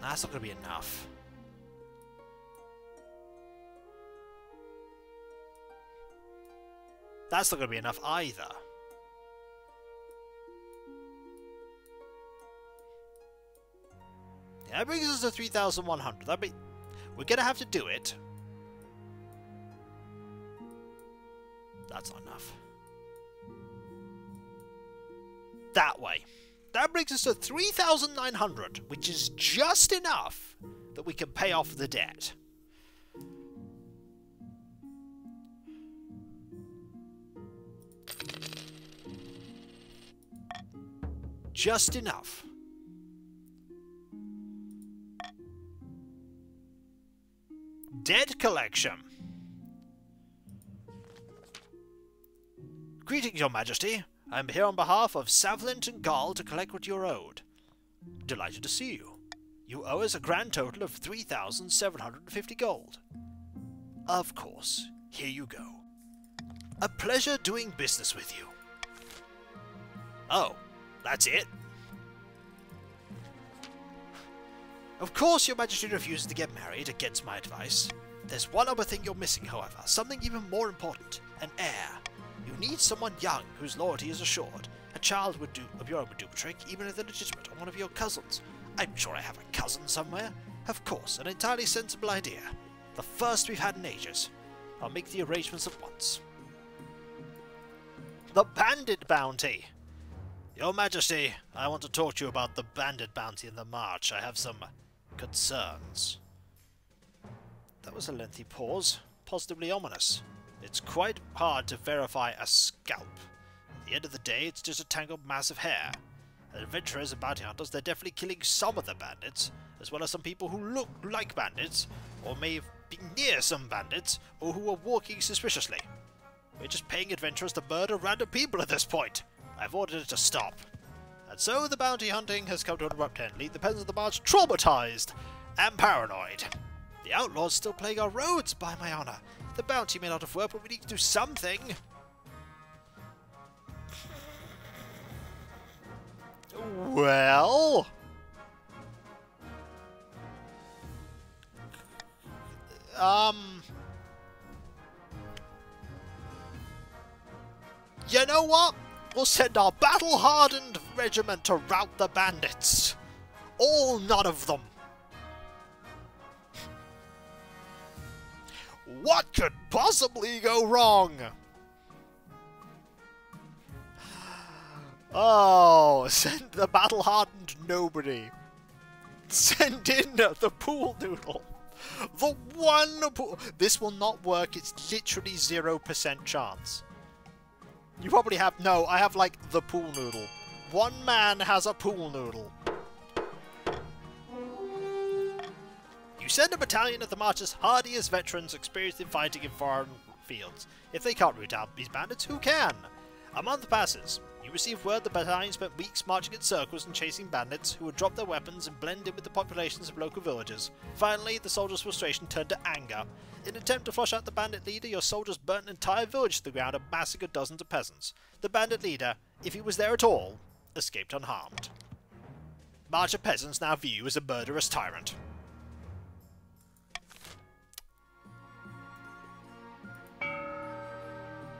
That's not going to be enough. That's not going to be enough either. Yeah, that brings us to three thousand one hundred. That'd be... We're going to have to do it. That's not enough. That way. That brings us to three thousand nine hundred, which is just enough that we can pay off the debt. Just enough. Debt collection. Greetings, Your Majesty. I am here on behalf of Savlint and Garl to collect what you're owed. Delighted to see you. You owe us a grand total of three thousand seven hundred fifty gold. Of course. Here you go. A pleasure doing business with you. Oh, that's it? Of course Your Majesty refuses to get married against my advice. There's one other thing you're missing, however. Something even more important. An heir. You need someone young whose loyalty is assured. A child would do, of your own would do the trick, even if they're legitimate, or one of your cousins. I'm sure I have a cousin somewhere. Of course, an entirely sensible idea. The first we've had in ages. I'll make the arrangements at once. The bandit bounty! Your Majesty, I want to talk to you about the bandit bounty in the march. I have some concerns. That was a lengthy pause, positively ominous. It's quite hard to verify a scalp. At the end of the day, it's just a tangled mass of hair. Adventurers and bounty hunters, they're definitely killing some of the bandits, as well as some people who look like bandits, or may have been near some bandits, or who are walking suspiciously. We're just paying adventurers to murder random people at this point! I've ordered it to stop. And so the bounty hunting has come to an abrupt end, leaving the peasants of the march traumatized and paranoid. The outlaws still plague our roads, by my honour! The bounty may not have worked, but we need to do something! Well... Um... You know what? We'll send our battle-hardened regiment to rout the bandits! All none of them! What could possibly go wrong? Oh, send the battle-hardened nobody. Send in the pool noodle. The one pool... This will not work, it's literally zero percent chance. You probably have... No, I have, like, the pool noodle. One man has a pool noodle. You send a battalion of the march's hardiest veterans experienced in fighting in foreign fields. If they can't root out these bandits, who can? A month passes. You receive word the battalion spent weeks marching in circles and chasing bandits who would drop their weapons and blend in with the populations of local villages. Finally, the soldiers' frustration turned to anger. In an attempt to flush out the bandit leader, your soldiers burnt an entire village to the ground and massacred dozens of peasants. The bandit leader, if he was there at all, escaped unharmed. March of peasants now view you as a murderous tyrant.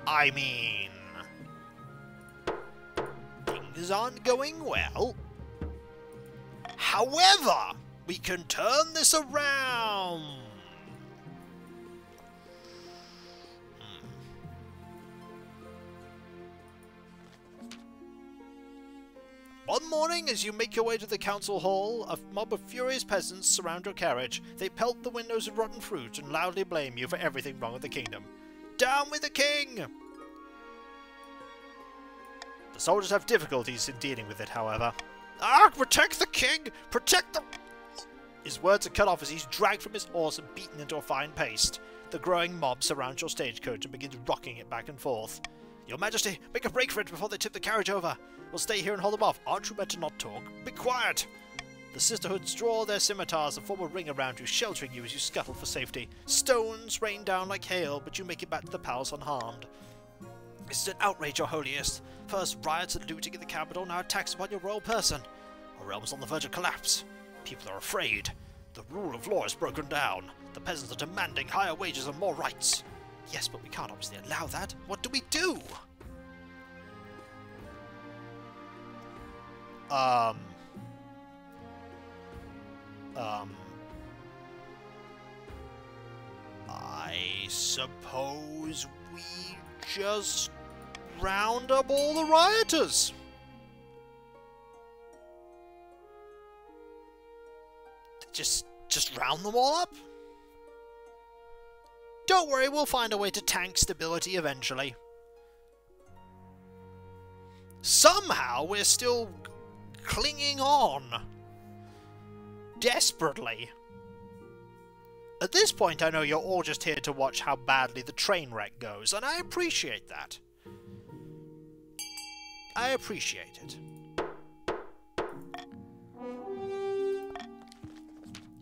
I mean... Things aren't going well. However, we can turn this around! Hmm. One morning, as you make your way to the council hall, a mob of furious peasants surround your carriage. They pelt the windows with rotten fruit and loudly blame you for everything wrong with the kingdom. Down with the king! The soldiers have difficulties in dealing with it, however. Ah! Protect the king! Protect the... His words are cut off as he's dragged from his horse and beaten into a fine paste. The growing mob surrounds your stagecoach and begins rocking it back and forth. Your Majesty, make a break for it before they tip the carriage over. We'll stay here and hold them off. Aren't you better not talk? Be quiet! The sisterhoods draw their scimitars and form a ring around you, sheltering you as you scuttle for safety. Stones rain down like hail, but you make it back to the palace unharmed. This is an outrage, your holiest. First riots and looting in the capital, now attacks upon your royal person. Our realm's on the verge of collapse. People are afraid. The rule of law is broken down. The peasants are demanding higher wages and more rights. Yes, but we can't obviously allow that. What do we do? Um... Um... I suppose we just round up all the rioters! Just... just round them all up? Don't worry, we'll find a way to tank stability eventually. Somehow we're still clinging on. Desperately. At this point I know you're all just here to watch how badly the train wreck goes, and I appreciate that. I appreciate it.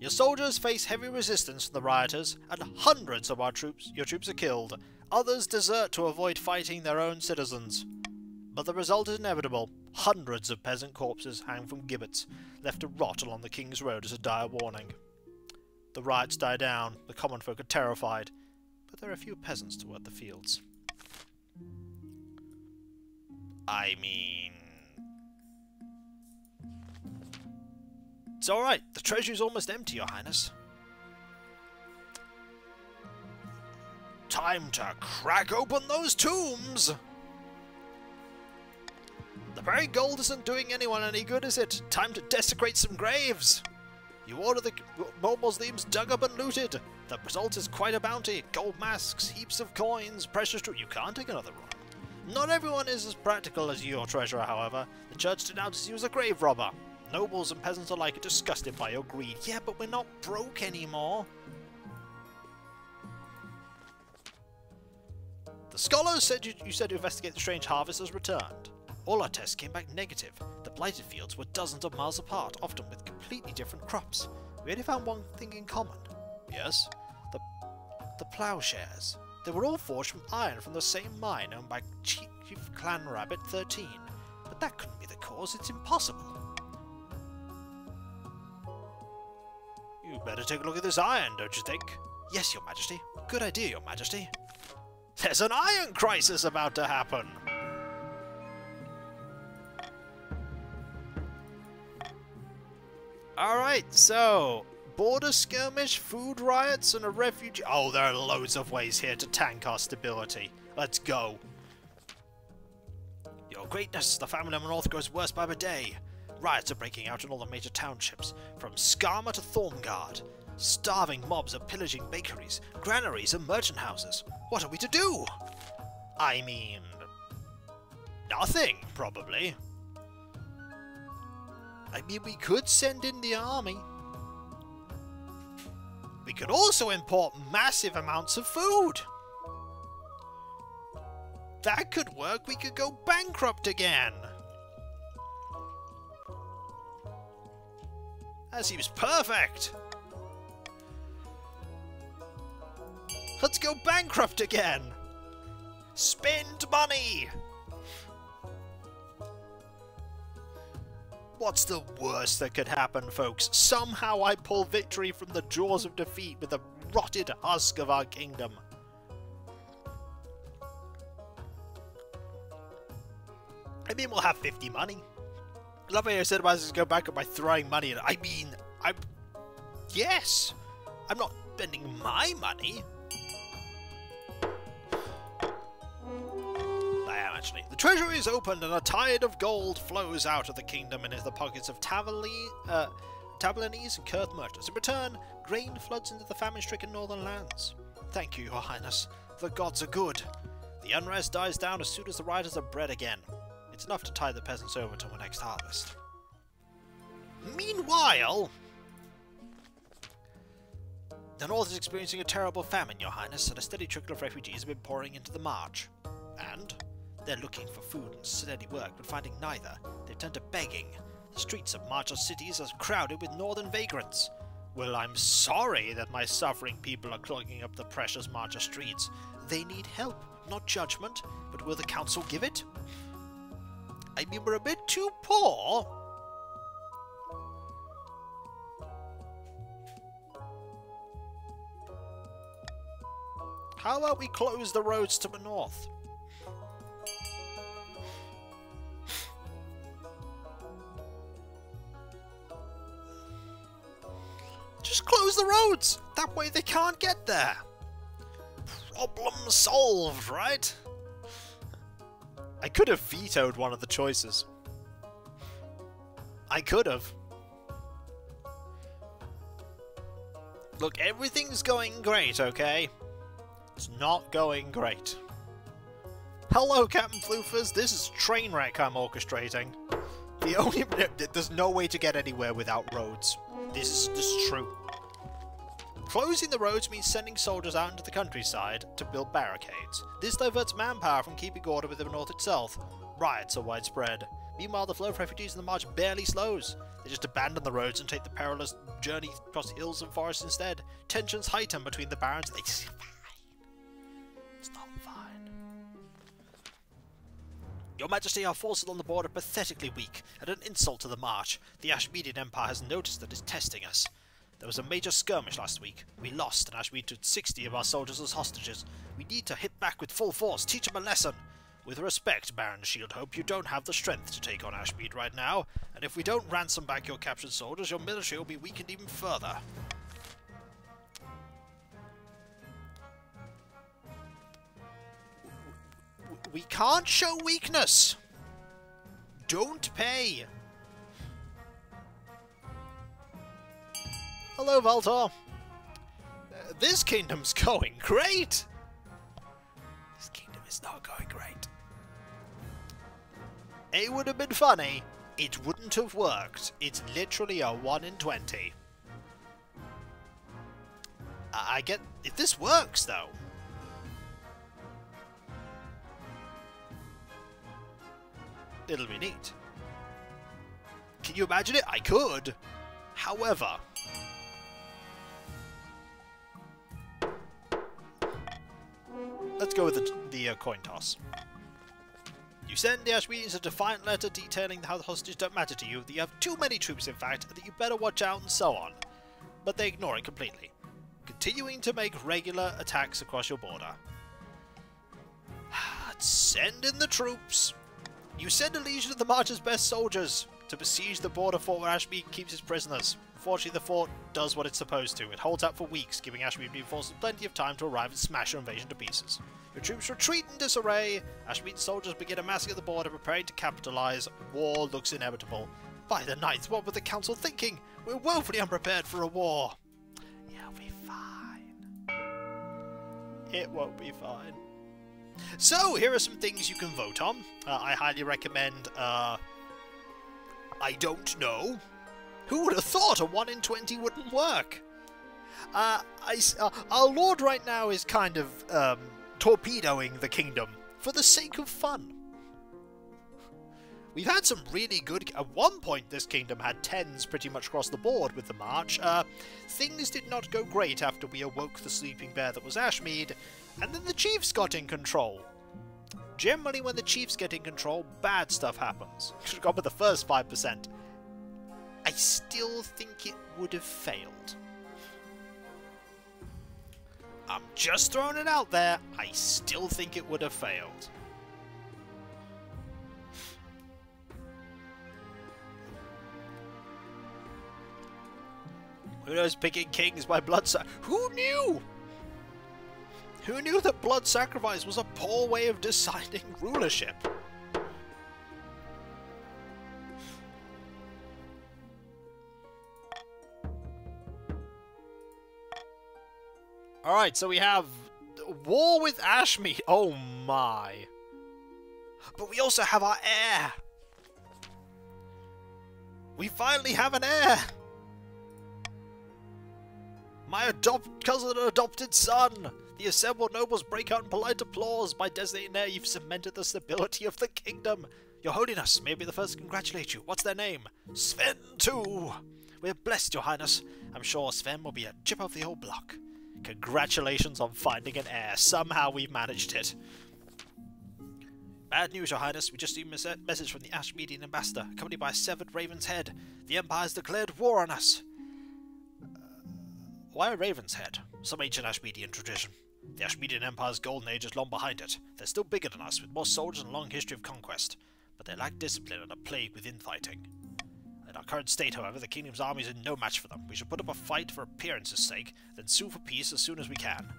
Your soldiers face heavy resistance from the rioters, and hundreds of our troops, your troops are killed. Others desert to avoid fighting their own citizens. But the result is inevitable. Hundreds of peasant corpses hang from gibbets, left to rot along the King's Road as a dire warning. The riots die down, the common folk are terrified, but there are few peasants to work the fields. I mean... It's alright, the treasury's almost empty, Your Highness. Time to crack open those tombs! The very gold isn't doing anyone any good, is it? Time to desecrate some graves! You order the more Muslims dug up and looted. The result is quite a bounty. Gold masks, heaps of coins, precious jewelry. You can't take another one. Not everyone is as practical as your treasurer, however. The church denounces you as a grave robber. Nobles and peasants alike are disgusted by your greed. Yeah, but we're not broke anymore. The scholars said you, you said to investigate the strange harvest has returned. All our tests came back negative. The blighted fields were dozens of miles apart, often with completely different crops. We only found one thing in common. Yes? The, the ploughshares. They were all forged from iron from the same mine owned by Chief Black Rabbit thirteen. But that couldn't be the cause, it's impossible. You'd better take a look at this iron, don't you think? Yes, Your Majesty. Good idea, Your Majesty. There's an iron crisis about to happen! Alright, so... border skirmish, food riots, and a refugee... Oh, there are loads of ways here to tank our stability. Let's go. Your Greatness, the famine in the north grows worse by the day. Riots are breaking out in all the major townships, from Skarma to Thorngard. Starving mobs are pillaging bakeries, granaries and merchant houses. What are we to do? I mean... nothing, probably. I mean, we could send in the army. We could also import massive amounts of food. That could work. We could go bankrupt again. That seems perfect! Let's go bankrupt again! Spend money! What's the worst that could happen, folks? Somehow I pull victory from the jaws of defeat with the rotted husk of our kingdom. I mean, we'll have fifty money. I love how you said about this, go back up by throwing money. I mean, I'm... yes! I'm not spending my money! I am, actually. The treasury is opened and a tide of gold flows out of the kingdom and into the pockets of Tavali, uh, Tavalinese and Kurth merchants. In return, grain floods into the famine-stricken northern lands. Thank you, Your Highness. The gods are good. The unrest dies down as soon as the riders are bred again. It's enough to tide the peasants over till the next harvest. Meanwhile, The North is experiencing a terrible famine, Your Highness, and a steady trickle of refugees have been pouring into the march. And? They're looking for food and steady work, but finding neither. They've turned to begging. The streets of marginal cities are crowded with northern vagrants. Well, I'm sorry that my suffering people are clogging up the precious marginal streets. They need help, not judgment, but will the council give it? I mean, we're a bit too poor. How about we close the roads to the north? Just close the roads! That way they can't get there! Problem solved, right? I could have vetoed one of the choices. I could have. Look, everything's going great, okay? It's not going great. Hello, Captain Floofers. This is Trainwreck I'm orchestrating. The only... There's no way to get anywhere without roads. This is just true. Closing the roads means sending soldiers out into the countryside to build barricades. This diverts manpower from keeping order within the north itself. Riots are widespread. Meanwhile, the flow of refugees in the march barely slows. They just abandon the roads and take the perilous journey across hills and forests instead. Tensions heighten between the barons and they... It's not fine. Your Majesty, our forces on the board are pathetically weak, and an insult to the march. The Ashmedian Empire has noticed that it's testing us. There was a major skirmish last week. We lost, and Ashmead took sixty of our soldiers as hostages. We need to hit back with full force, teach them a lesson! With respect, Baron Shield Hope, you don't have the strength to take on Ashmead right now, and if we don't ransom back your captured soldiers, your military will be weakened even further. We can't show weakness! Don't pay! Hello, Valtor! Uh, this kingdom's going great! This kingdom is not going great. It would have been funny. It wouldn't have worked. It's literally a one in twenty. I, I get... If this works, though... It'll be neat. Can you imagine it? I could! However... Let's go with the, the uh, coin toss. You send the Ashmedians a defiant letter detailing how the hostages don't matter to you, that you have too many troops in fact, and that you better watch out and so on. But they ignore it completely. Continuing to make regular attacks across your border. Send in the troops! You send a legion of the march's best soldiers to besiege the border fort where Ashmead keeps his prisoners. Fortunately, the fort does what it's supposed to. It holds out for weeks, giving Ashmead reinforcements plenty of time to arrive and smash your invasion to pieces. Your troops retreat in disarray. Ashmead's soldiers begin amassing at the border, preparing to capitalize. War looks inevitable. By the ninth, what were the council thinking? We're woefully unprepared for a war. It'll be fine. It won't be fine. So, here are some things you can vote on. Uh, I highly recommend, uh... I don't know. Who would have thought a one in twenty wouldn't work? Uh, I, uh, our lord right now is kind of, um, torpedoing the kingdom for the sake of fun. We've had some really good... At one point this kingdom had tens pretty much across the board with the march. Uh, things did not go great after we awoke the sleeping bear that was Ashmead, and then the chiefs got in control. Generally when the chiefs get in control, bad stuff happens. Should've gone with the first five percent. I still think it would have failed. I'm just throwing it out there, I still think it would have failed. Who knows picking kings by blood sac- Who knew? Who knew that blood sacrifice was a poor way of deciding rulership? Alright, so we have... War with Ashmead! Oh my! But we also have our heir! We finally have an heir! My adopt cousin and adopted son! The assembled nobles break out in polite applause. By designating heir, you've cemented the stability of the kingdom. Your Holiness may be the first to congratulate you. What's their name? Sven, too! We're blessed, Your Highness. I'm sure Sven will be a chip of the old block. Congratulations on finding an heir. Somehow we've managed it. Bad news, Your Highness. We just received a message from the Ashmedian ambassador, accompanied by a severed raven's head. The Empire's declared war on us. Uh, why a raven's head? Some ancient Ashmedian tradition. The Ashmedian Empire's golden age is long behind it. They're still bigger than us, with more soldiers and a long history of conquest. But they lack discipline and are plagued with infighting. In our current state, however, the kingdom's army is in no match for them. We should put up a fight for appearance's sake, then sue for peace as soon as we can.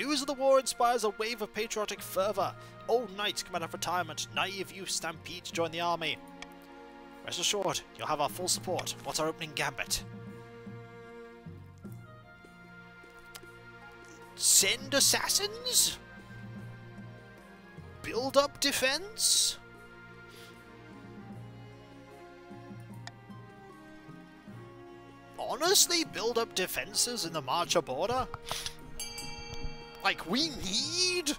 News of the war inspires a wave of patriotic fervour. Old knights come out of retirement, naive youth stampede to join the army. Rest assured, you'll have our full support. What's our opening gambit? Send assassins? Build up defence? Honestly, build up defences in the Marcher border? Like, we need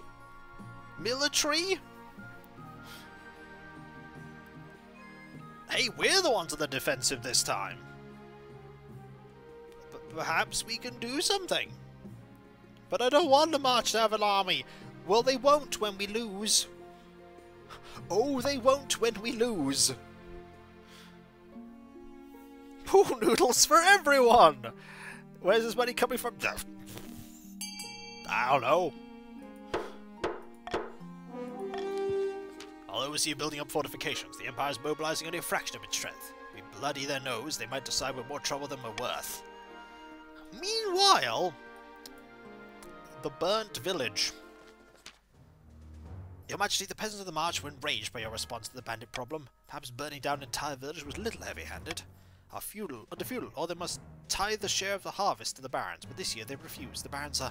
military? Hey, we're the ones on the defensive this time. P perhaps we can do something. But I don't want the March to have an army. Well, they won't when we lose. Oh, they won't when we lose. Pool noodles for everyone! Where's this money coming from? I don't know. I'll oversee building up fortifications. The Empire's mobilizing only a fraction of its strength. We bloody their nose, they might decide we're more trouble than we're worth. Meanwhile, the burnt village. Your Majesty, the peasants of the March were enraged by your response to the bandit problem. Perhaps burning down an entire village was a little heavy-handed. Are feudal, under feudal, or they must tie the share of the harvest to the barons, but this year they refuse. The barons are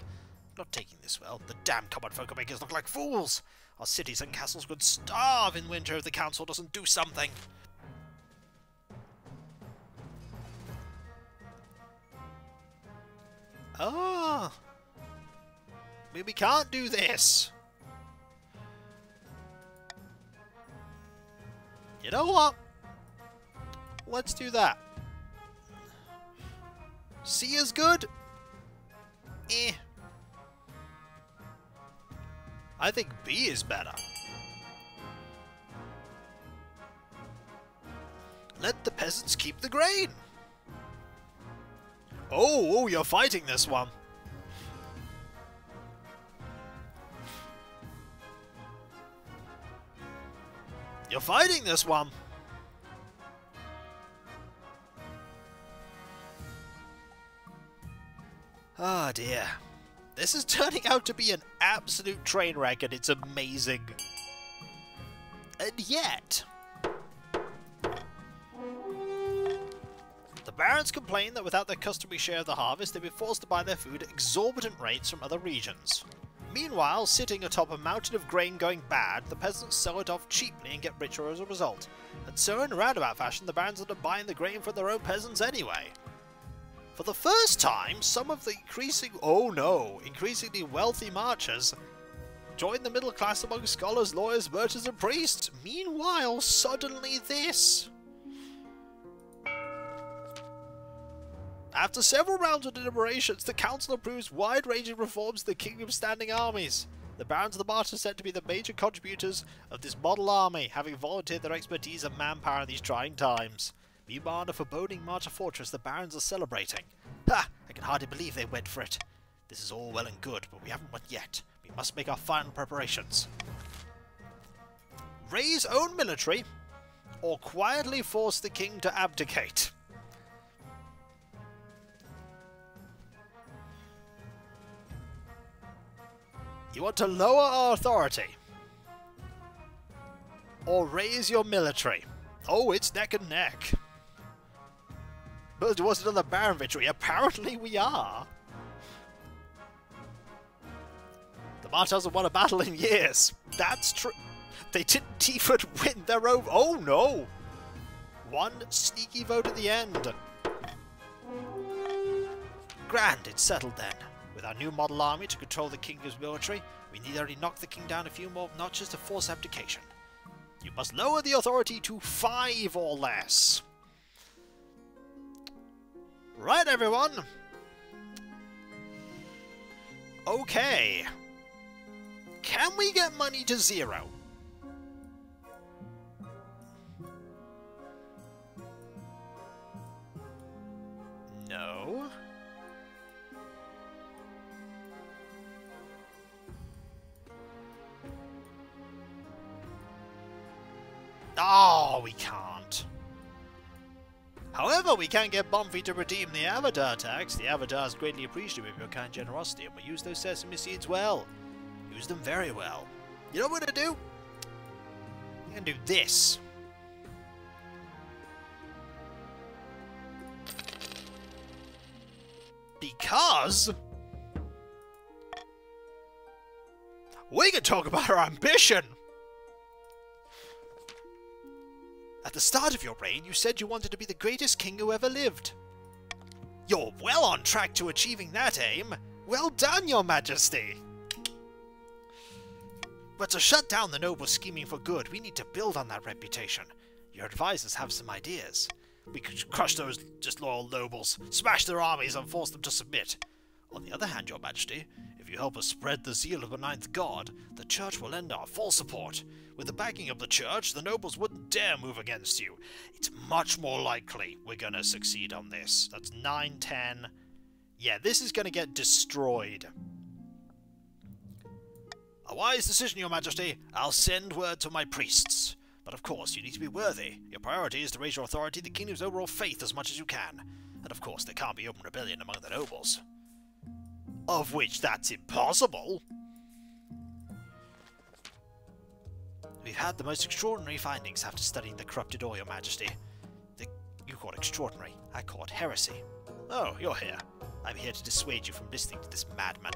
not taking this well. The damn common folk makers look like fools! Our cities and castles could starve in winter if the council doesn't do something! Ah! I mean, we can't do this! You know what? Let's do that. C is good? Eh. I think B is better. Let the peasants keep the grain! Oh, oh, you're fighting this one! You're fighting this one! Ah, oh dear. This is turning out to be an absolute train wreck, and it's amazing. And yet... The barons complain that without their customary share of the harvest, they'd be forced to buy their food at exorbitant rates from other regions. Meanwhile, sitting atop a mountain of grain going bad, the peasants sell it off cheaply and get richer as a result. And so, in a roundabout fashion, the barons end up buying the grain from their own peasants anyway. For the first time, some of the increasing, oh no, increasingly wealthy marchers join the middle class among scholars, lawyers, merchants and priests. Meanwhile, suddenly this. After several rounds of deliberations, the council approves wide-ranging reforms to the kingdom's standing armies. The barons of the March are said to be the major contributors of this model army, having volunteered their expertise and manpower in these trying times. Meanwhile, a foreboding marcher fortress the barons are celebrating. Ha! I can hardly believe they went for it. This is all well and good, but we haven't won yet. We must make our final preparations. Raise own military, or quietly force the king to abdicate. You want to lower our authority, or raise your military. Oh, it's neck and neck. But it was another Baron victory. Apparently we are. The March hasn't won a battle in years. That's true. They didn't even win their own. Oh no! One sneaky vote at the end. Grand, it's settled then. With our new model army to control the kingdom's military, we need only knock the king down a few more notches to force abdication. You must lower the authority to five or less. Right, everyone. Okay. Can we get money to zero? No. Oh, we can't. However, we can get Bomfy to redeem the Avatar tax. The Avatar is greatly appreciative of your kind generosity, and we use those sesame seeds well. Use them very well. You know what I'm gonna do? I'm gonna do this. Because we can talk about our ambition! At the start of your reign, you said you wanted to be the greatest king who ever lived. You're well on track to achieving that aim. Well done, Your Majesty! But to shut down the noble scheming for good, we need to build on that reputation. Your advisors have some ideas. We could crush those disloyal nobles, smash their armies, and force them to submit. On the other hand, Your Majesty, if you help us spread the zeal of the Ninth God, the Church will lend our full support. With the backing of the Church, the nobles wouldn't dare move against you. It's much more likely we're gonna succeed on this. That's nine, ten... Yeah, this is gonna get destroyed. A wise decision, Your Majesty. I'll send word to my priests. But of course, you need to be worthy. Your priority is to raise your authority, the kingdom's overall faith, as much as you can. And of course, there can't be open rebellion among the nobles. Of which that's impossible! We've had the most extraordinary findings after studying the corrupted ore, Your Majesty. The, you call it extraordinary, I call it heresy. Oh, you're here. I'm here to dissuade you from listening to this madman.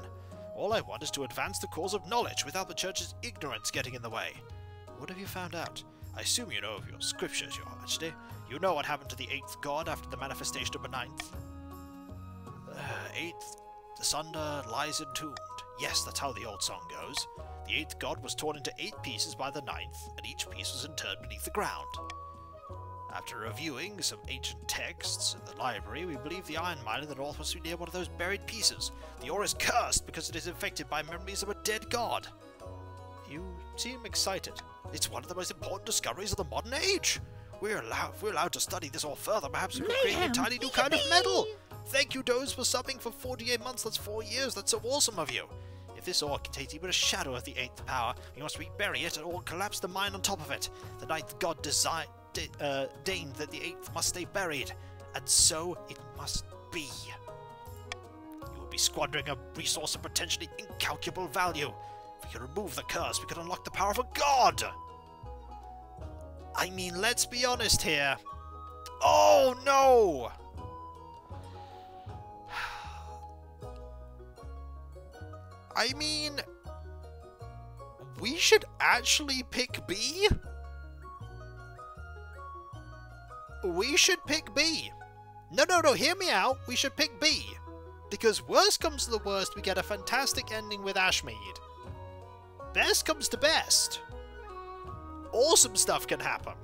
All I want is to advance the cause of knowledge without the Church's ignorance getting in the way. What have you found out? I assume you know of your scriptures, Your Majesty. You know what happened to the Eighth God after the manifestation of the Ninth. Uh, eighth... Asunder lies entombed. Yes, that's how the old song goes. The Eighth God was torn into eight pieces by the Ninth, and each piece was interred beneath the ground. After reviewing some ancient texts in the library, we believe the iron mine in the north must be near one of those buried pieces. The ore is cursed because it is infected by memories of a dead god. You seem excited. It's one of the most important discoveries of the modern age. We're allowed, if we're allowed to study this all further, perhaps we could create an entirely new kind of metal. Thank you, Doze, for subbing for forty-eight months. That's four years. That's so awesome of you. If this ore contains even a shadow of the eighth power, you must rebury it or collapse the mine on top of it. The ninth god desi de uh, deigned that the eighth must stay buried, and so it must be. You will be squandering a resource of potentially incalculable value. If we could remove the curse, we could unlock the power of a god! I mean, let's be honest here. Oh, no! I mean, we should actually pick B? We should pick B. No, no, no, hear me out. We should pick B. Because worst comes to the worst, we get a fantastic ending with Ashmead. Best comes to best. Awesome stuff can happen.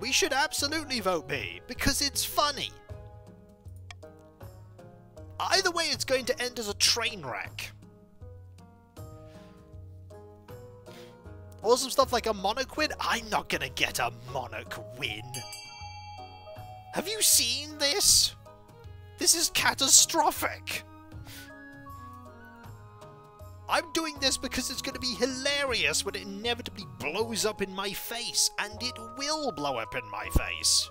We should absolutely vote B, because it's funny. Either way, it's going to end as a train wreck. Awesome stuff like a monoquin? I'm not gonna get a monoquin. Have you seen this? This is catastrophic. I'm doing this because it's gonna be hilarious when it inevitably blows up in my face, and it will blow up in my face.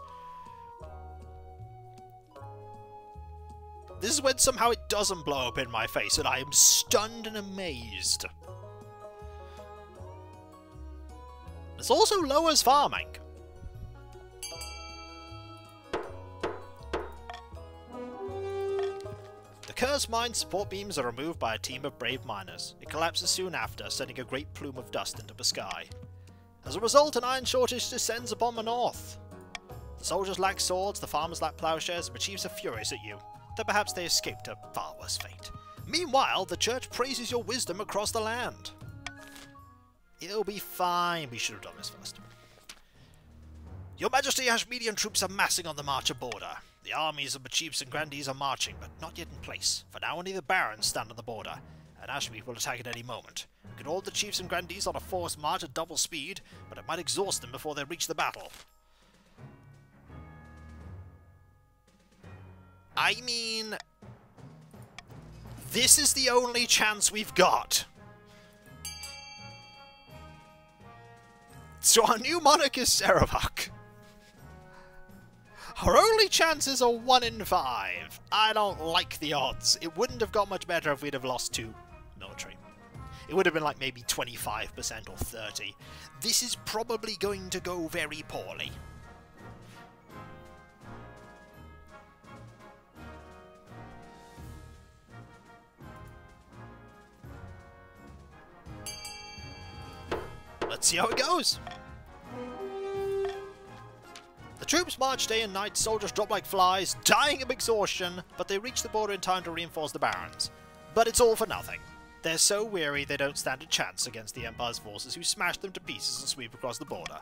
This is when somehow it doesn't blow up in my face, and I am stunned and amazed. This also lowers farming. The cursed mine's support beams are removed by a team of brave miners. It collapses soon after, sending a great plume of dust into the sky. As a result, an iron shortage descends upon the north. The soldiers lack swords, the farmers lack ploughshares, and the chiefs are furious at you, though perhaps they escaped a far worse fate. Meanwhile, the church praises your wisdom across the land. It'll be fine. We should have done this first. Your Majesty, Ashmedian troops are massing on the Marcher border. The armies of the chiefs and grandees are marching, but not yet in place. For now, only the barons stand on the border, and Ashmead will attack at any moment. We could hold the chiefs and grandees on a forced march at double speed, but it might exhaust them before they reach the battle. I mean, this is the only chance we've got. So our new monarch is Saravak. Our only chances are one in five. I don't like the odds. It wouldn't have got much better if we'd have lost to military. It would have been like maybe twenty-five percent or thirty percent. This is probably going to go very poorly. Let's see how it goes! The troops march day and night, soldiers drop like flies, dying of exhaustion, but they reach the border in time to reinforce the barons. But it's all for nothing. They're so weary they don't stand a chance against the Empire's forces, who smash them to pieces and sweep across the border.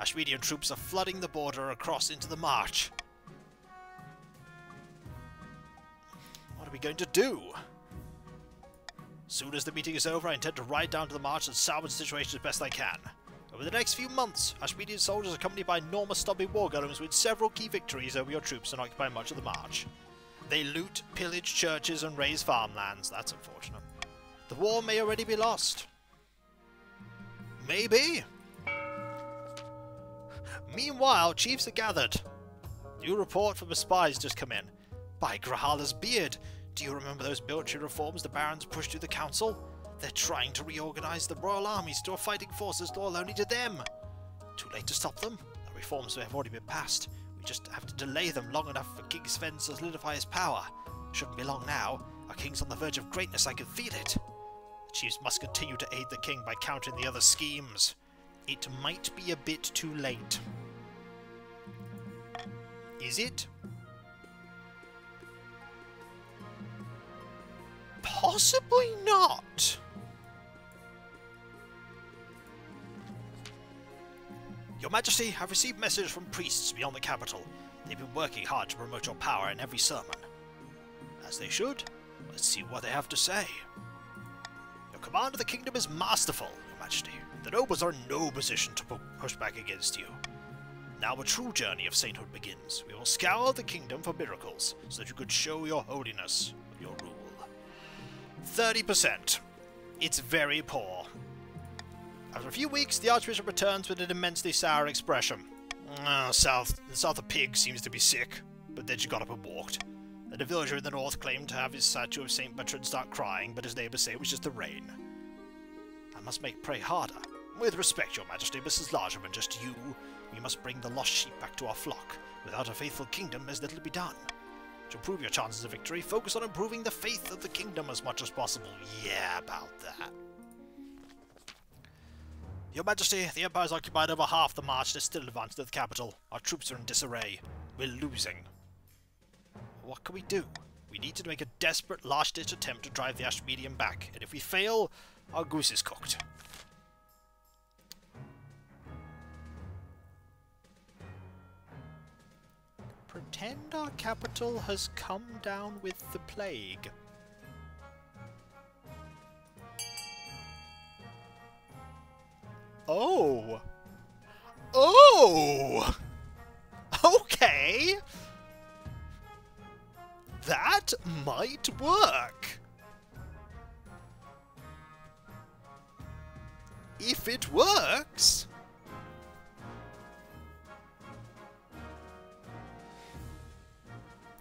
Ashmedian troops are flooding the border across into the march. What are we going to do? Soon as the meeting is over, I intend to ride down to the march and salvage the situation as best I can. Over the next few months, Ashmedian soldiers accompanied by enormous stubby war golems win several key victories over your troops and occupy much of the march. They loot, pillage churches, and raise farmlands. That's unfortunate. The war may already be lost. Maybe! Meanwhile, chiefs are gathered. New report from the spies just come in. By Grahala's beard! Do you remember those military reforms the barons pushed through the council? They're trying to reorganize the royal armies to a fighting forces loyal only to them. Too late to stop them? The reforms have already been passed. We just have to delay them long enough for King Sven to solidify his power. Shouldn't be long now. Our king's on the verge of greatness, I can feel it. The chiefs must continue to aid the king by countering the other schemes. It might be a bit too late. Is it? Possibly not! Your Majesty, I've received messages from priests beyond the capital. They've been working hard to promote your power in every sermon. As they should. Let's see what they have to say. Your command of the kingdom is masterful, Your Majesty. The nobles are in no position to push back against you. Now a true journey of sainthood begins. We will scour the kingdom for miracles, so that you could show your holiness with your rule. thirty percent. It's very poor. After a few weeks, the Archbishop returns with an immensely sour expression. Oh, south, the south of Pig seems to be sick, but then she got up and walked. And a villager in the north claimed to have his statue of Saint Bertrand start crying, but his neighbours say it was just the rain. I must make prey harder. With respect, Your Majesty, this is larger than just you. We must bring the lost sheep back to our flock. Without a faithful kingdom, there's little to be done. To improve your chances of victory, focus on improving the faith of the kingdom as much as possible. Yeah, about that. Your Majesty, the Empire's occupied over half the march and is still advanced to the capital. Our troops are in disarray. We're losing. What can we do? We need to make a desperate last-ditch attempt to drive the Ashmedian back, and if we fail, our goose is cooked. Pretend our capital has come down with the plague. Oh! Oh! Okay! That might work! If it works...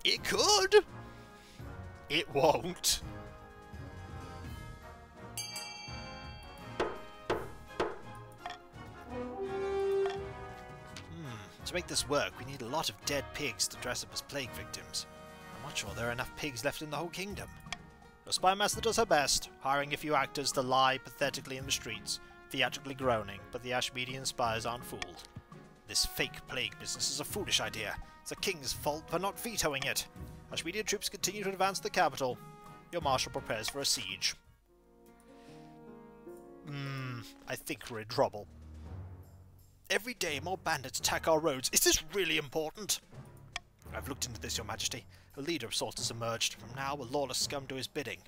It could! It won't. Hmm. To make this work, we need a lot of dead pigs to dress up as plague victims. I'm not sure there are enough pigs left in the whole kingdom. Your spymaster does her best, hiring a few actors to lie pathetically in the streets, theatrically groaning, but the Ashmedian spies aren't fooled. This fake plague business is a foolish idea. It's the King's fault for not vetoing it. Ashmedian troops continue to advance the capital. Your marshal prepares for a siege. Hmm, I think we're in trouble. Every day more bandits attack our roads. Is this really important? I've looked into this, Your Majesty. A leader of sorts has emerged. From now, a lawless scum do his bidding.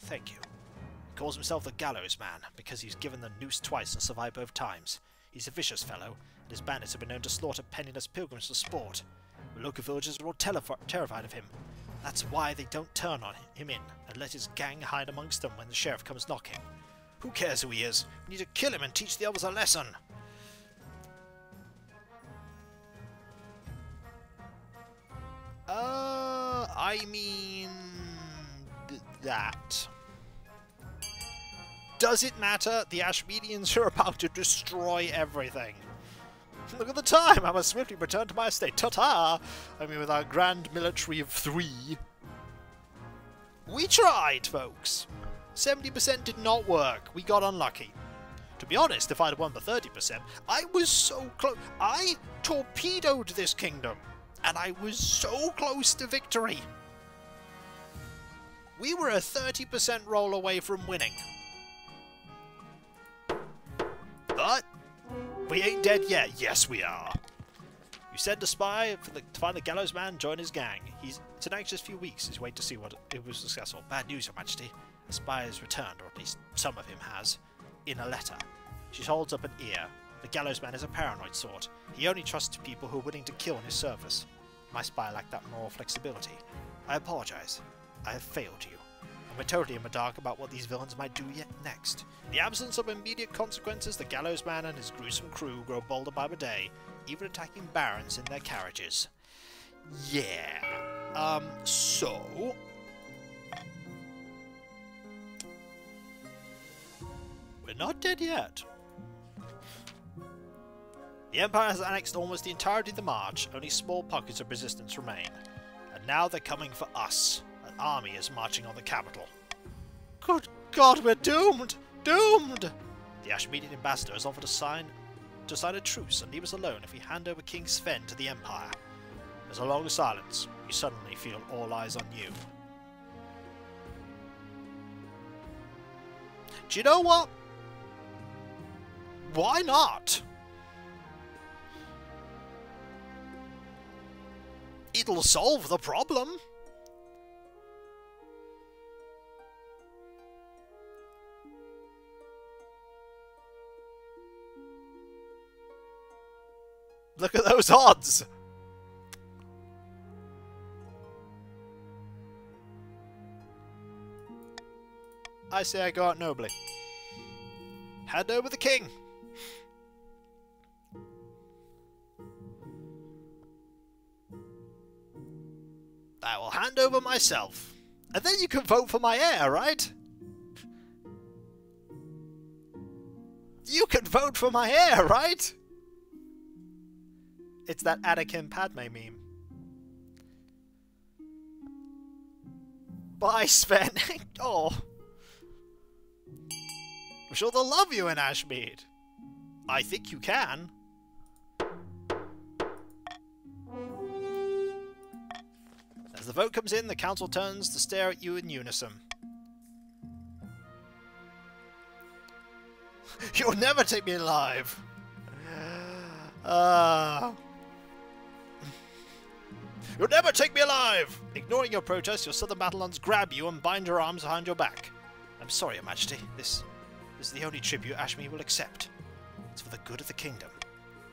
Thank you. He calls himself the Gallows Man, because he's given the noose twice and survived both times. He's a vicious fellow, and his bandits have been known to slaughter penniless pilgrims for sport. The local villagers are all terrified of him. That's why they don't turn on him in, and let his gang hide amongst them when the sheriff comes knocking. Who cares who he is? We need to kill him and teach the others a lesson! Uh, I mean... Th that. Does it matter? The Ashmedians are about to destroy everything. Look at the time! I must swiftly return to my estate. Ta-ta! I mean, with our grand military of three. We tried, folks! seventy percent did not work. We got unlucky. To be honest, if I'd won the thirty percent, I was so close. I torpedoed this kingdom, and I was so close to victory. We were a thirty percent roll away from winning. But we ain't dead yet. Yes, we are. You send a spy for the, to find the Gallows Man, join his gang. He's, it's an anxious few weeks. He's waiting to see what it was successful. Bad news, Your Majesty. The spy has returned, or at least some of him has, in a letter. She holds up an ear. The Gallows Man is a paranoid sort. He only trusts people who are willing to kill in his service. My spy lacked that moral flexibility. I apologise. I have failed you. And we're totally in the dark about what these villains might do yet next. In the absence of immediate consequences, the Gallows Man and his gruesome crew grow bolder by the day, even attacking barons in their carriages. Yeah. Um, so... We're not dead yet. The Empire has annexed almost the entirety of the march, only small pockets of resistance remain. And now they're coming for us. An army is marching on the capital. Good God, we're doomed! Doomed! The Ashmedian ambassador has offered to sign, to sign a truce and leave us alone if we hand over King Sven to the Empire. There's a long silence. You suddenly feel all eyes on you. Do you know what? Why not? It'll solve the problem. Look at those odds. I say I go out nobly. Hand over the king. I will hand over myself. And then you can vote for my heir, right? You can vote for my heir, right? It's that Anakin Padme meme. Bye, Sven. Oh. I'm sure they'll love you in Ashmead. I think you can. As the vote comes in, the council turns to stare at you in unison. You'll never take me alive! Uh... You'll never take me alive! Ignoring your protest, your southern battlements grab you and bind your arms behind your back. I'm sorry, Your Majesty. This is the only tribute Ashmead will accept. It's for the good of the kingdom.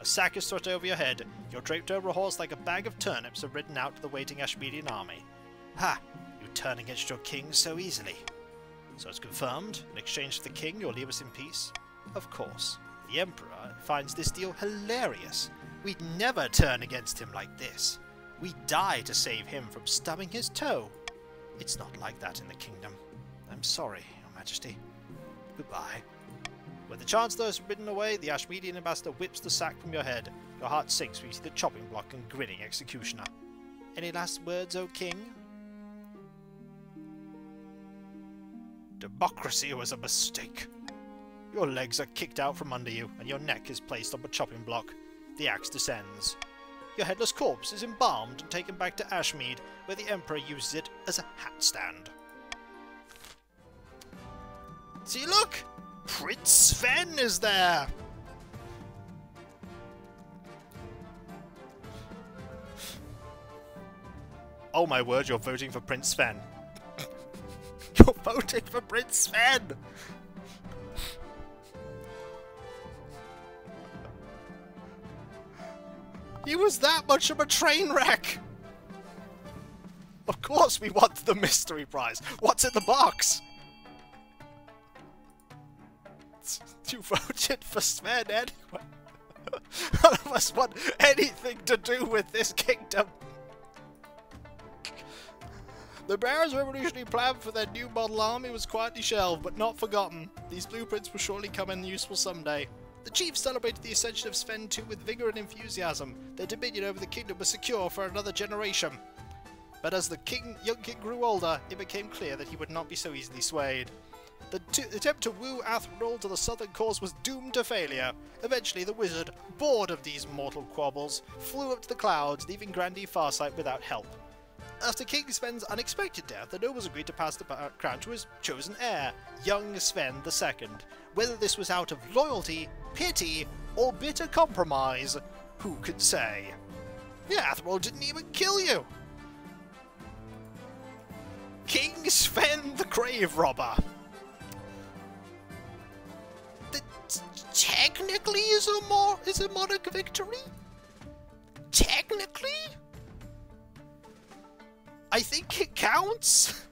A sack is thrust over your head, you're draped over a horse like a bag of turnips and ridden out to the waiting Ashmedian army. Ha! You turn against your king so easily. So it's confirmed, in exchange for the king you'll leave us in peace? Of course. The Emperor finds this deal hilarious. We'd never turn against him like this. We die to save him from stubbing his toe. It's not like that in the kingdom. I'm sorry, Your Majesty. Goodbye. When the Chancellor is ridden away, the Ashmedian ambassador whips the sack from your head. Your heart sinks when you see the chopping block and grinning executioner. Any last words, O King? Democracy was a mistake. Your legs are kicked out from under you, and your neck is placed on a chopping block. The axe descends. Your headless corpse is embalmed and taken back to Ashmead, where the Emperor uses it as a hat stand. See, look! Prince Sven is there! Oh my word, you're voting for Prince Sven. You're voting for Prince Sven! He was that much of a train wreck! Of course we want the mystery prize! What's in the box? You voted for Sven anyway! None of us want anything to do with this kingdom! The Baron's revolutionary plan for their new model army was quietly shelved, but not forgotten. These blueprints will surely come in useful someday. The chiefs celebrated the ascension of Sven the Second with vigour and enthusiasm. Their dominion over the kingdom was secure for another generation. But as the king, young king grew older, it became clear that he would not be so easily swayed. The t attempt to woo Athrol to the southern cause was doomed to failure. Eventually the wizard, bored of these mortal quabbles, flew up to the clouds, leaving Grandee Farsight without help. After King Sven's unexpected death, the nobles agreed to pass the crown to his chosen heir, young Sven the Second. Whether this was out of loyalty, pity, or bitter compromise, who could say? Yeah, Athrol didn't even kill you! King Sven the Grave Robber! That technically is a, mo is a monarch victory? Technically? I think it counts!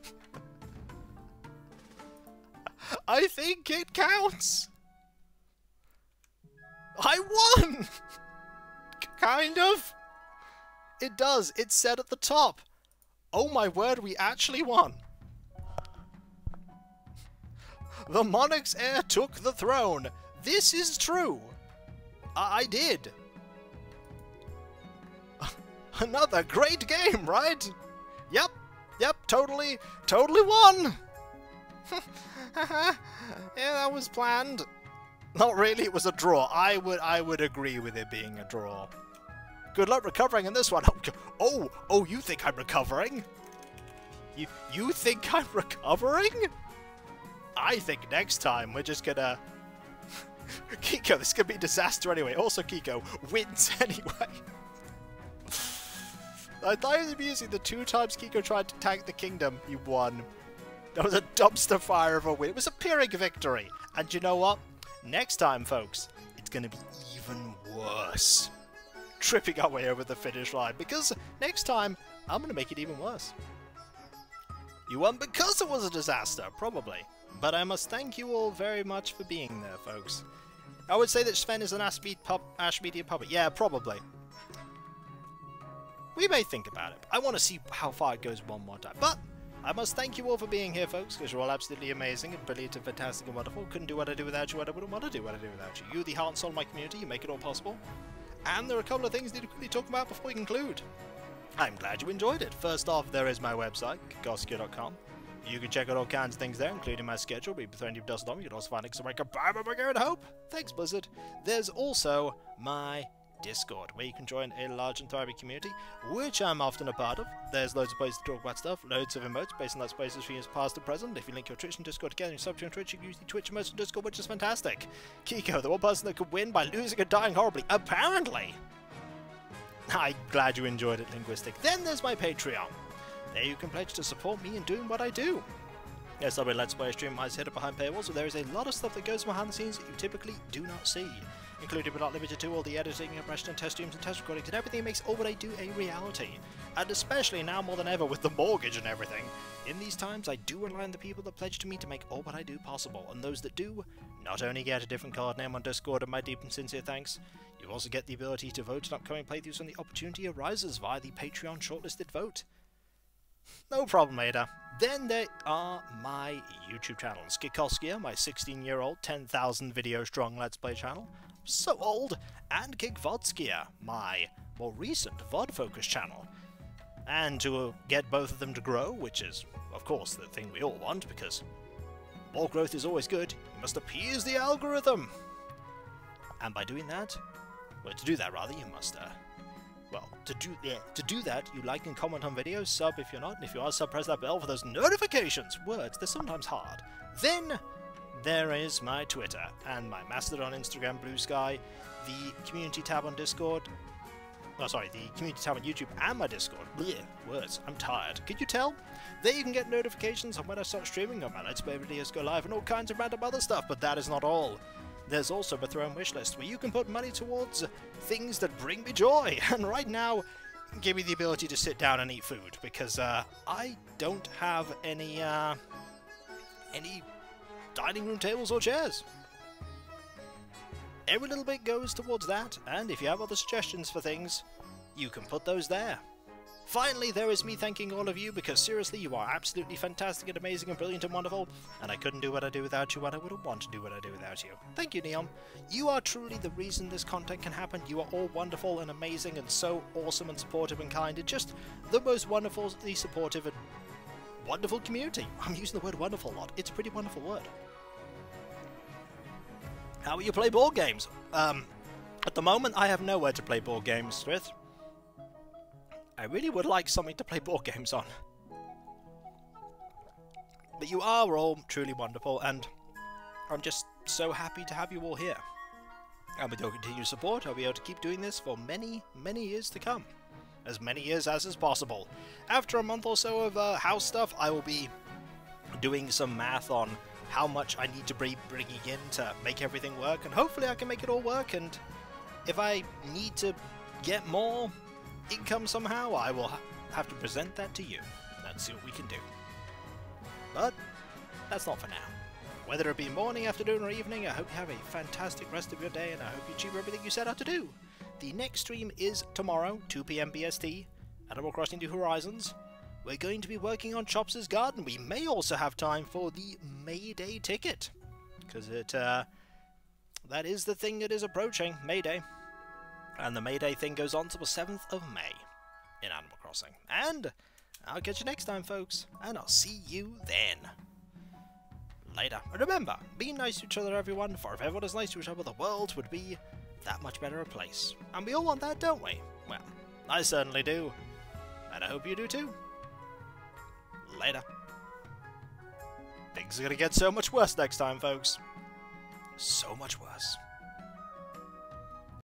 I think it counts! I won! Kind of! It does, it's said at the top. Oh my word, we actually won! The monarch's heir took the throne! This is true! I, I did! Another great game, right? Yep, yep, totally, totally won! Yeah, that was planned. Not really, it was a draw. I would, I would agree with it being a draw. Good luck recovering in this one. Oh, oh, you think I'm recovering? You, you think I'm recovering? I think next time we're just gonna... Kiko, this could be a disaster anyway. Also, Kiko wins anyway. I thought it was amusing the two times Kiko tried to tank the kingdom, he won. That was a dumpster fire of a win. It was a pyrrhic victory. And you know what? Next time, folks, it's going to be even worse. Tripping our way over the finish line. Because next time, I'm going to make it even worse. You won because it was a disaster, probably. But I must thank you all very much for being there, folks. I would say that Sven is an Ashmedian puppet. Yeah, probably. We may think about it. I want to see how far it goes one more time. But I must thank you all for being here, folks, because you're all absolutely amazing and brilliant and fantastic and wonderful. Couldn't do what I do without you, and I wouldn't want to do what I do without you. You, the heart and soul of my community, you make it all possible. And there are a couple of things I need to quickly talk about before we conclude. I'm glad you enjoyed it. First off, there is my website, Kikoskia dot com. You can check out all kinds of things there, including my schedule, B B thirty dot com. You can also find it somewhere I can buy my Ghidorah Hope. Thanks, Blizzard. There's also my Discord, where you can join a large and thriving community, which I'm often a part of. There's loads of places to talk about stuff, loads of emotes based on that space as streams past and present. If you link your Twitch and Discord together and sub to your Twitch, you can use the Twitch emotes and Discord, which is fantastic. Kiko, the one person that could win by losing and dying horribly, apparently! I'm glad you enjoyed it, Linguistic. Then there's my Patreon. There you can pledge to support me in doing what I do. Yes, I'll be Let's Play stream my head up behind paywalls, so there is a lot of stuff that goes behind the scenes that you typically do not see. Included but not limited to all the editing, impression and test streams and test recordings and everything that makes all what I do a reality. And especially now more than ever with the mortgage and everything. In these times I do rely on the people that pledge to me to make all what I do possible, and those that do not only get a different card name on Discord and my deep and sincere thanks, you also get the ability to vote in upcoming playthroughs when the opportunity arises via the Patreon shortlisted vote. No problem, Ada. Then there are my YouTube channels. Kikoskia, my sixteen year old, ten thousand video strong Let's Play channel. So old, and Kikvodskia, my more recent V O D-focused channel. And to get both of them to grow, which is, of course, the thing we all want, because more growth is always good, you must appease the algorithm! And by doing that, Well, to do that, rather, you must, uh... Well, to do yeah, to do that, you like and comment on videos, sub if you're not, and if you are sub, press that bell for those notifications! Words, they're sometimes hard. Then, there is my Twitter, and my Mastodon, Instagram, Blue Sky, the community tab on Discord... Oh, sorry, the community tab on YouTube and my Discord. Blech, words, I'm tired. Could you tell? There you can get notifications on when I start streaming, on my Let's Play videos go live, and all kinds of random other stuff, but that is not all. There's also my Throne Wishlist, where you can put money towards things that bring me joy, and right now, give me the ability to sit down and eat food, because uh, I don't have any, uh, any dining room tables or chairs. Every little bit goes towards that, and if you have other suggestions for things, you can put those there. Finally, there is me thanking all of you, because seriously, you are absolutely fantastic and amazing and brilliant and wonderful, and I couldn't do what I do without you, and I wouldn't want to do what I do without you. Thank you, Neon. You are truly the reason this content can happen. You are all wonderful and amazing and so awesome and supportive and kind. It's just the most wonderfully supportive and wonderful community. I'm using the word wonderful a lot. It's a pretty wonderful word. How will you play board games? Um, at the moment, I have nowhere to play board games with. I really would like something to play board games on. But you are all truly wonderful, and I'm just so happy to have you all here. And with your continued support, I'll be able to keep doing this for many, many years to come. As many years as is possible. After a month or so of uh, house stuff, I will be doing some math on how much I need to be bringing in to make everything work, and hopefully I can make it all work, and if I need to get more income somehow, I will ha have to present that to you. Let's see what we can do. But that's not for now. Whether it be morning, afternoon, or evening, I hope you have a fantastic rest of your day, and I hope you achieve everything you set out to do. The next stream is tomorrow, two p m B S T, Animal Crossing New Horizons. We're going to be working on Chops's garden. We may also have time for the May Day ticket, because it, uh, that is the thing that is approaching, May Day. And the May Day thing goes on till the seventh of May in Animal Crossing. And I'll catch you next time, folks, and I'll see you then. Later. And remember, be nice to each other, everyone, for if everyone is nice to each other, the world would be that much better a place. And we all want that, don't we? Well, I certainly do. And I hope you do too. Later. Things are gonna get so much worse next time, folks. So much worse.